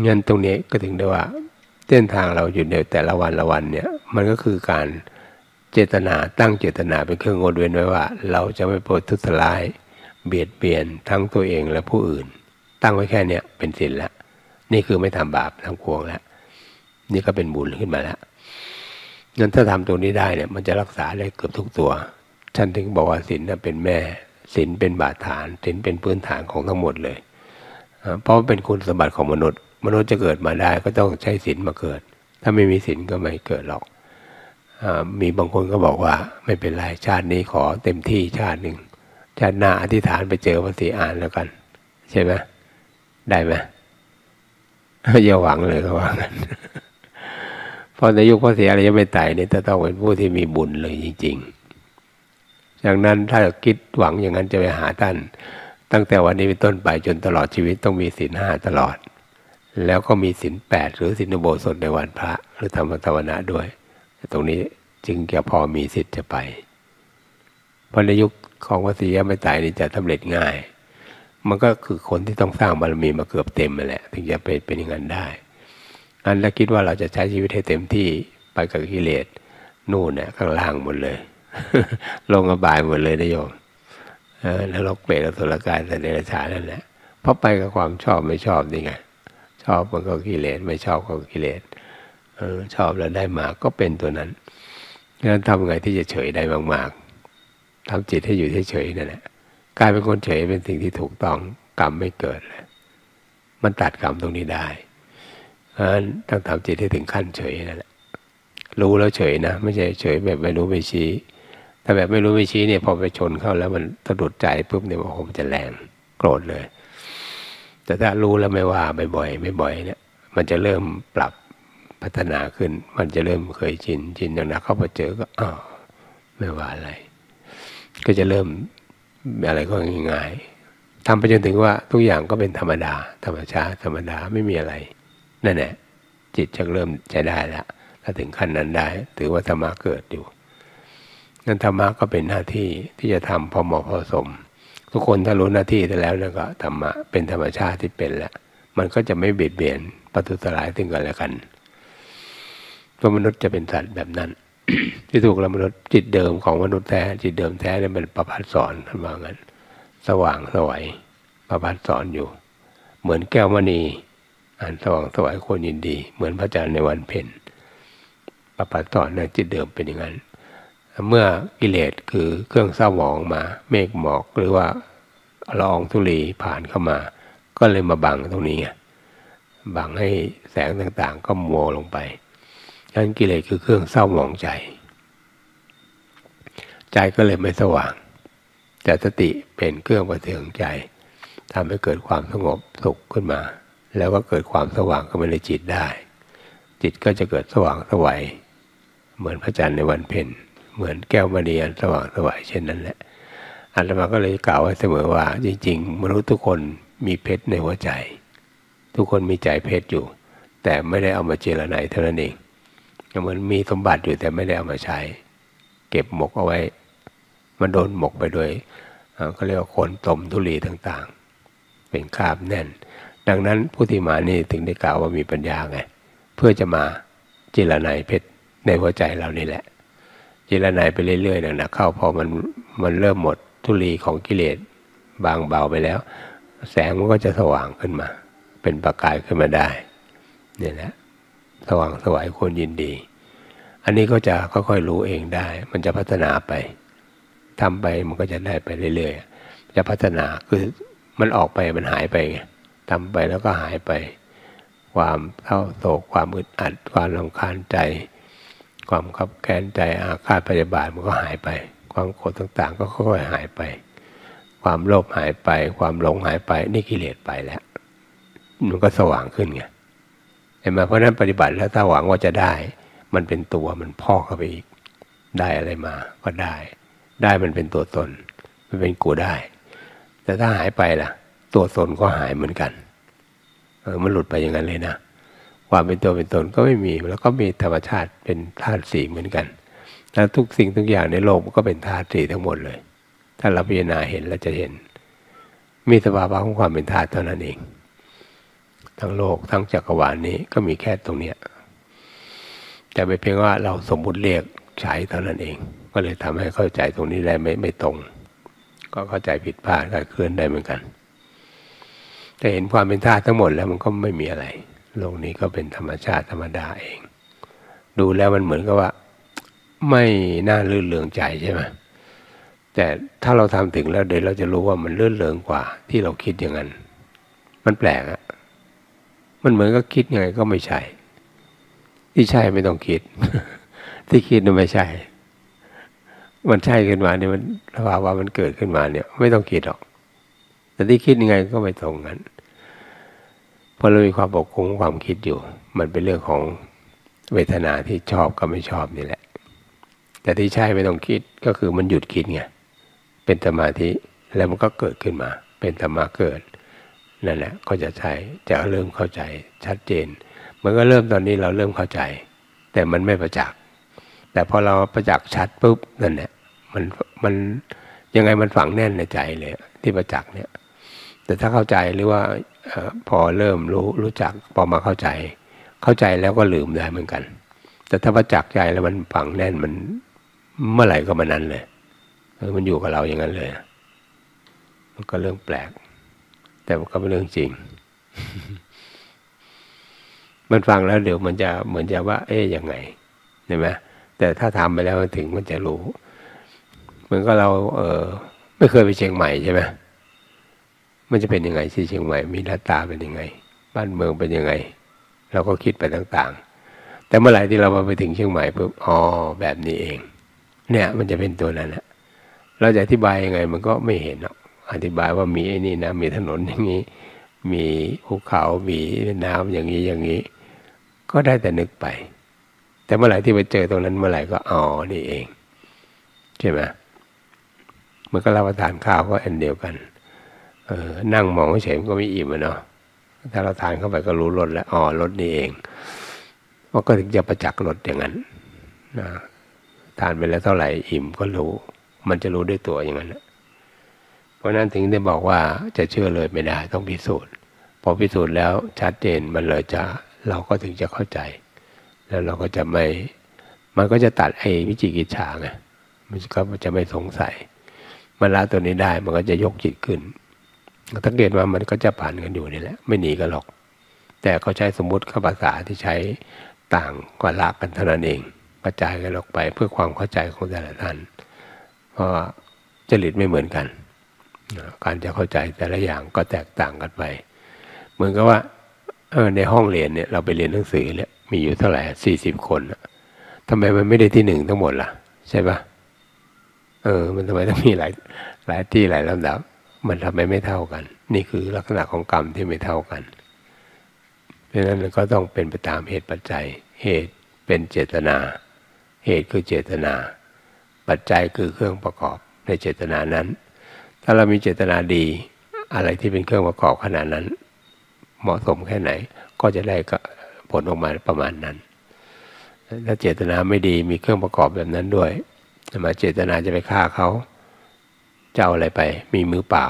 เงินตรงนี้ก็ถึงได้ว่าเส้นทางเราอยู่ในแต่ละวันละวันเนี่ยมันก็คือการเจตนาตั้งเจตนาเป็นเครื่องงดเว้นไว้ว่าเราจะไม่ประพฤติทุจริตเบียดเบียนทั้งตัวเองและผู้อื่นตั้งไว้แค่เนี้ยเป็นศีลละนี่คือไม่ทำบาปทั้งปวงแล้วนี่ก็เป็นบุญขึ้นมาแล้วงั้นถ้าทำตรงนี้ได้เนี่ยมันจะรักษาได้เกือบทุกตัวฉันถึงบอกว่าศีลน่ะเป็นแม่ศีลเป็นบาดฐานศีลเป็นพื้นฐานของทั้งหมดเลยเพราะเป็นคุณสมบัติของมนุษย์มนุษย์จะเกิดมาได้ก็ต้องใช้ศีลมาเกิดถ้าไม่มีศีลก็ไม่เกิดหรอกมีบางคนก็บอกว่าไม่เป็นไรชาตินี้ขอเต็มที่ชาติหนึ่งชาติหน้าอธิษฐานไปเจอพระศรีอานแล้วกันใช่ไหมได้ไหมอย่าหวังเลยก็ว่ากันเพราะในยุคพระศรีอริยเมตไตรเนี่ยจะต้องเป็นผู้ที่มีบุญเลยจริงๆดังนั้นถ้าคิดหวังอย่างนั้นจะไปหาท่านตั้งแต่วันนี้เป็นต้นไปจนตลอดชีวิตต้องมีศีลห้าตลอดแล้วก็มีศีลแปดหรือศีลอุโบสถในวันพระหรือธรรมภาวนาด้วยตรงนี้จึงจะพอมีสิทธิ์จะไปเพราะในยุคของพระศรีอริยเมตไตรนี่จะสำเร็จง่ายมันก็คือคนที่ต้องสร้างบารมีมาเกือบเต็มมาแหละถึงจะเป็นเป็นอย่างนั้นได้อันแล้วคิดว่าเราจะใช้ชีวิตให้เต็มที่ไปกับกิเลสนู่นเนี่ยข้างล่างหมดเลย ลงอบายหมดเลยนะโยมนรกเปรตอสุรกายสัตว์เดรัจฉานนั่นแหละเพราะไปกับความชอบไม่ชอบนี่ไงชอบมันก็กิเลสไม่ชอบก็กิเลสชอบแล้วได้มาก็เป็นตัวนั้นงั้นทำไงที่จะเฉยได้มากๆทำจิตให้อยู่เฉยๆนั่นแหละกลายเป็นคนเฉยเป็นสิ่งที่ถูกต้องกรรมไม่เกิดเลยมันตัดกรรมตรงนี้ได้ต้องทำจิตให้ถึงขั้นเฉยนั่นแหละรู้แล้วเฉยนะไม่ใช่เฉยแบบไม่รู้ไม่ชี้ถ้าแบบไม่รู้ไม่ชี้เนี่ยพอไปชนเข้าแล้วมันสะดุดใจปุ๊บเนี่ยผมจะแรงโกรธเลยแต่ถ้ารู้แล้วไม่ว่าบ่อยๆไม่บ่อยเนี่ยมันจะเริ่มปรับพัฒนาขึ้นมันจะเริ่มเคยชินชินอย่างนั้นเข้าไปเจอก็อ้าวไม่ว่าอะไรก็จะเริ่มอะไรก็ง่ายๆทำไปจนถึงว่าทุกอย่างก็เป็นธรรมดาธรรมชาติธรรมดาไม่มีอะไรนั่นแหละจิตจะเริ่มใช้ได้แล้วถ้าถึงขั้นนั้นได้ถือว่าธรรมะเกิดอยู่นั่นธรรมะก็เป็นหน้าที่ที่จะทำพอเหมาะพอสมทุกคนถ้ารู้หน้าที่ได้แล้วนั่นก็ธรรมะเป็นธรรมชาติที่เป็นแล้ว มันก็จะไม่เบียดเบียนประทุษร้ายถึงกันและกันเพราะมนุษย์จะเป็นสัตว์แบบนั้น ที่ถูกละมนุษย์จิตเดิมของมนุษย์แท้จิตเดิมแท้เนี่ยมันประพัดสอนท่านว่างั้นสว่างสวยประพัดสอนอยู่เหมือนแก้วมณีอันสว่างสวยคนยินดีเหมือนพระจันทร์ในวันเพ็ญประพัดสอนเนี่ยจิตเดิมเป็นอย่างนั้นเมื่อกิเลสคือเครื่องเศร้าหมองมาเมฆหมอกหรือว่าละอองธุลีผ่านเข้ามาก็เลยมาบังตรงนี้ไงบังให้แสงต่างๆก็มัวลงไปนั่นกิเลสคือเครื่องเศร้าหมองใจใจก็เลยไม่สว่างแต่สติเป็นเครื่องประเทืองใจทำให้เกิดความสงบสุขขึ้นมาแล้วก็เกิดความสว่างขึ้นมาในจิตได้จิตก็จะเกิดสว่างสวยเหมือนพระจันทร์ในวันเพ็ญเหมือนแก้วมณีอันสว่างสวยเช่นนั้นแหละอาตมาก็เลยกล่าวไว้เสมอว่าจริงๆมนุษย์ทุกคนมีเพชรในหัวใจทุกคนมีใจเพชรอยู่แต่ไม่ได้เอามาเจรไนเท่านั้นเองเหมือนมีสมบัติอยู่แต่ไม่ได้เอามาใช้เก็บหมกเอาไว้มันโดนหมกไปด้วยก็เรียกว่าขนตมธุลีต่างๆเป็นคราบแน่นดังนั้นผู้ที่มานี่ถึงได้กล่าวว่ามีปัญญาไงเพื่อจะมาเจรไนเพชรในหัวใจเรานี่แหละเจรไนไปเรื่อยๆนะเข้าพอมันมันเริ่มหมดธุลีของกิเลสบางเบาไปแล้วแสงมันก็จะสว่างขึ้นมาเป็นประกายขึ้นมาได้เนี่ยแหละสว่างสวยคนยินดีอันนี้ก็จะค่อยๆรู้เองได้มันจะพัฒนาไปทำไปมันก็จะได้ไปเรื่อยๆจะพัฒนาคือมันออกไปมันหายไปไงทำไปแล้วก็หายไปความเศร้าโศกความอึดอัดความรำคาญใจความขับแค้นใจอาฆาตพยาบาทมันก็หายไปความโกรธต่างๆก็ค่อยๆหายไปความโลภหายไปความหลงหายไปนี่กิเลสไปแล้วมันก็สว่างขึ้นไงเห็นไหมเพราะนั้นปฏิบัติแล้วถ้าหวังว่าจะได้มันเป็นตัวมันพอกเข้าไปอีกได้อะไรมาก็ได้ได้มันเป็นตัวตนมันเป็นกูได้แต่ถ้าหายไปล่ะตัวตนก็หายเหมือนกันเออมันหลุดไปอย่างนั้นเลยนะความเป็นตัวเป็นตนก็ไม่มีแล้วก็มีธรรมชาติเป็นธาตุสี่เหมือนกันแล้วทุกสิ่งทุกอย่างในโลกมันก็เป็นธาตุสี่ทั้งหมดเลยถ้าเราพิจารณาเห็นเราจะเห็นมีสภาวะของความเป็นธาตุเท่านั้นเองทั้งโลกทั้งจักรวาลนี้ก็มีแค่ตรงเนี้ยแต่ไม่เพียงว่าเราสมมุติเรียกใช้เท่านั้นเองก็เลยทำให้เข้าใจตรงนี้ได้ไม่ไม่ตรงก็เข้าใจผิดพลาดก็เคลื่อนได้เหมือนกันแต่เห็นความเป็นธาตุทั้งหมดแล้วมันก็ไม่มีอะไรโลกนี้ก็เป็นธรรมชาติธรรมดาเองดูแล้วมันเหมือนกับว่าไม่น่าลื่นเลืองใจใช่ไหมแต่ถ้าเราทำถึงแล้วเดี๋ยวเราจะรู้ว่ามันลื่นเลืองกว่าที่เราคิดอย่างนั้นมันแปลกอะมันเหมือนก็คิดไงก็ไม่ใช่ที่ใช่ไม่ต้องคิด ที่คิดมันไม่ใช่มันใช่ขึ้นมาเนี่ยมันภาวะมันเกิดขึ้นมาเนี่ยไม่ต้องคิดหรอกแต่ที่คิดยังไงก็ไม่ตรงกันพอเรามีความปกคลุมความคิดอยู่มันเป็นเรื่องของเวทนาที่ชอบกับไม่ชอบนี่แหละแต่ที่ใช่ไม่ต้องคิดก็คือมันหยุดคิดไงเป็นสมาธิแล้วมันก็เกิดขึ้นมาเป็นธรรมะเกิดนั่นแหละก็จะใช่จะเริ่มเข้าใจชัดเจนมันก็เริ่มตอนนี้เราเริ่มเข้าใจแต่มันไม่ประจักษ์แต่พอเราประจักษ์ชัดปุ๊บนั่นแหละมันมันยังไงมันฝังแน่นในใจเลยที่ประจักษ์เนี่ยแต่ถ้าเข้าใจหรือว่าพอเริ่มรู้รู้จักพอมาเข้าใจเข้าใจแล้วก็ลืมได้เหมือนกันแต่ถ้าประจักษ์ใจแล้วมันฝังแน่นมันเมื่อไหร่ก็มันนั้นเลยเออมันอยู่กับเราอย่างนั้นเลยมันก็เรื่องแปลกแต่มันก็เป็นเรื่องจริง มันฟังแล้วเดี๋ยวมันจะเหมือนจะว่าเอ๊ยยังไงใช่ไหมแต่ถ้าทำไปแล้วถึงมันจะรู้เหมือนก็เราเออไม่เคยไปเชียงใหม่ใช่ไหมมันจะเป็นยังไงที่เชียงใหม่มีหน้าตาเป็นยังไงบ้านเมืองเป็นยังไงเราก็คิดไปต่างๆแต่เมื่อไหร่ที่เรามาไปถึงเชียงใหม่ปุ๊บอ๋อแบบนี้เองเนี่ยมันจะเป็นตัวนั้นแหละเราจะอธิบายยังไงมันก็ไม่เห็นหรอกอธิบายว่ามีไอ้นี่นะมีถนนอย่างนี้มีภูเขามีน้ำอย่างนี้อย่างนี้ก็ได้แต่นึกไปแต่เมื่อไหร่ที่ไปเจอตรงนั้นเมื่อไหร่ก็อ๋อนี่เองใช่ไหมมันก็รับประทานข้าวก็อันเดียวกันเออนั่งมองเฉยมันก็ไม่อิ่มอ่ะเนาะถ้าเราทานเข้าไปก็รู้รสแล้วอ๋อรสนี่เองมันก็ถึงจะประจักษ์รสอย่างนั้นนะทานไปแล้วเท่าไหร่อิ่มก็รู้มันจะรู้ด้วยตัวอย่างนั้นเพราะนั้นถึงได้บอกว่าจะเชื่อเลยไม่ได้ต้องพิสูจน์ พอพิสูจน์แล้วชัดเจนมันเลยจะเราก็ถึงจะเข้าใจแล้วเราก็จะไม่มันก็จะตัดไอ้วิจิกิจฉาไงมันก็จะไม่สงสัยมันละตัวนี้ได้มันก็จะยกจิตขึ้นสังเกตว่ามันก็จะผ่านกันอยู่นี่แหละไม่หนีกันหรอกแต่เขาใช้สมมุติภาษาที่ใช้ต่างกว่าละกันเท่านั้นเองกระจายกันออกไปเพื่อความเข้าใจของแต่ละท่านเพราะจริตไม่เหมือนกันการจะเข้าใจแต่ละอย่างก็แตกต่างกันไปเหมือนกับว่าเออในห้องเรียนเนี่ยเราไปเรียนหนังสือเนี่ยมีอยู่เท่าไหร่สี่สิบคนทำไมมันไม่ได้ที่หนึ่งทั้งหมดล่ะใช่ปะเออมันทำไมต้องมีหลายหลายที่หลายลำดับมันทำไมไม่เท่ากันนี่คือลักษณะของกรรมที่ไม่เท่ากันเพราะฉะนั้นก็ต้องเป็นไปตามเหตุปัจจัยเหตุเป็นเจตนาเหตุคือเจตนาปัจจัยคือเครื่องประกอบในเจตนานั้นถ้าเรามีเจตนาดีอะไรที่เป็นเครื่องประกอบขนาดนั้นเหมาะสมแค่ไหนก็จะได้ผลออกมาประมาณนั้นถ้าเจตนาไม่ดีมีเครื่องประกอบแบบนั้นด้วยมาเจตนาจะไปฆ่าเขาจะเอาอะไรไปมีมือเปล่า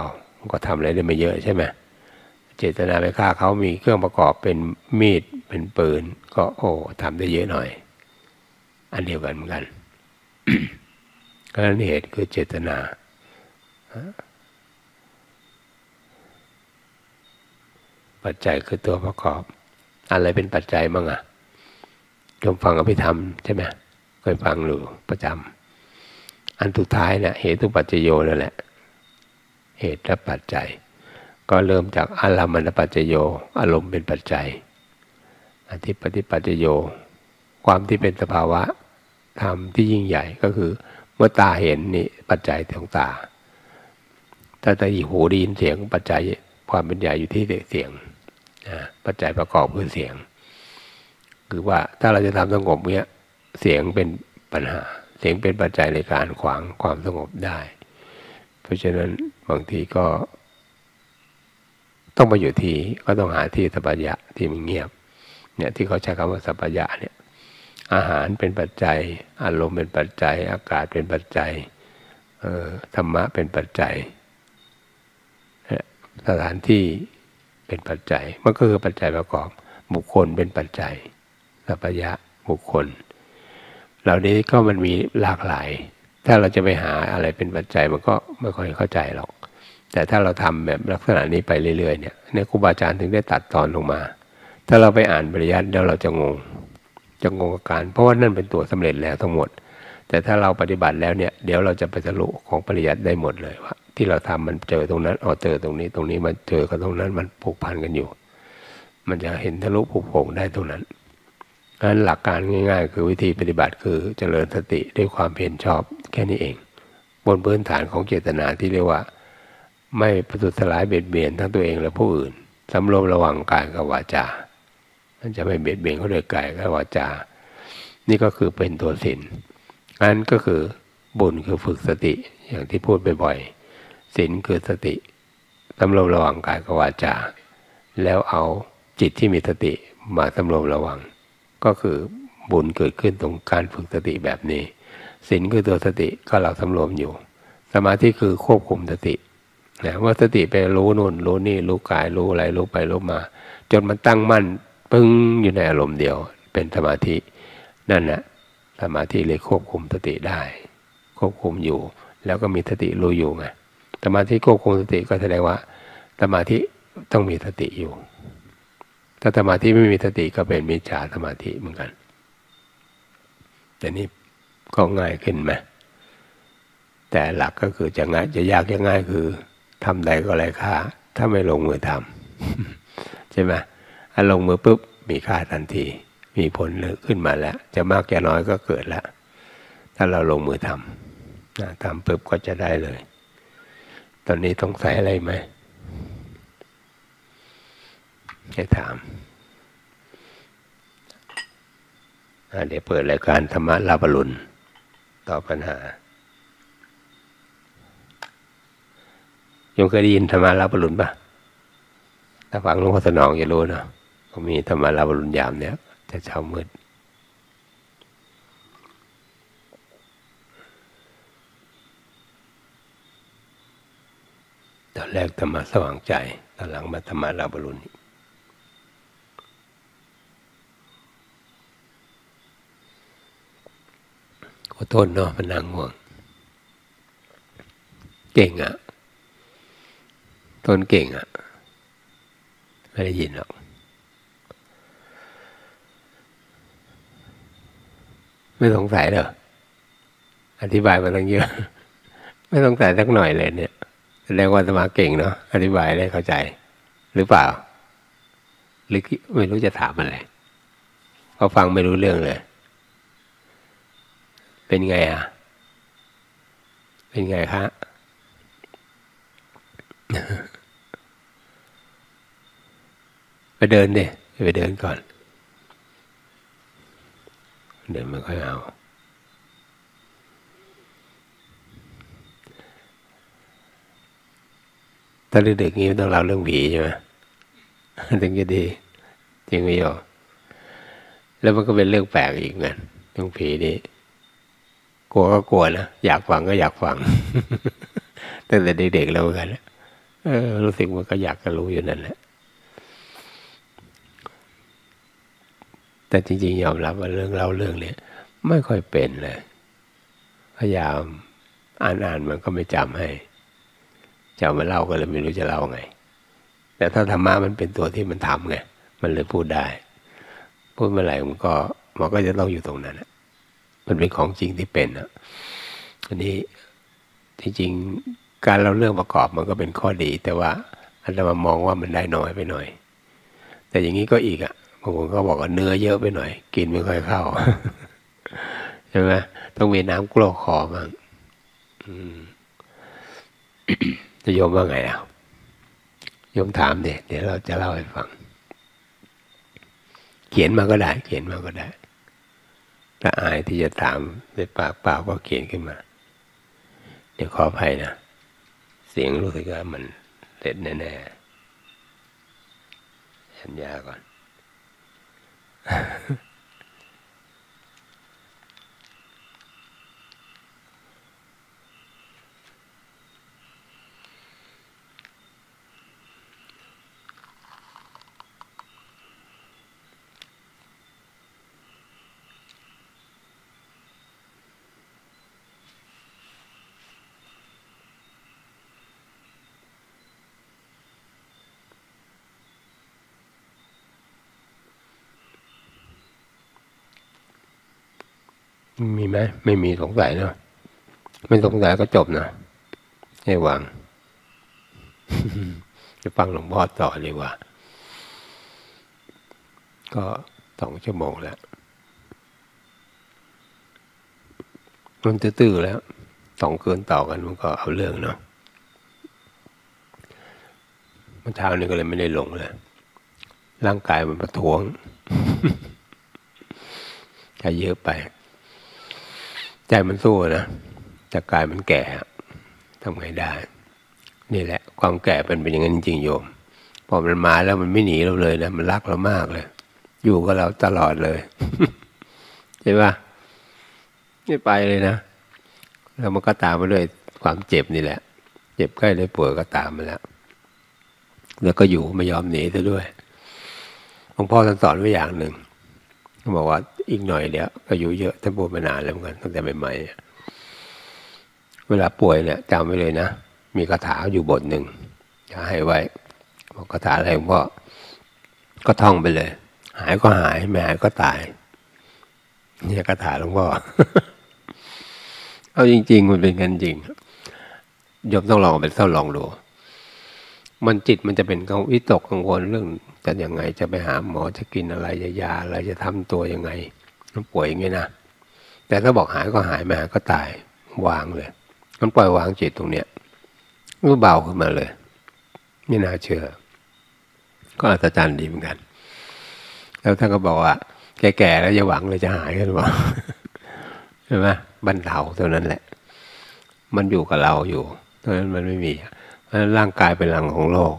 ก็ทำอะไรได้ไม่เยอะใช่ไหมเจตนาไปฆ่าเขามีเครื่องประกอบเป็นมีดเป็นปืนก็โอ้ทำได้เยอะหน่อยอันเดียวกันเหมือนกันเพราะฉะนั้นเหตุคือเจตนาปัจจัยคือตัวประกอบอะไรเป็นปัจจัยบ้างอะโยมฟังอภิธรรมใช่ไหมเคยฟังอยู่ประจำอันสุดท้ายนะเหตุปัจจโยนั่นแหละเหตุและปัจจัยก็เริ่มจากอารมณปัจจโยอารมณ์เป็นปัจจัยอธิปติปัจจโยความที่เป็นสภาวะธรรมที่ยิ่งใหญ่ก็คือเมื่อตาเห็นนี่ปัจจัยของตาถ้าตาหูได้ยินเสียงปัจจัยความเป็นใหญ่อยู่ที่เสียงปัจจัยประกอบคือเสียงคือว่าถ้าเราจะทำสงบเนี้ยเสียงเป็นปัญหาเสียงเป็นปัจจัยในการขวางความสงบได้เพราะฉะนั้นบางทีก็ต้องมาอยู่ที่ก็ต้องหาที่สัปปายะที่มันเงียบเนี่ยที่เขาใช้คำว่าสัปปายะเนี่ยอาหารเป็นปัจจัยอารมณ์เป็นปัจจัยอากาศเป็นปัจจัยเอ่อธรรมะเป็นปัจจัยสถานที่เป็นปัจจัยมันก็คือปัจจัยประกอบบุคคลเป็นปัจจัยสัปปายะบุคคลเหล่านี้ก็มันมีหลากหลายถ้าเราจะไปหาอะไรเป็นปัจจัยมันก็ไม่ค่อยเข้าใจหรอกแต่ถ้าเราทำแบบลักษณะนี้ไปเรื่อยๆเนี่ยเนี่ยครูบาอาจารย์ถึงได้ตัดตอนลงมาถ้าเราไปอ่านปริยัติแล้วเราจะงงจะงงกับการเพราะว่านั่นเป็นตัวสำเร็จแล้วทั้งหมดแต่ถ้าเราปฏิบัติแล้วเนี่ยเดี๋ยวเราจะไปสรุปของปริยัติได้หมดเลยว่าที่เราทำมันเจอตรงนั้นอ๋อเจอตรงนี้ตรงนี้มันเจอกับตรงนั้นมันผูกพันกันอยู่มันจะเห็นทะลุผูกโป่งได้ตรงนั้นงั้นหลักการง่ายๆคือวิธีปฏิบัติคือเจริญสติด้วยความเพียรชอบแค่นี้เองบนพื้นฐานของเจตนาที่เรียกว่าไม่ประทุษร้ายเบียดเบียนทั้งตัวเองและผู้อื่นสำรวมระวังกายกับวาจานั่นจะไม่เบียดเบียนเขาโดยกายกับวาจานี่ก็คือเป็นตัวศีลอันก็คือบุญคือฝึกสติอย่างที่พูดบ่อยๆศีลคือสติสำรวมระวังกายกับวาจาแล้วเอาจิตที่มีสติมาสำรวมระวังก็คือบุญเกิดขึ้นตรงการฝึกสติแบบนี้ศีลคือตัวสติก็เราสำรวมอยู่สมาธิคือควบคุมสตินะว่าสติไปรู้นู่นรู้นี่รู้กายรู้อะไรรู้ไปรู้มาจนมันตั้งมั่นปึ้งอยู่ในอารมณ์เดียวเป็นสมาธินั่นนะสมาธิเลยควบคุมสติได้ควบคุมอยู่แล้วก็มีสติรู้อยู่ไงสมาธิควบคุมสติก็แสดงว่าสมาธิต้องมีสติอยู่ถ้าสมาธิไม่มีสติก็เป็นมิจฉาสมาธิเหมือนกันแต่นี่ก็ง่ายขึ้นไหมแต่หลักก็คือจะง่ายจะยากจะง่ายคือทำใดก็ไร้ค่าถ้าไม่ลงมือทำใช่ไหมถ้าลงมือปุ๊บมีค่าทันทีมีผลขึ้นมาแล้วจะมากจะน้อยก็เกิดแล้วถ้าเราลงมือทำนะทำปุ๊บก็จะได้เลยตอนนี้ต้องใส่อะไรไหมจะถามเดี๋ยวเปิดรายการธรรมะลาบรุณตอบปัญหาโยมเคยได้ยินธรรมะลาบรุณป่ะถ้าฟังหลวงพ่อสนองจะรู้เนาะก็มีธรรมะลาบรุณยามเนี่ยแต่เช้ามืดตอนแรกธรรมะสว่างใจตอนหลังมาธรรมะลาบรุณ อดทนเนาะพนังง่วงเก่งอะทนเก่งอะไม่ได้ยินหรอกไม่สงสัยเหรออธิบายมาตั้งเยอะไม่สงสัยสักหน่อยเลยเนี่ยแสดงว่าสมาเก่งเนาะอธิบายได้เข้าใจหรือเปล่าหรือไม่รู้จะถามอะไรเขาฟังไม่รู้เรื่องเลยเป็นไงอ่ะเป็นไงคะ ไปเดินดิไปเดินก่อนเดินมันค่อยเอาตอนเด็กๆนี้ต้องเล่าเรื่องผีใช่ไหมถึงจะดีจริงไหมโยแล้วมันก็เป็นเรื่องแปลกอีกเหมือนเรื่องผีนี่กลัวก็กลัวนะอยากฟังก็อยากฟัง ตั้งแต่เด็กๆแล้วกันเออรู้สึกมันก็อยากจะรู้อยู่นั่นแหละแต่จริงๆยอมรับว่าเรื่องเล่าเรื่องเนี้ยไม่ค่อยเป็นเลยพยายามอ่านๆมันก็ไม่จำให้จะมาเล่าก็เลยไม่รู้จะเล่าไงแต่ถ้าธรรมะมันเป็นตัวที่มันทำไงมันเลยพูดได้พูดเมื่อไหร่มันก็มันก็จะต้องอยู่ตรงนั้นมันเป็นของจริงที่เป็นนะอันนี้จริงๆการเล่าเรื่องประกอบมันก็เป็นข้อดีแต่ว่าอันเรามามองว่ามันได้น้อยไปหน่อยแต่อย่างนี้ก็อีกอ่ะบางคนก็บอกว่าเนื้อเยอะไปหน่อยกินไม่ค่อยเข้า ใช่ไหมต้องมีน้ำกรอกคอบ้าง จะโยมว่าไงอ่ะโยมถามเดี๋ยวเดี๋ยวเราจะเล่าให้ฟังเขียนมาก็ได้เขียนมาก็ได้ถ้าอายที่จะถามด้วยปากเปล่าก็เขียนขึ้นมาเดี๋ยวขออภัยนะเสียงรู้สึกว่ามันเล็ดแน่ๆสัญญาก่อน มีไหมไม่มีสงสัยเนาะไม่สงสัยก็จบนะให้วาง จะฟังหลวงพ่อต่อเลยว่าก็สองชั่วโมงแล้วมันตื้อๆแล้วสองคืนต่อกันมันก็เอาเรื่องเนาะเมื่อเช้านี้ก็เลยไม่ได้ลงเลยร่างกายมันประท้วง ใจเยอะไปใจมันสู้นะแต่กายมันแก่ทำไงได้นี่แหละความแก่เป็นเป็นอย่างนั้นจริงๆโยมพอมันมาแล้วมันไม่หนีเราเลยนะมันรักเรามากเลยอยู่กับเราตลอดเลย ใช่ปะไม่ไปเลยนะแล้วมันก็ตามมาด้วยความเจ็บนี่แหละเจ็บใกล้เลยป่วยก็ตามมาแล้วแล้วก็อยู่ไม่ยอมหนีซะด้วยหลวงพ่อท่านสอนไว้อย่างหนึ่งเขาบอกว่าอีกหน่อยเดี๋ยวอายุเยอะท่านป่วยมานานแล้วเหมือนกันตั้งแต่ใหม่ๆเวลาป่วยเนี่ยจำไว้เลยนะมีคาถาอยู่บทหนึ่งจะให้ไว้บอกคาถาอะไรก็ก็ท่องไปเลยหายก็หายไม่หายก็ตายเนี่ยคาถาหลวงพ่อ เอาจริงๆมันเป็นกันจริงโยมต้องลองไปเท่าลองดูมันจิตมันจะเป็นกังวิตกกังวลเรื่องจะยังไงจะไปหาหมอจะกินอะไรจะยาอะไรจะทำตัวยังไงมันป่วยอย่างนี้นะแต่ถ้าบอกหายก็หายไม่หายก็ตายวางเลยมันปล่อยวางจิตตรงเนี้ยรู้เบาขึ้นมาเลยไม่น่าเชื่อก็อัศจรรย์ดีเหมือนกันแล้วท่านก็บอกว่าแก่ๆแล้วอย่าหวังเลยจะหายกันหรือเปล่าใช่ไหมบรรเทาเท่านั้นแหละมันอยู่กับเราอยู่เพราะฉะนั้นมันไม่มีร่างกายเป็นหลังของโลก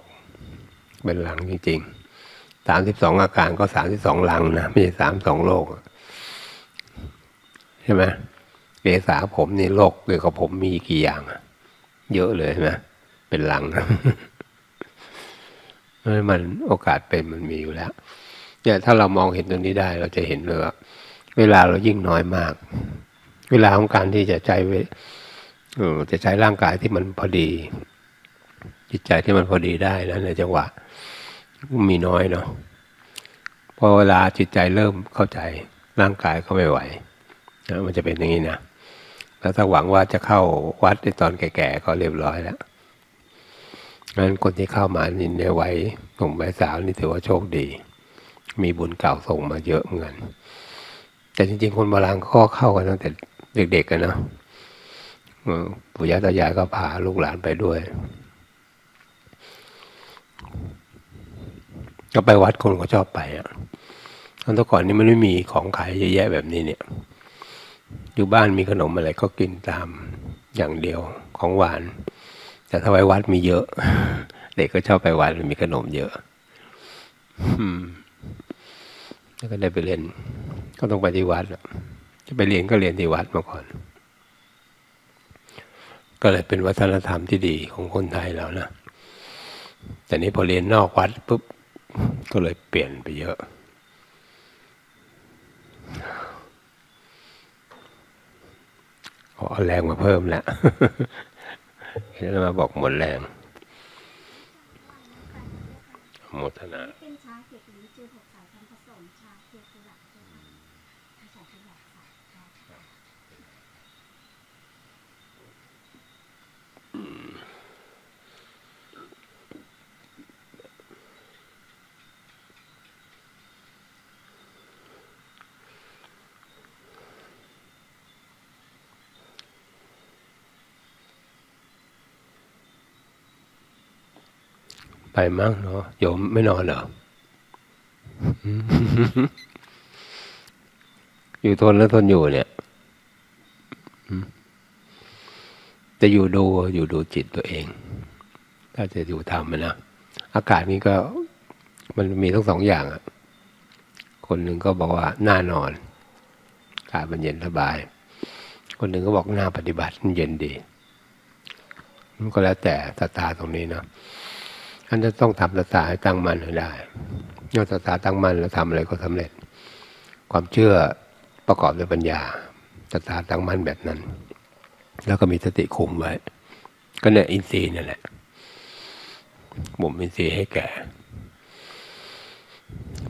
เป็นหลังจริงๆสามสิบสองอาการก็สามสิบสองหลังนะไม่ใช่สามสองโลกใช่ไหมเกษาผมนี่โลกเกี่ยวกับผมมีกี่อย่างเยอะเลยนะเป็นหลัง มันโอกาสเป็นมันมีอยู่แล้วเนี่ยถ้าเรามองเห็นตรงนี้ได้เราจะเห็นเลยว่าเวลาเรายิ่งน้อยมาก เวลาของการที่จะใช้จะใช้ร่างกายที่มันพอดีจิตใจที่มันพอดีได้นะในจังหวะมีน้อยเนาะพอเวลาจิตใจเริ่มเข้าใจร่างกายก็ไม่ไหวนะมันจะเป็นอย่างนี้นะแล้วถ้าหวังว่าจะเข้าวัดในตอนแก่ๆก็เรียบร้อยแล้วนั้นคนที่เข้ามานินในวัยหนุ่มวัยสาวนี่ถือว่าโชคดีมีบุญเก่าส่งมาเยอะเหมือนกันแต่จริงๆคนโบราณก็เข้ากันตั้งแต่เด็กๆกันนะปู่ย่าตายายก็พาลูกหลานไปด้วยก็ไปวัดคนก็ชอบไปอ่ะตอนก่อนนี่มันไม่มีของขายเยอะแยะแบบนี้เนี่ยอยู่บ้านมีขนมอะไรก็กินตามอย่างเดียวของหวานแต่ถ้าไปวัดมีเยอะเด็กก็ชอบไปวัดมีขนมเยอะแล้วก็ได้ไปเรียนก็ต้องไปที่วัดจะไปเรียนก็เรียนที่วัดมาก่อนก็เลยเป็นวัฒนธรรมที่ดีของคนไทยเรานะแต่นี้พอเรียนนอกวัดปุ๊บก็เลยเปลี่ยนไปเยอะเอาแรงมาเพิ่มแล้วเห็นแล้วมาบอกหมดแรงหมดธนาไปมั้งเนาะโยมไม่นอนเหรอ อยู่ทนแล้วทนอยู่เนี่ยจะอยู่ดูอยู่ดูจิตตัวเองถ้าจะอยู่ทำมันนะอากาศนี้ก็มันมีทั้งสองอย่างอ่ะคนหนึ่งก็บอกว่าน่านอนอากาศมันเย็นสบายคนหนึ่งก็บอกน่าปฏิบัติมันเย็นดีมันก็แล้วแต่ตาตาตรงนี้เนาะท่านจะต้องทำตาตาให้ตั้งมั่นให้ได้เมื่อตาตาตั้งมั่นแล้วทำอะไรก็สำเร็จความเชื่อประกอบด้วยปัญญาตาตาตั้งมั่นแบบนั้นแล้วก็มีสติคุมไว้ก็เนี่ยอินทรีย์นี่แหละบ่มอินทรีย์ให้แก่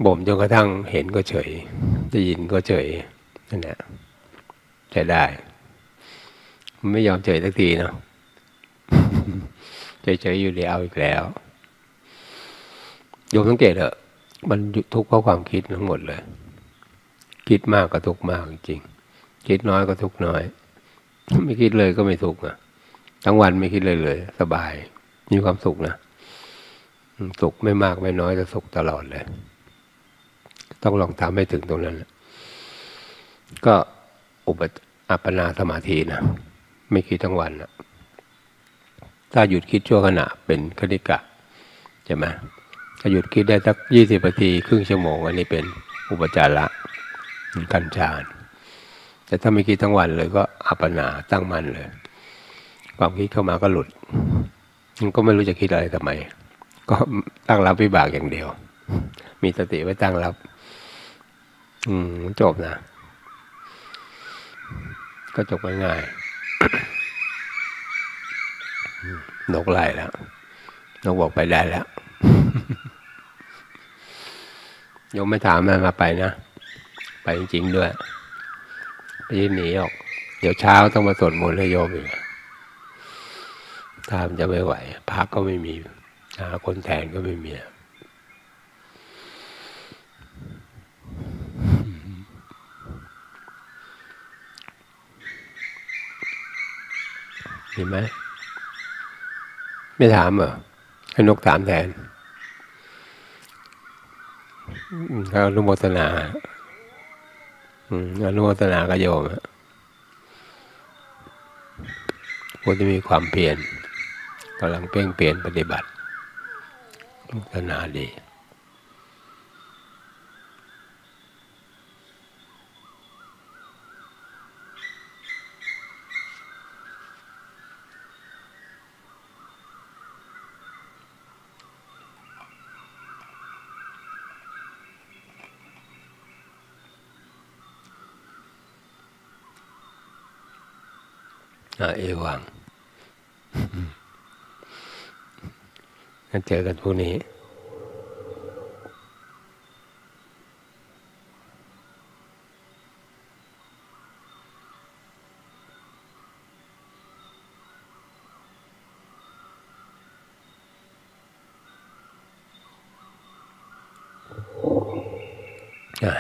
บ่มจนกระทั่งเห็นก็เฉยได้ยินก็เฉยนั่นแหละใช้ได้ไม่ยอมเฉยสักทีเนาะเฉยๆอยู่เดี๋ยวเอาอีกแล้วโยมสังเกตเถอะมันทุกข์เพราะความคิดทั้งหมดเลยคิดมากก็ทุกข์มากจริงคิดน้อยก็ทุกข์น้อยไม่คิดเลยก็ไม่ทุกข์นะทั้งวันไม่คิดเลยเลยสบายมีความสุขนะสุขไม่มากไม่น้อยแต่สุขตลอดเลยต้องลองทำให้ถึงตรงนั้นก็อุปอัปปนาสมาธินะไม่คิดทั้งวันนะถ้าหยุดคิดชั่วขณะเป็นคณิกะใช่ไหมถ้าหยุดคิดได้สักยี่สิบนาทีครึ่งชั่วโมงอันนี้เป็นอุปจาระกัญชาแต่ถ้าไม่คิดทั้งวันเลยก็อัปปนาตั้งมั่นเลยความคิดเข้ามาก็หลุดมันก็ไม่รู้จะคิดอะไรทำไมก็ตั้งรับวิบากอย่างเดียวมีสติไว้ตั้งรับอืมจบนะก็จบง่ายนกไล่แล้วนกบอกไปได้แล้วโยมไม่ถามมันมาไปนะไปจริงๆด้วยไปยืนหนีออกเดี๋ยวเช้าต้องมาสวดมนต์ให้โยมอีกถ้ามันจะไม่ไหวพักก็ไม่มีหาคนแทนก็ไม่มีเห็นไหมไม่ถามเหรอให้นกถามแทนอนุโมทนาอนุโมทนาก็โยมคนที่มีความเพียรกำลังเพ่งเพียรปฏิบัติอนุโมทนาดี เอวัง เจอกันพรุ่งนี้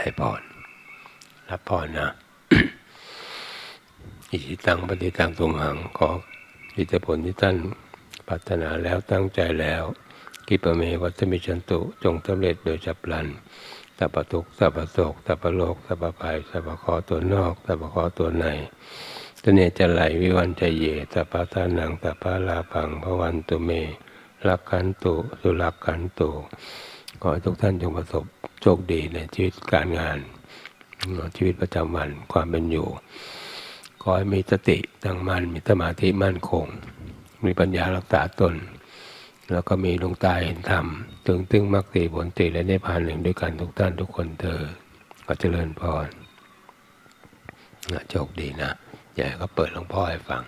ให้พรรับพรนะ อิทิตังปฏิตังตุมหังขออิทธิผลที่ท่านปรารถนาแล้วตั้งใจแล้วกิปเมวัตมิชันตุจงสำเร็จโดยฉับพลันสัพพทุกข์สัพพโศกสัพพโลกสัพพภัยสัพพข้อตัวนอกสัพพข้อตัวในตเนจะไหลวิวันใจเยสัพพทานังสัพพลาภังภวันตุเมลักขันตุสุลักขันตุขอให้ทุกท่านจงประสบโชคดีในชีวิตการงานชีวิตประจำวันความเป็นอยู่ขอให้มีสติตั้งมั่นมีสมาธิมั่นคงมีปัญญารักษาตนแล้วก็มีดวงตาเห็นธรรมถึงถึงมรรคสี่ผลสี่และนิพพานหนึ่งด้วยกันทุกท่านทุกคนเธอขอเจริญพรโชคดีนะอยากให้เขาเปิดหลวงพ่อให้ฟัง